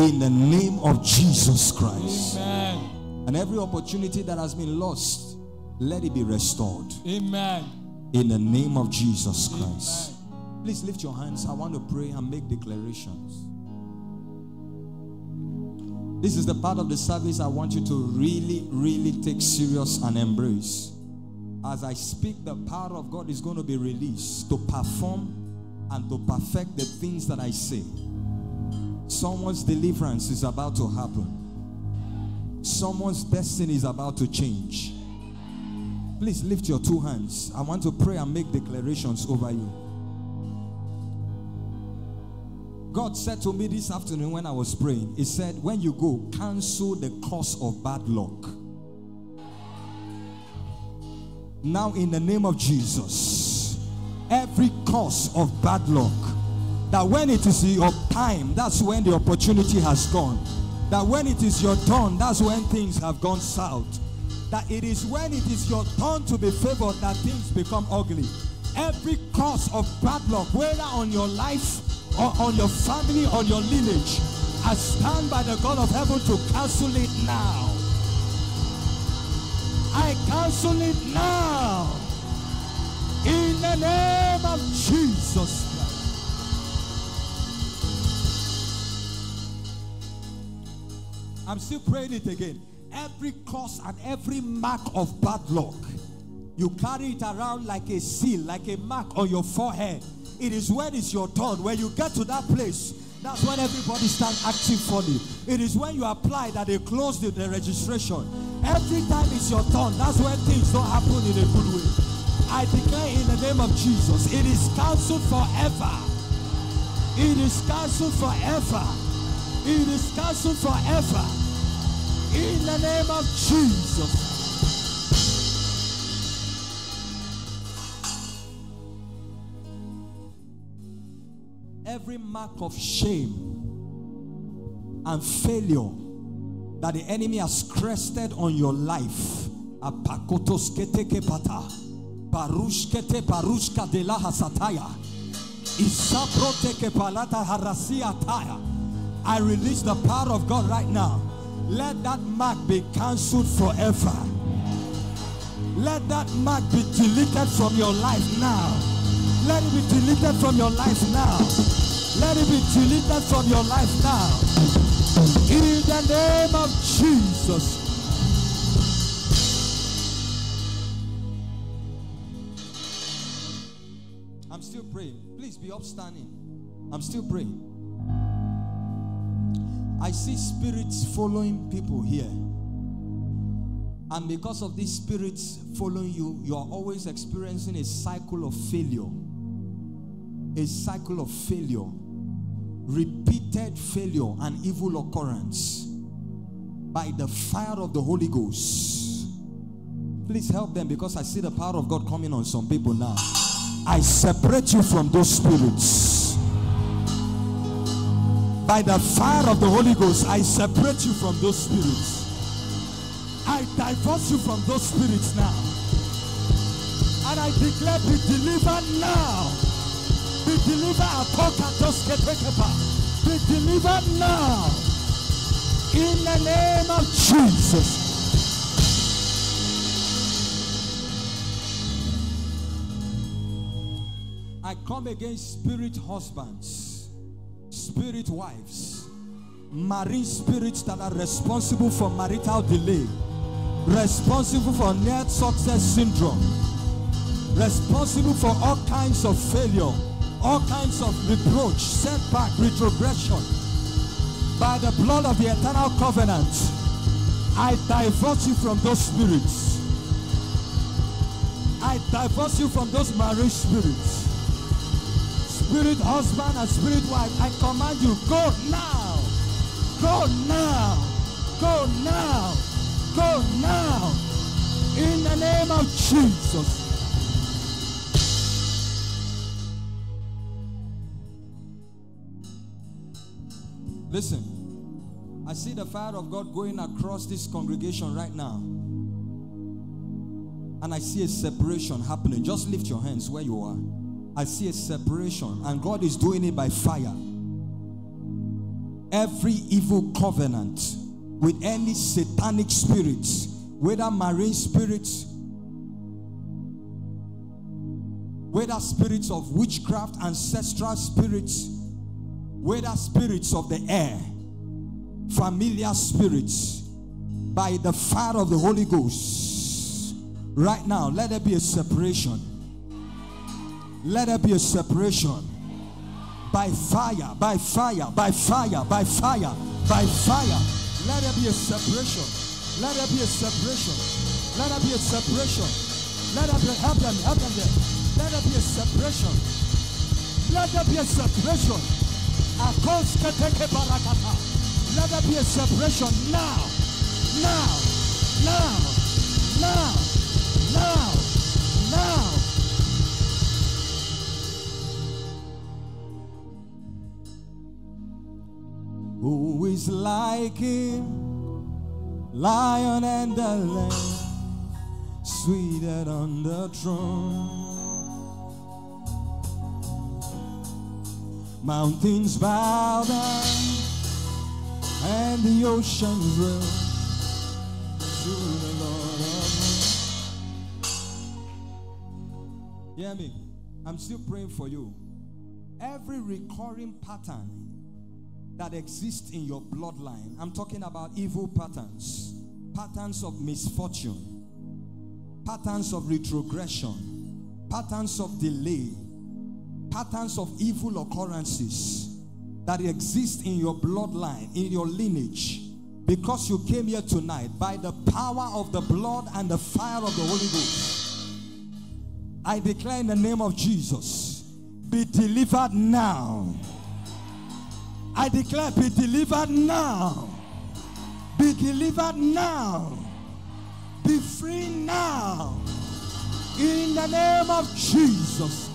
In the name of Jesus Christ. Amen. And every opportunity that has been lost, let it be restored. Amen. In the name of Jesus Christ. Amen. Please lift your hands. I want to pray and make declarations. This is the part of the service I want you to really, really take serious and embrace. As I speak, the power of God is going to be released to perform and to perfect the things that I say. Someone's deliverance is about to happen. Someone's destiny is about to change. Please lift your two hands. I want to pray and make declarations over you. God said to me this afternoon when I was praying, he said, when you go, cancel the curse of bad luck. Now in the name of Jesus, every curse of bad luck, that when it is your time, that's when the opportunity has gone. That when it is your turn, that's when things have gone south. That it is when it is your turn to be favored that things become ugly. Every curse of bad luck, whether on your life, or on your family, on your lineage, I stand by the God of heaven to cancel it now. I cancel it now. In the name of Jesus Christ. I'm still praying it again. Every curse and every mark of bad luck, you carry it around like a seal, like a mark on your forehead. It is when it's your turn. When you get to that place, That's when everybody stands active for you. It is when you apply that they close the, the registration. Every time it's your turn, that's when things don't happen in a good way. I declare in the name of Jesus, it is cancelled forever. It is cancelled forever. It is cancelled forever. In the name of Jesus. Every mark of shame and failure that the enemy has crested on your life, I release the power of God right now. Let that mark be cancelled forever. Let that mark be deleted from your life now. Let it be deleted from your life now. Let it be deleted from your life now. In the name of Jesus. I'm still praying. Please be upstanding. I'm still praying. I see spirits following people here. And because of these spirits following you, you are always experiencing a cycle of failure. A cycle of failure. Repeated failure and evil occurrence. By the fire of the Holy Ghost. Please help them, because I see the power of God coming on some people now. I separate you from those spirits. By the fire of the Holy Ghost, I separate you from those spirits. I divorce you from those spirits now. And I declare, be delivered now. Be delivered Be delivered now. In the name of Jesus. I come against spirit husbands. Spirit wives, marine spirits that are responsible for marital delay, responsible for near success syndrome, responsible for all kinds of failure, all kinds of reproach, setback, retrogression. By the blood of the eternal covenant, I divorce you from those spirits. I divorce you from those marine spirits. Spirit husband and spirit wife, I command you, go now, go now, go now, go now, in the name of Jesus. Listen, I see the fire of God going across this congregation right now. And I see a separation happening. Just lift your hands where you are. I see a separation, and God is doing it by fire. Every evil covenant with any satanic spirit, whether marine spirits, whether spirits of witchcraft, ancestral spirits, whether spirits of the air, familiar spirits, by the fire of the Holy Ghost, right now, let there be a separation. Let there be a separation. By fire, by fire, by fire, by fire, by fire. Let there be a separation. Let there be a separation. Let there be a separation. Let there be, help them, help them there. Let there be a separation. Let there be a separation. Let there be a separation now. Now. Now. Now. Now. Now. Who is like him, lion and the lamb, seated on the throne. Mountains bow down and the ocean roars to the Lord of hosts. Hear me, I'm still praying for you. Every recurring pattern that exists in your bloodline. I'm talking about evil patterns. Patterns of misfortune. Patterns of retrogression. Patterns of delay. Patterns of evil occurrences. that exists in your bloodline, in your lineage, because you came here tonight by the power of the blood and the fire of the Holy Ghost. I declare in the name of Jesus, be delivered now. I declare, be delivered now. Be delivered now. Be free now. In the name of Jesus.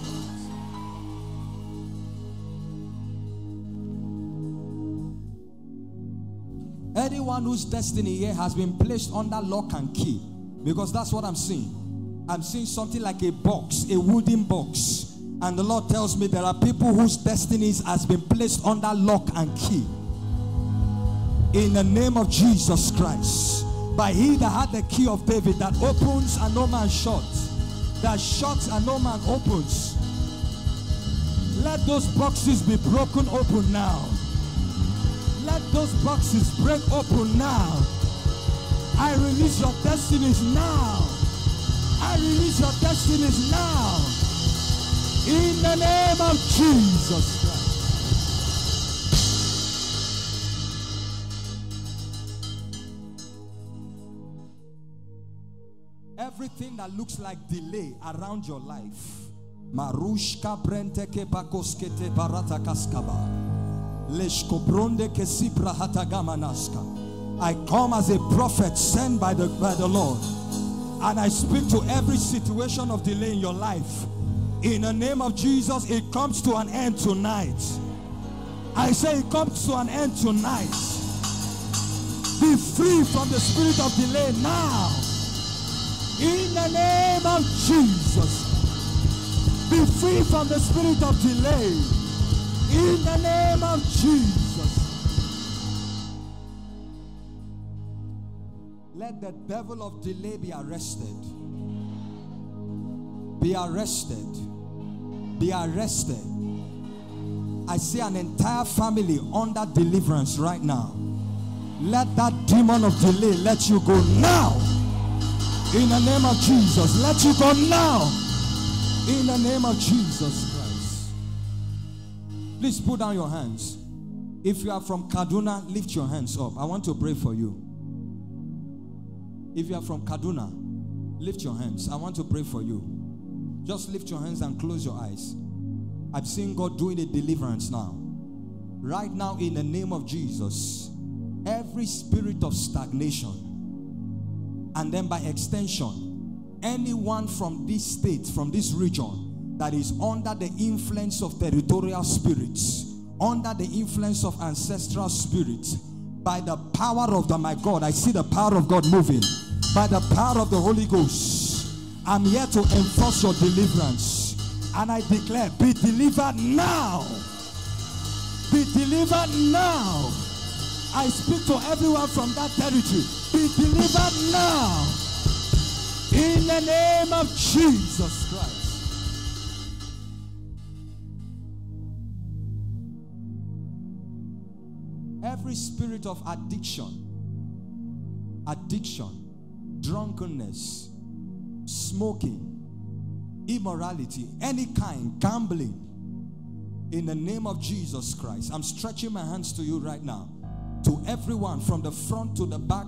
Anyone whose destiny here has been placed under lock and key, because that's what I'm seeing. I'm seeing something like a box, a wooden box. And the Lord tells me there are people whose destinies has been placed under lock and key. In the name of Jesus Christ. By he that had the key of David, that opens and no man shuts, that shuts and no man opens. Let those boxes be broken open now. Let those boxes break open now. I release your destinies now. I release your destinies now. In the name of Jesus Christ. Everything that looks like delay around your life. Marushka brenteke bakoskete barata kaskaba. I come as a prophet sent by the, by the Lord, and I speak to every situation of delay in your life. In the name of Jesus, it comes to an end tonight. I say it comes to an end tonight. Be free from the spirit of delay now. In the name of Jesus. Be free from the spirit of delay. In the name of Jesus. Let the devil of delay be arrested. Be arrested. Be arrested. I see an entire family under deliverance right now. Let that demon of delay let you go now. In the name of Jesus. Let you go now. In the name of Jesus. Please put down your hands. If you are from Kaduna, lift your hands up. I want to pray for you. If you are from Kaduna, lift your hands. I want to pray for you. Just lift your hands and close your eyes. I'm seeing God doing a deliverance now. Right now, in the name of Jesus, every spirit of stagnation, and then by extension, anyone from this state, from this region, that is under the influence of territorial spirits, under the influence of ancestral spirits, by the power of the, my God, I see the power of God moving, by the power of the Holy Ghost, I'm here to enforce your deliverance, and I declare, be delivered now, be delivered now. I speak to everyone from that territory, be delivered now, in the name of Jesus Christ. Every spirit of addiction, addiction, drunkenness, smoking, immorality, any kind, gambling, in the name of Jesus Christ, I'm stretching my hands to you right now, to everyone from the front to the back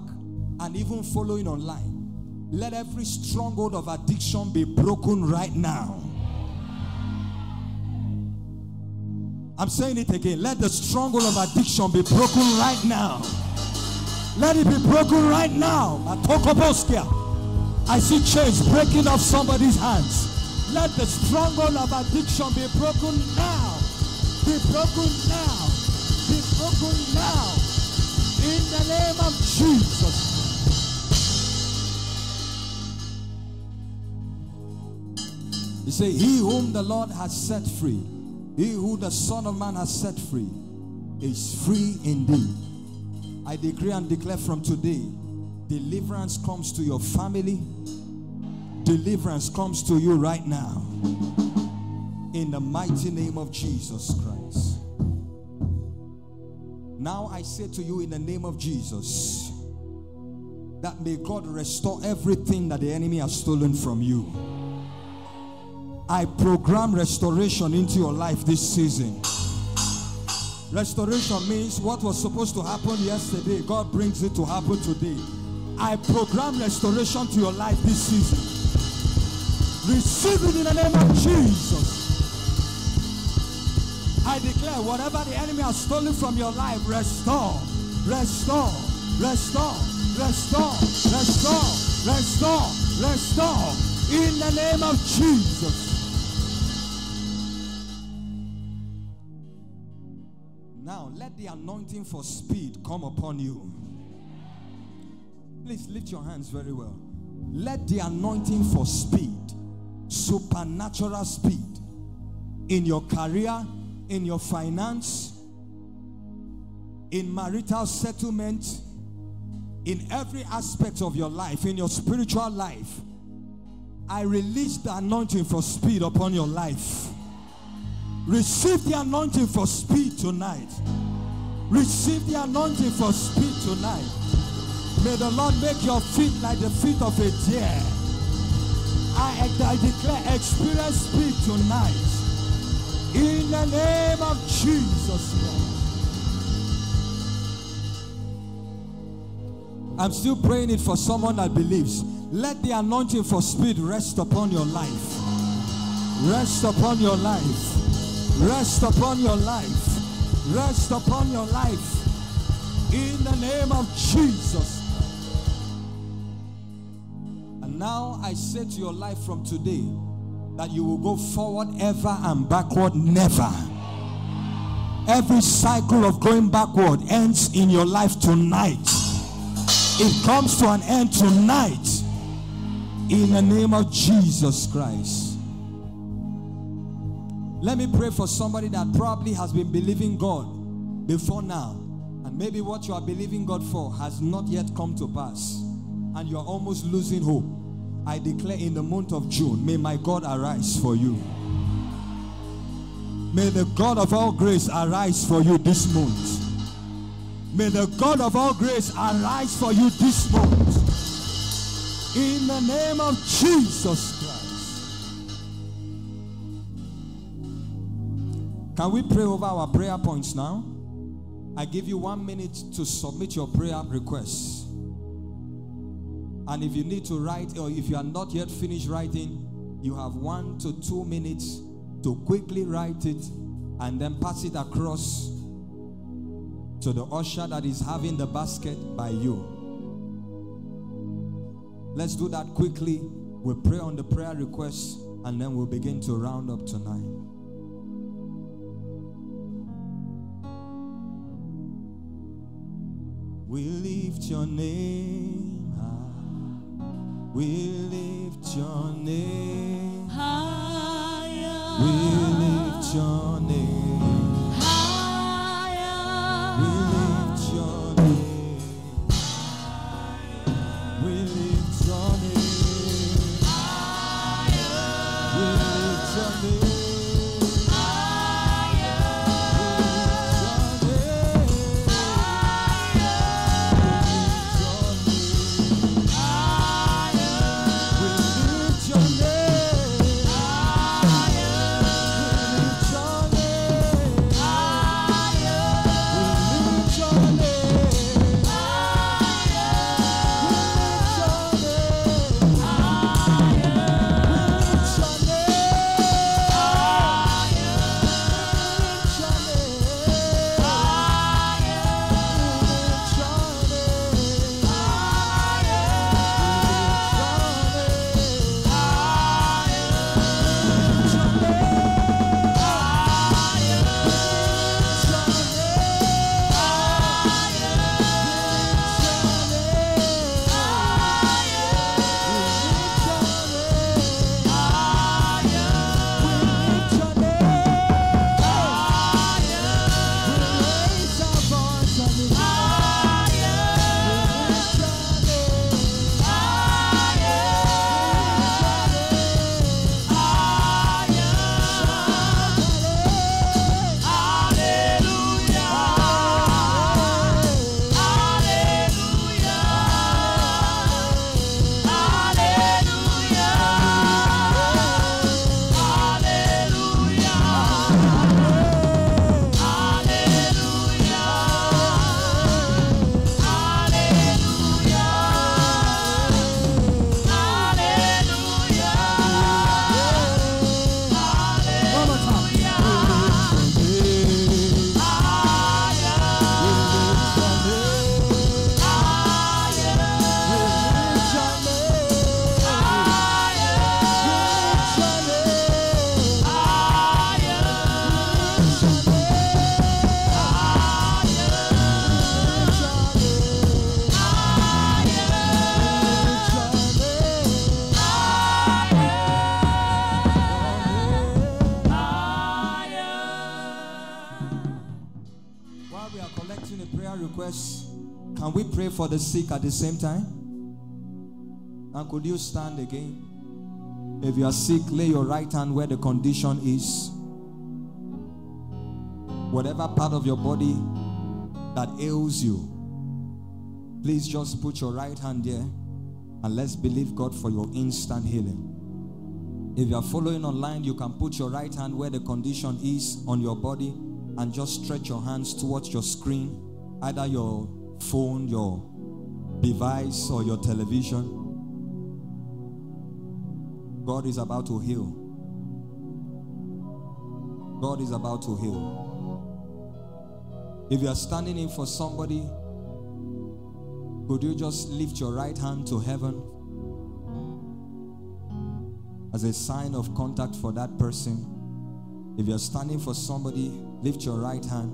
and even following online. Let every stronghold of addiction be broken right now. I'm saying it again. Let the stronghold of addiction be broken right now. Let it be broken right now. I see chains breaking off somebody's hands. Let the stronghold of addiction be broken now. Be broken now. Be broken now. In the name of Jesus. You say, he whom the Lord has set free, he who the Son of Man has set free is free indeed. I decree and declare from today, deliverance comes to your family. Deliverance comes to you right now. In the mighty name of Jesus Christ. Now I say to you in the name of Jesus, that may God restore everything that the enemy has stolen from you. I program restoration into your life this season. Restoration means what was supposed to happen yesterday, God brings it to happen today. I program restoration to your life this season. Receive it in the name of Jesus. I declare whatever the enemy has stolen from your life, restore, restore, restore, restore, restore, restore, restore, in the name of Jesus. Now let the anointing for speed come upon you. Please lift your hands very well. Let the anointing for speed, supernatural speed, in your career, in your finance, in marital settlement, in every aspect of your life, in your spiritual life, I release the anointing for speed upon your life. Receive the anointing for speed tonight. Receive the anointing for speed tonight. May the Lord make your feet like the feet of a deer. I, I declare experience speed tonight. In the name of Jesus. I'm still praying it for someone that believes. Let the anointing for speed rest upon your life. Rest upon your life. Rest upon your life. Rest upon your life. In the name of Jesus. Now I say to your life from today that you will go forward ever and backward never. Every cycle of going backward ends in your life tonight. It comes to an end tonight in the name of Jesus Christ. Let me pray for somebody that probably has been believing God before now, and maybe what you are believing God for has not yet come to pass and you are almost losing hope. I declare in the month of June, may my God arise for you. May the God of all grace arise for you this month. May the God of all grace arise for you this month. In the name of Jesus Christ. Can we pray over our prayer points now? I give you one minute to submit your prayer requests. And if you need to write, or if you are not yet finished writing, you have one to two minutes to quickly write it and then pass it across to the usher that is having the basket by you. Let's do that quickly. We'll pray on the prayer requests and then we'll begin to round up tonight. We lift your name high. We lift your name higher. We lift your name higher. We lift your name higher. We lift your name higher. We lift your name. Your name. requests, can we pray for the sick at the same time? And could you stand again? If you are sick, lay your right hand where the condition is. Whatever part of your body that ails you, please just put your right hand there and let's believe God for your instant healing. If you are following online, you can put your right hand where the condition is on your body and just stretch your hands towards your screen, either your phone, your device, or your television. God is about to heal. God is about to heal. If you are standing in for somebody, could you just lift your right hand to heaven as a sign of contact for that person? If you are standing for somebody, lift your right hand.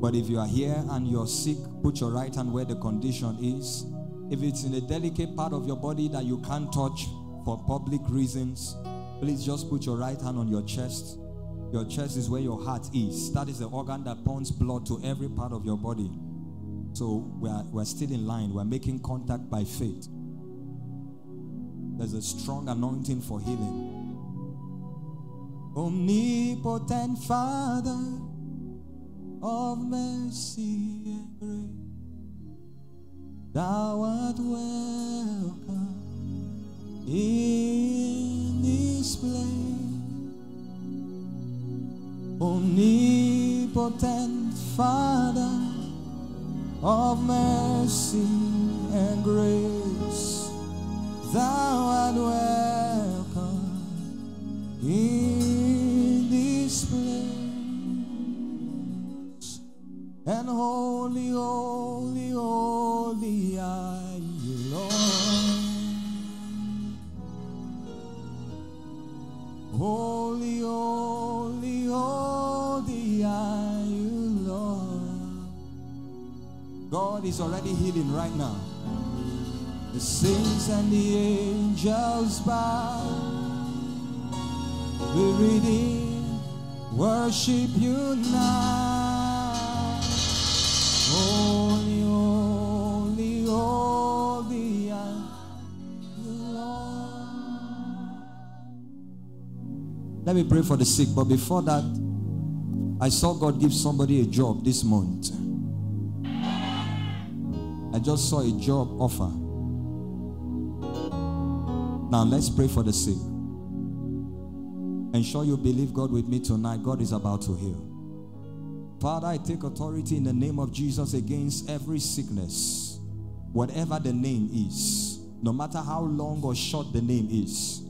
But if you are here and you're sick, put your right hand where the condition is. If it's in a delicate part of your body that you can't touch for public reasons, please just put your right hand on your chest. Your chest is where your heart is. That is the organ that pumps blood to every part of your body. So we're, we're still in line. We're making contact by faith. There's a strong anointing for healing. Omnipotent Father of mercy and grace, Thou art welcome in this place. Omnipotent Father of mercy and grace, Thou art welcome in this place. And holy, holy, holy, holy are you, Lord. Holy, holy, holy are you, Lord. God is already healing right now. The saints and the angels bow. We redeem, worship you now. Holy, holy, holy are you, Lord. Let me pray for the sick, but before that, I saw God give somebody a job this month. I just saw a job offer. Now let's pray for the sick. Ensure you believe God with me tonight. God is about to heal. Father, I take authority in the name of Jesus against every sickness. Whatever the name is, no matter how long or short the name is,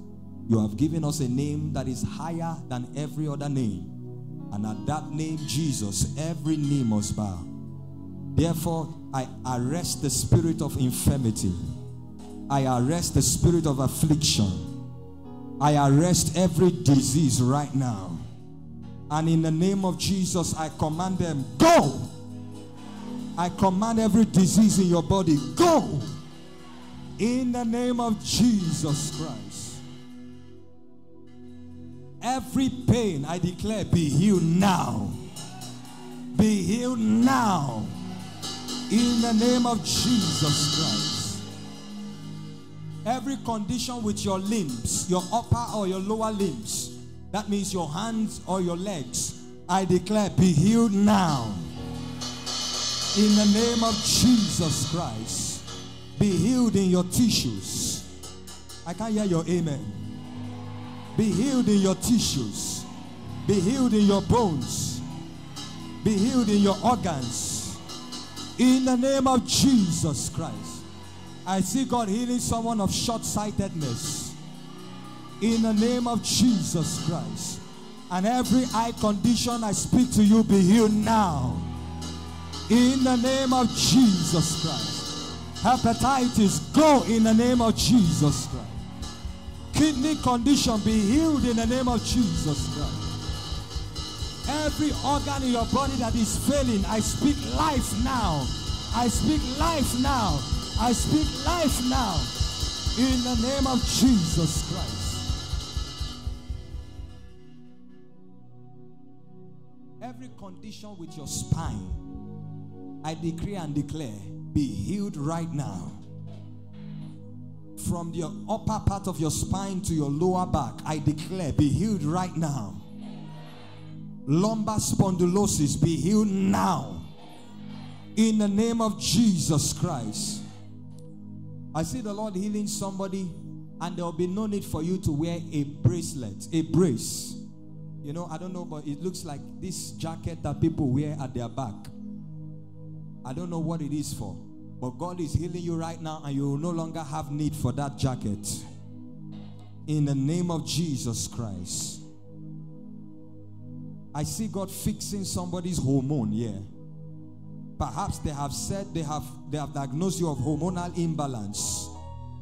you have given us a name that is higher than every other name. And at that name, Jesus, every knee must bow. Therefore, I arrest the spirit of infirmity. I arrest the spirit of affliction. I arrest every disease right now. And in the name of Jesus, I command them, go! I command every disease in your body, go! In the name of Jesus Christ. Every pain, I declare, be healed now. Be healed now. In the name of Jesus Christ. Every condition with your limbs, your upper or your lower limbs, that means your hands or your legs, I declare, be healed now. In the name of Jesus Christ, be healed in your tissues. I can't hear your amen. Be healed in your tissues. Be healed in your bones. Be healed in your organs. In the name of Jesus Christ. I see God healing someone of short-sightedness. In the name of Jesus Christ. And every eye condition, I speak to you, be healed now. In the name of Jesus Christ. Hepatitis, go in the name of Jesus Christ. Kidney condition, be healed in the name of Jesus Christ. Every organ in your body that is failing, I speak life now. I speak life now. I speak life now. In the name of Jesus Christ. every condition with your spine, I decree and declare, be healed right now. From your upper part of your spine to your lower back, I declare, be healed right now. Lumbar spondylosis, be healed now. In the name of Jesus Christ. I see the Lord healing somebody, and there will be no need for you to wear a bracelet, a brace. You know, I don't know, but it looks like this jacket that people wear at their back. I don't know what it is for, but God is healing you right now, and you will no longer have need for that jacket. In the name of Jesus Christ. I see God fixing somebody's hormone, yeah. Perhaps they have said they have they have diagnosed you of hormonal imbalance.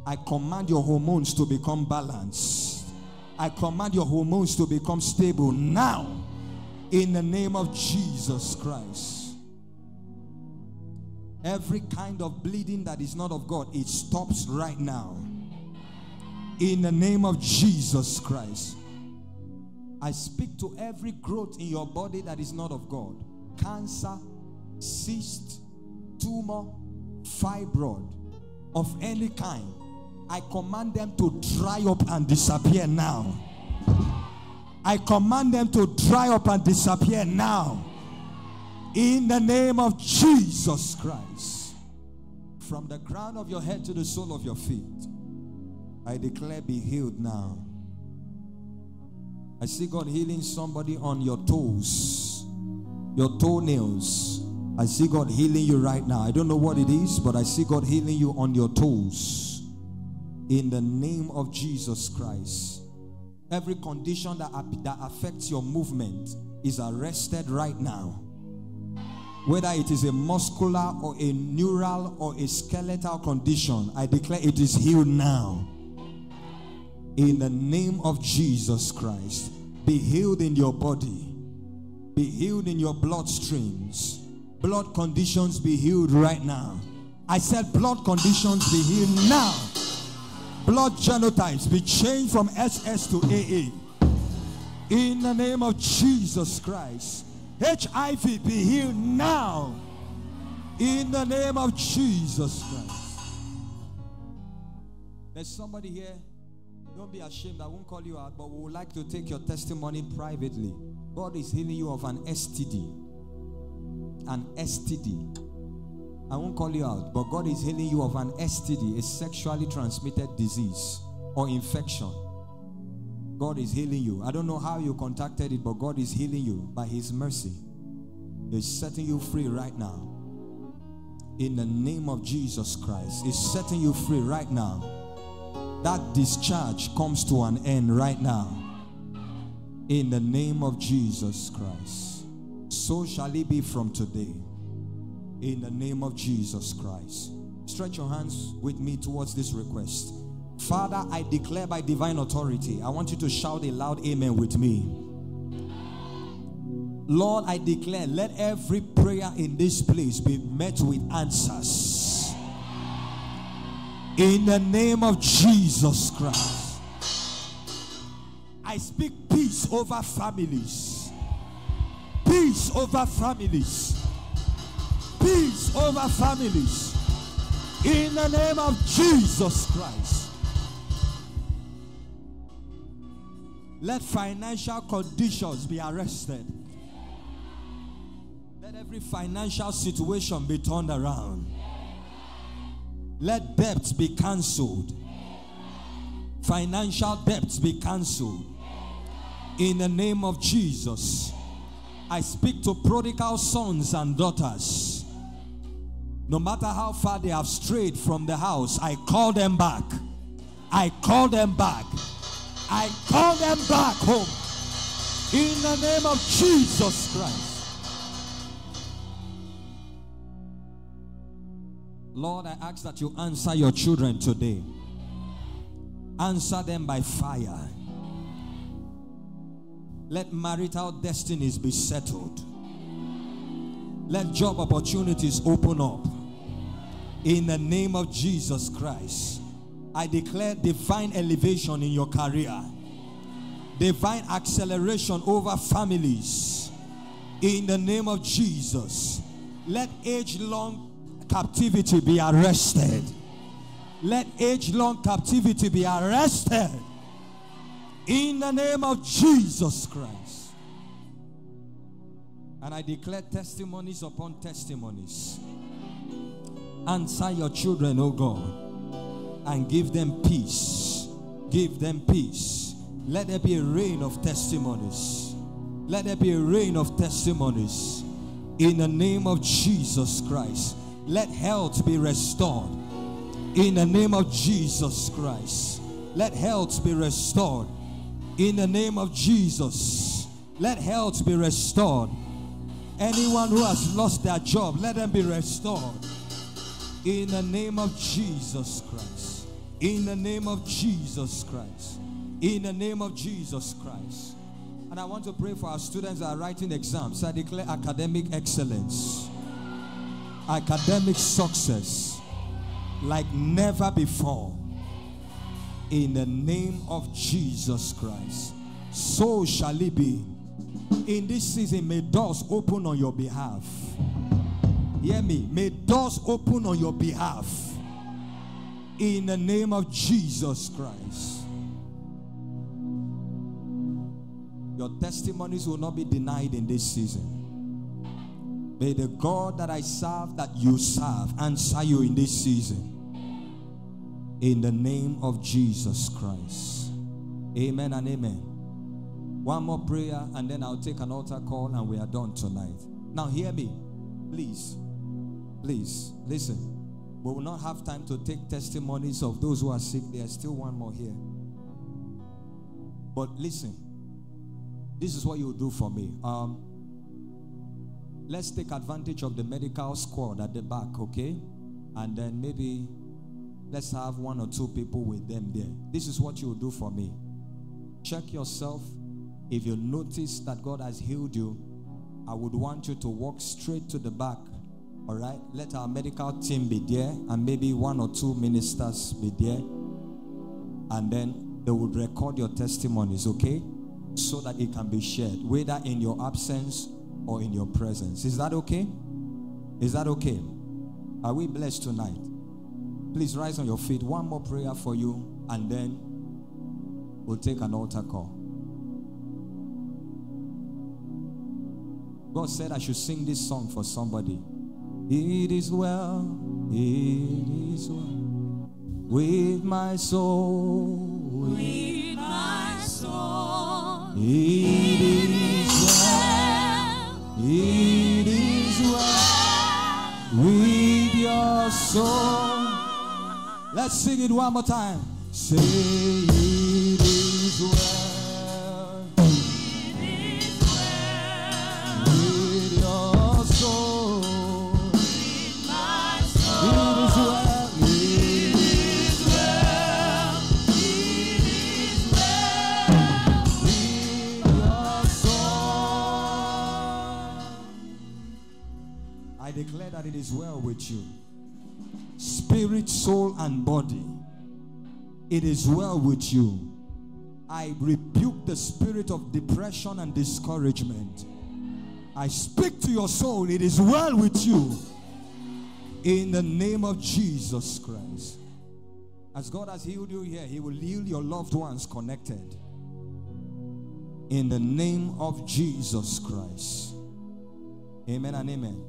I command your hormones to become balanced. I command your hormones to become stable now, in the name of Jesus Christ. Every kind of bleeding that is not of God, it stops right now, in the name of Jesus Christ. I speak to every growth in your body that is not of God. Cancer, cyst, tumor, fibroid of any kind, I command them to dry up and disappear now. I command them to dry up and disappear now, in the name of Jesus Christ. From the crown of your head to the sole of your feet, I declare, be healed now. I see God healing somebody on your toes, your toenails. I see God healing you right now. I don't know what it is, but I see God healing you on your toes. In the name of Jesus Christ. Every condition that, that affects your movement is arrested right now. Whether it is a muscular or a neural or a skeletal condition, I declare it is healed now. In the name of Jesus Christ. Be healed in your body. Be healed in your bloodstreams. Blood conditions, be healed right now. I said blood conditions, be healed now. Blood genotypes, be changed from S S to A A. In the name of Jesus Christ. H I V, be healed now. In the name of Jesus Christ. There's somebody here. Don't be ashamed. I won't call you out, but we would like to take your testimony privately. God is healing you of an S T D. An S T D. I won't call you out, but God is healing you of an S T D, a sexually transmitted disease or infection. God is healing you. I don't know how you contacted it, but God is healing you by His mercy. He's setting you free right now. In the name of Jesus Christ, He's setting you free right now. That discharge comes to an end right now. In the name of Jesus Christ. So shall it be from today, in the name of Jesus Christ. Stretch your hands with me towards this request. Father, I declare by divine authority. I want you to shout a loud amen with me. Lord, I declare, let every prayer in this place be met with answers, in the name of Jesus Christ. I speak peace over families. Peace over families. Peace over families. In the name of Jesus Christ. Let financial conditions be arrested. Let every financial situation be turned around. Let debts be cancelled. Financial debts be cancelled. In the name of Jesus. I speak to prodigal sons and daughters. No matter how far they have strayed from the house, I call them back. I call them back. I call them back home. In the name of Jesus Christ. Lord, I ask that you answer your children today. Answer them by fire. Let marital destinies be settled. Let job opportunities open up. In the name of Jesus Christ, I declare divine elevation in your career. Divine acceleration over families. In the name of Jesus, let age-long captivity be arrested. Let age-long captivity be arrested. In the name of Jesus Christ. And I declare testimonies upon testimonies. Answer your children, O God, and give them peace. Give them peace. Let there be a rain of testimonies. Let there be a rain of testimonies. In the name of Jesus Christ. Let health be restored. In the name of Jesus Christ. Let health be restored. In the name of Jesus. Let health be restored. Anyone who has lost their job, let them be restored. In the name of Jesus Christ. In the name of Jesus Christ. In the name of Jesus Christ. And I want to pray for our students that are writing exams. I declare academic excellence. Academic success. Like never before. In the name of Jesus Christ. So shall it be. In this season, may doors open on your behalf. Hear me. May doors open on your behalf. In the name of Jesus Christ. Your testimonies will not be denied in this season. May the God that I serve, that you serve, answer you in this season. In the name of Jesus Christ. Amen and amen. One more prayer and then I'll take an altar call and we are done tonight. Now hear me. Please. Please, listen. We will not have time to take testimonies of those who are sick. There's still one more here. But listen. This is what you do for me. Um, let's take advantage of the medical squad at the back, okay? And then maybe let's have one or two people with them there. This is what you do for me. Check yourself. If you notice that God has healed you, I would want you to walk straight to the back. All right, let our medical team be there and maybe one or two ministers be there. And then they would record your testimonies, okay? So that it can be shared, whether in your absence or in your presence. Is that okay? Is that okay? Are we blessed tonight? Please rise on your feet. One more prayer for you and then we'll take an altar call. God said I should sing this song for somebody. It is well, it is well with my soul, with my soul. It is well, it is well with your soul. Let's sing it one more time. Say it is well, it is well with your soul. Declare that it is well with you. Spirit, soul, and body. It is well with you. I rebuke the spirit of depression and discouragement. I speak to your soul. It is well with you. In the name of Jesus Christ. As God has healed you here, He will heal your loved ones connected. In the name of Jesus Christ. Amen and amen.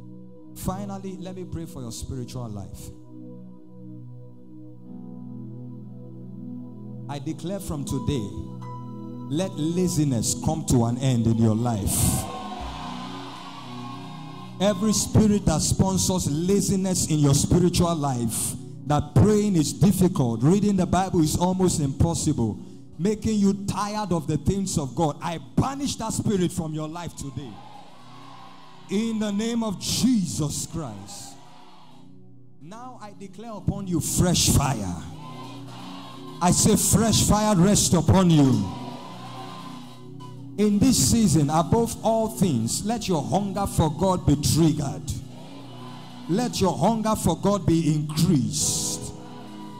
Finally, let me pray for your spiritual life. I declare from today, let laziness come to an end in your life. Every spirit that sponsors laziness in your spiritual life, that praying is difficult, reading the Bible is almost impossible, making you tired of the things of God, I banish that spirit from your life today. In the name of Jesus Christ. Now I declare upon you fresh fire. I say fresh fire rest upon you. In this season, above all things, let your hunger for God be triggered. Let your hunger for God be increased.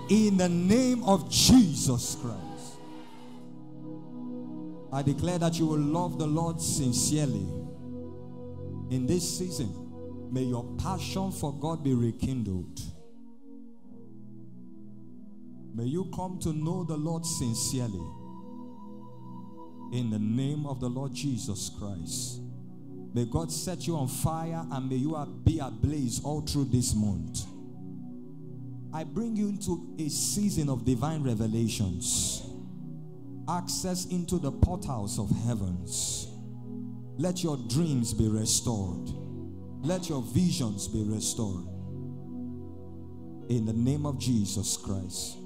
In the name of Jesus Christ. I declare that you will love the Lord sincerely. In this season, may your passion for God be rekindled. May you come to know the Lord sincerely. In the name of the Lord Jesus Christ. May God set you on fire and may you be ablaze all through this month. I bring you into a season of divine revelations. Access into the portals of heavens. Let your dreams be restored. Let your visions be restored. In the name of Jesus Christ.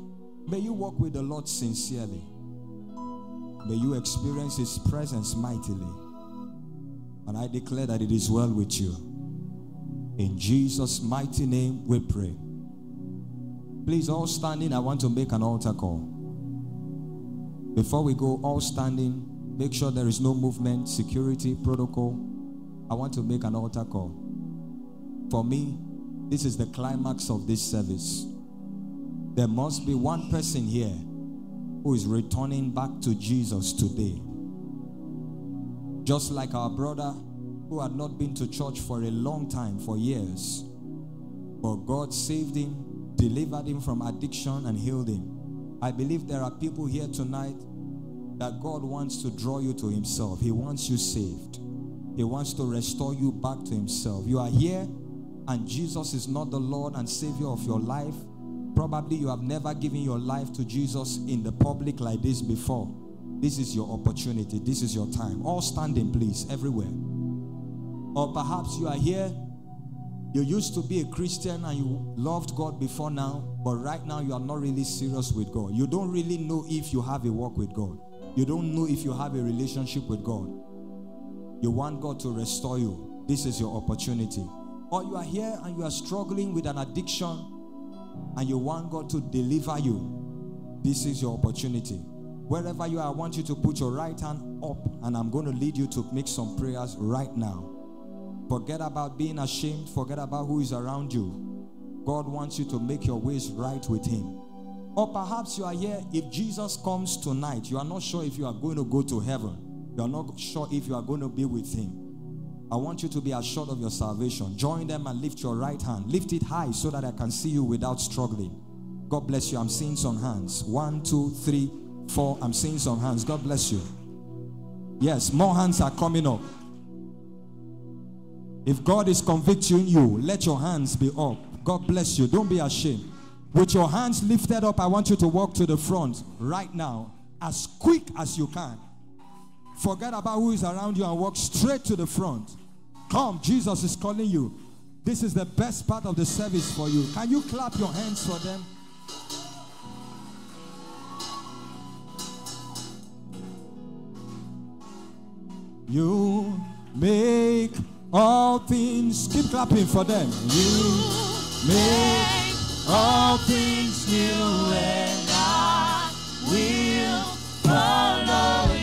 May you walk with the Lord sincerely. May you experience His presence mightily. And I declare that it is well with you. In Jesus' mighty name we pray. Please, all standing, I want to make an altar call. Before we go, all standing, make sure there is no movement, security, protocol. I want to make an altar call. For me, this is the climax of this service. There must be one person here who is returning back to Jesus today. Just like our brother who had not been to church for a long time, for years. But God saved him, delivered him from addiction and healed him. I believe there are people here tonight that God wants to draw you to Himself. He wants you saved. He wants to restore you back to Himself. You are here and Jesus is not the Lord and Savior of your life. Probably you have never given your life to Jesus in the public like this before. This is your opportunity. This is your time. All standing, please, everywhere. Or perhaps you are here, you used to be a Christian and you loved God before now, but right now you are not really serious with God. You don't really know if you have a walk with God. You don't know if you have a relationship with God. You want God to restore you. This is your opportunity. Or you are here and you are struggling with an addiction, and you want God to deliver you. This is your opportunity. Wherever you are, I want you to put your right hand up and I'm going to lead you to make some prayers right now. Forget about being ashamed. Forget about who is around you. God wants you to make your ways right with Him. Or perhaps you are here, if Jesus comes tonight, you are not sure if you are going to go to heaven. You are not sure if you are going to be with Him. I want you to be assured of your salvation. Join them and lift your right hand. Lift it high so that I can see you without struggling. God bless you. I'm seeing some hands. One, two, three, four. I'm seeing some hands. God bless you. Yes, more hands are coming up. If God is convicting you, let your hands be up. God bless you. Don't be ashamed. With your hands lifted up, I want you to walk to the front right now, as quick as you can. Forget about who is around you and walk straight to the front. Come, Jesus is calling you. This is the best part of the service for you. Can you clap your hands for them? You make all things. Keep clapping for them. You make all things new and I will follow you.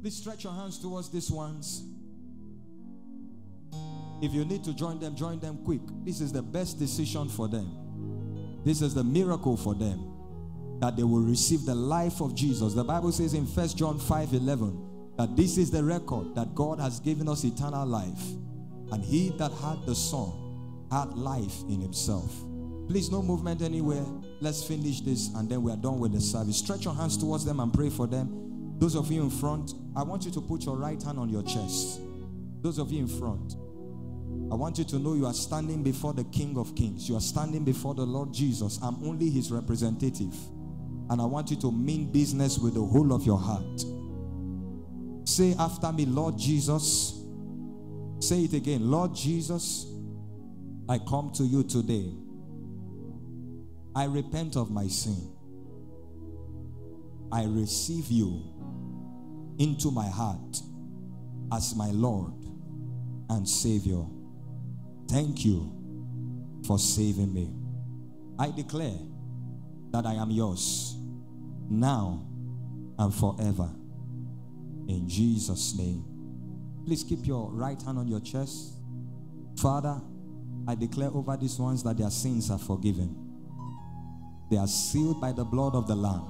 Please stretch your hands towards these ones. If you need to join them, join them quick. This is the best decision for them. This is the miracle for them, that they will receive the life of Jesus. The Bible says in First John five eleven that this is the record, that God has given us eternal life. And he that had the Son had life in himself. Please, no movement anywhere. Let's finish this and then we are done with the service. Stretch your hands towards them and pray for them. Those of you in front, I want you to put your right hand on your chest. Those of you in front, I want you to know you are standing before the King of Kings. You are standing before the Lord Jesus. I'm only His representative. And I want you to mean business with the whole of your heart. Say after me, Lord Jesus. Say it again. Lord Jesus, I come to you today. I repent of my sin. I receive you into my heart as my Lord and Savior. Thank you for saving me. I declare that I am yours now and forever. In Jesus' name. Please keep your right hand on your chest. Father, I declare over these ones that their sins are forgiven. They are sealed by the blood of the Lamb.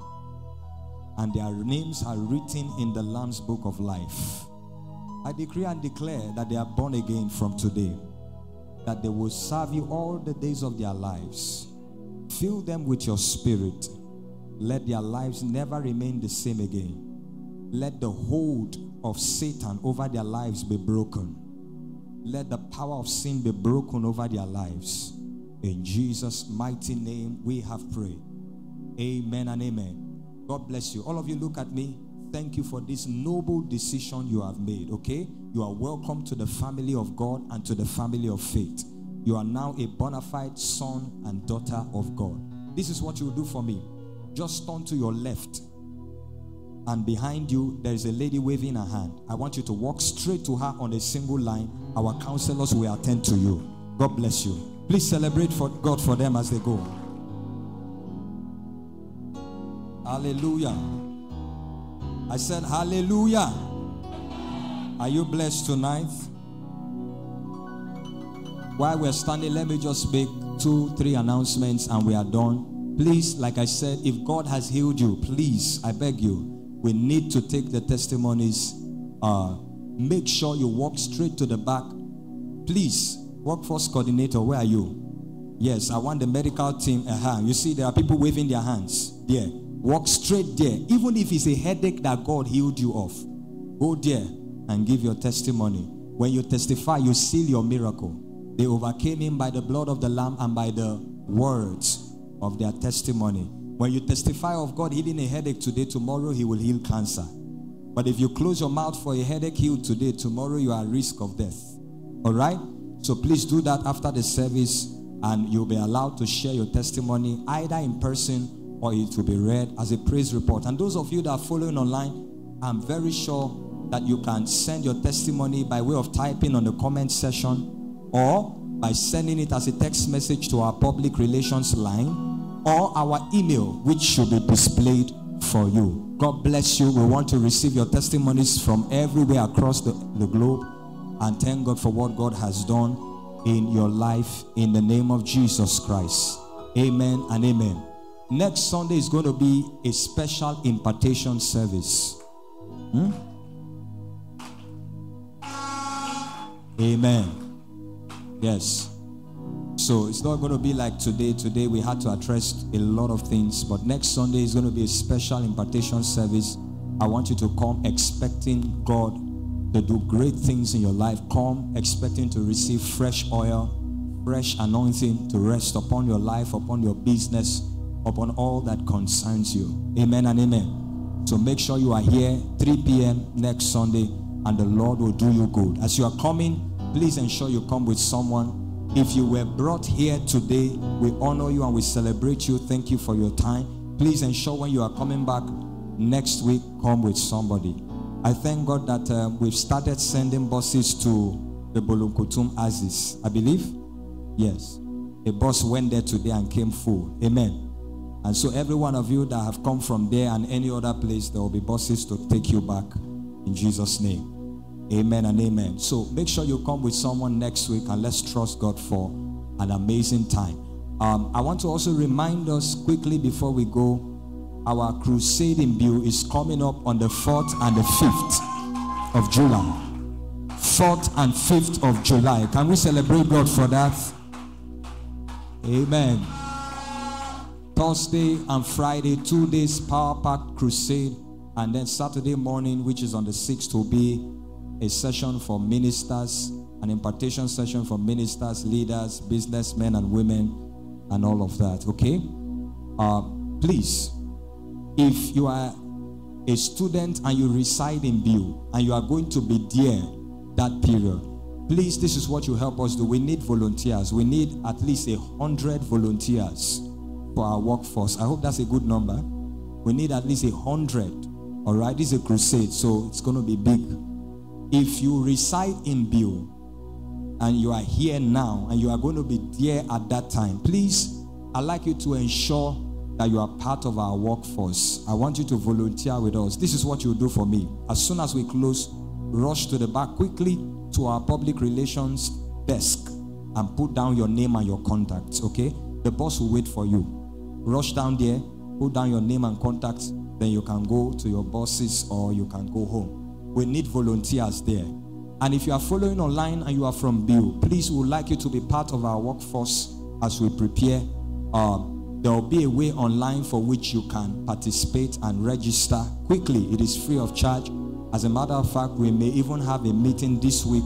and their names are written in the Lamb's Book of Life. I decree and declare that they are born again from today, that they will serve you all the days of their lives. Fill them with your Spirit. Let their lives never remain the same again. Let the hold of Satan over their lives be broken. Let the power of sin be broken over their lives. In Jesus' mighty name we have prayed. Amen and amen. God bless you. All of you, look at me. Thank you for this noble decision you have made, okay? You are welcome to the family of God and to the family of faith. You are now a bona fide son and daughter of God. This is what you do for me. Just turn to your left, and behind you, there is a lady waving her hand. I want you to walk straight to her on a single line. Our counselors will attend to you. God bless you. Please celebrate for God for them as they go. Hallelujah. I said hallelujah. Are you blessed tonight? While we're standing, let me just make two, three announcements and we are done. Please, like I said, if God has healed you, please, I beg you, we need to take the testimonies. Uh, make sure you walk straight to the back. Please, workforce coordinator, where are you? Yes, I want the medical team. Uh-huh. You see, there are people waving their hands. There. Walk straight there. Even if it's a headache that God healed you of, go there and give your testimony. When you testify, you seal your miracle. They overcame him by the blood of the Lamb and by the words of their testimony. When you testify of God healing a headache today, tomorrow he will heal cancer. But if you close your mouth for a headache healed today, tomorrow you are at risk of death. All right? So please do that after the service, and you'll be allowed to share your testimony either in person or it will be read as a praise report. And those of you that are following online, I'm very sure that you can send your testimony by way of typing on the comment section, or by sending it as a text message to our public relations line, or our email, which should be displayed for you. God bless you. We want to receive your testimonies from everywhere across the, the globe, and thank God for what God has done in your life in the name of Jesus Christ. Amen and amen. Next Sunday is going to be a special impartation service. Hmm? Amen. Yes. So it's not going to be like today. Today we had to address a lot of things. But next Sunday is going to be a special impartation service. I want you to come expecting God to do great things in your life. Come expecting to receive fresh oil, fresh anointing to rest upon your life, upon your business, upon all that concerns you. Amen and amen. So make sure you are here three p m next Sunday, and the Lord will do you good. As you are coming, please ensure you come with someone. If you were brought here today, we honor you and we celebrate you. Thank you for your time. Please ensure when you are coming back next week, come with somebody. I thank God that uh, we've started sending buses to the Bolonkotum Aziz, I believe. Yes. A bus went there today and came full. Amen. And so every one of you that have come from there and any other place, there will be buses to take you back in Jesus' name. Amen and amen. So make sure you come with someone next week, and let's trust God for an amazing time. Um, I want to also remind us quickly before we go, our crusade in Biu is coming up on the fourth and the fifth of July. fourth and fifth of July. Can we celebrate God for that? Amen. Thursday and Friday, two days power-packed crusade. And then Saturday morning, which is on the sixth, will be a session for ministers, an impartation session for ministers, leaders, businessmen and women, and all of that, okay? Uh, please, if you are a student and you reside in Biu, and you are going to be there that period, please, this is what you help us do. We need volunteers. We need at least a hundred volunteers for our workforce. I hope that's a good number. We need at least a hundred, all right? This is a crusade, so it's going to be big. If you reside in Biu and you are here now and you are going to be there at that time, please, I'd like you to ensure that you are part of our workforce. I want you to volunteer with us. This is what you do for me. As soon as we close, rush to the back quickly to our public relations desk and put down your name and your contacts, okay? The boss will wait for you. Rush down there, Put down your name and contact, then you can go to your bosses or you can go home. We need volunteers there. And if you are following online and you are from Biu, please, we would like you to be part of our workforce as we prepare. Um, there will be a way online for which you can participate and register quickly. It is free of charge. As a matter of fact, we may even have a meeting this week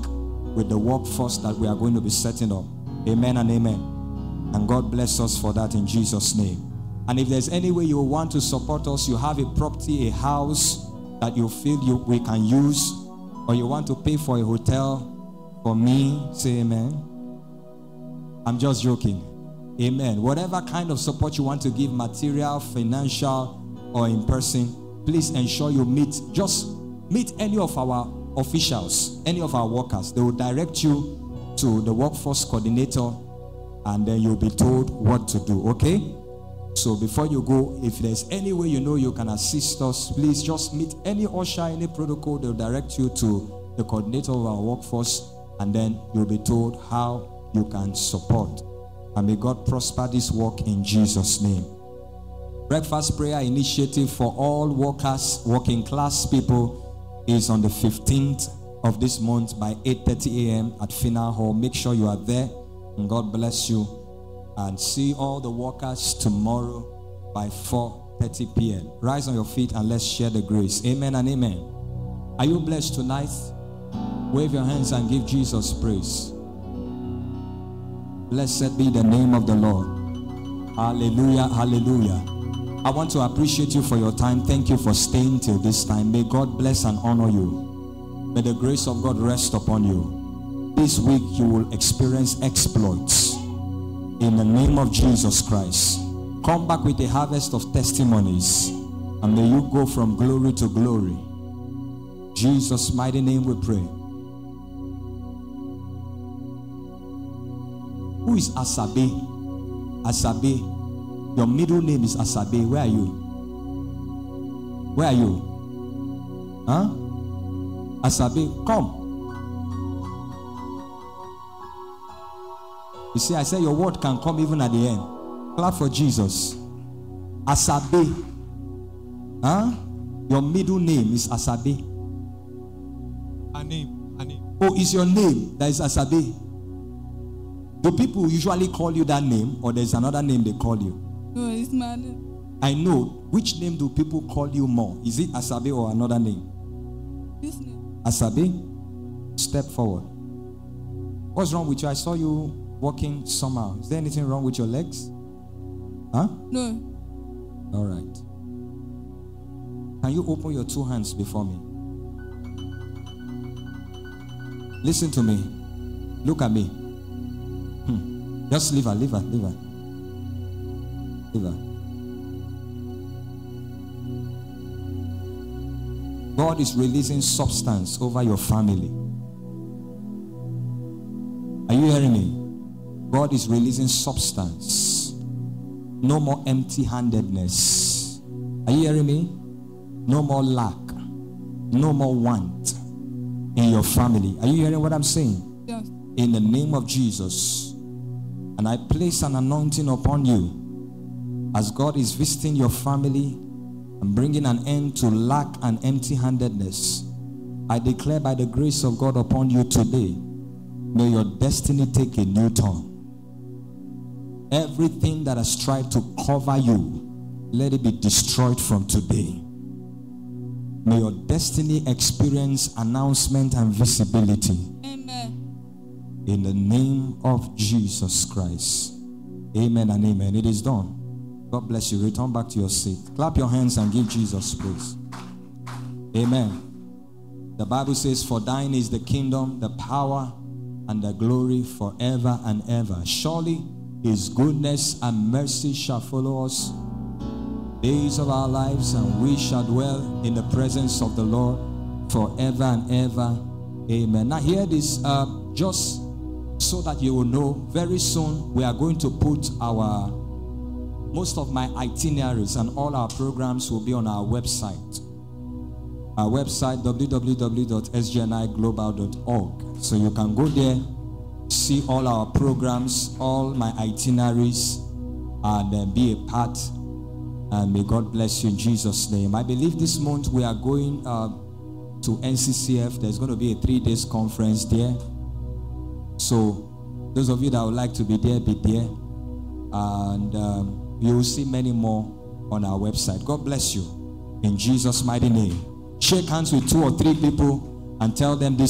with the workforce that we are going to be setting up. Amen and amen. And God bless us for that in Jesus' name. And if there's any way you want to support us, you have a property, a house that you feel you, we can use, or you want to pay for a hotel for me, say amen. I'm just joking. Amen. Whatever kind of support you want to give, material, financial, or in person, please ensure you meet, just meet any of our officials, any of our workers. They will direct you to the workforce coordinator, and then you'll be told what to do, okay? So before you go, if there's any way you know you can assist us, please just meet any OSHA, any protocol. They'll direct you to the coordinator of our workforce, and then you'll be told how you can support. And may God prosper this work in Jesus' name. Breakfast prayer initiative for all workers, working class people, is on the fifteenth of this month by eight thirty a m at Final Hall. Make sure you are there, and God bless you. And see all the workers tomorrow by four thirty p m Rise on your feet and let's share the grace. Amen and amen. Are you blessed tonight? Wave your hands and give Jesus praise. Blessed be the name of the Lord. Hallelujah, hallelujah. I want to appreciate you for your time. Thank you for staying till this time. May God bless and honor you. May the grace of God rest upon you. This week you will experience exploits. In the name of Jesus Christ, come back with a harvest of testimonies, and may you go from glory to glory. In Jesus' mighty name we pray. Who is Asabe? Asabe. Your middle name is Asabe. Where are you? Where are you? Huh? Asabe, come. You see, I said your word can come even at the end. Clap for Jesus. Asabe. Huh? Your middle name is Asabe. A name. A name. Oh, it's your name that is Asabe. Do people usually call you that name, or there's another name they call you? No, it's my name. I know. Which name do people call you more? Is it Asabe or another name? This name. Asabe, step forward. What's wrong with you? I saw you walking somehow. Is there anything wrong with your legs? Huh? No. All right. Can you open your two hands before me? Listen to me. Look at me. Hmm. Just leave her, leave her, leave her. Leave her. God is releasing substance over your family. Are you hearing me? God is releasing substance. No more empty-handedness. Are you hearing me? No more lack. No more want in your family. Are you hearing what I'm saying? Yes. In the name of Jesus. And I place an anointing upon you as God is visiting your family and bringing an end to lack and empty-handedness. I declare by the grace of God upon you today, may your destiny take a new turn. Everything that has tried to cover you, let it be destroyed from today. May your destiny experience announcement and visibility. Amen. In the name of Jesus Christ. Amen and amen. It is done. God bless you. Return back to your seat. Clap your hands and give Jesus praise. Amen. The Bible says, "For thine is the kingdom, the power, and the glory forever and ever. Surely his goodness and mercy shall follow us days of our lives, and we shall dwell in the presence of the Lord forever and ever." Amen. Now hear this, uh, just so that you will know, very soon we are going to put our, most of my itineraries and all our programs will be on our website. Our website, w w w dot s g n i global dot org. So you can go there, see all our programs, all my itineraries, and uh, be a part And may God bless you in Jesus' name. I believe this month we are going uh, to N C C F. There's going to be a three-day conference there. So those of you that would like to be there, be there. And um, you will see many more on our website. God bless you in Jesus' mighty name. Shake hands with two or three people and tell them this.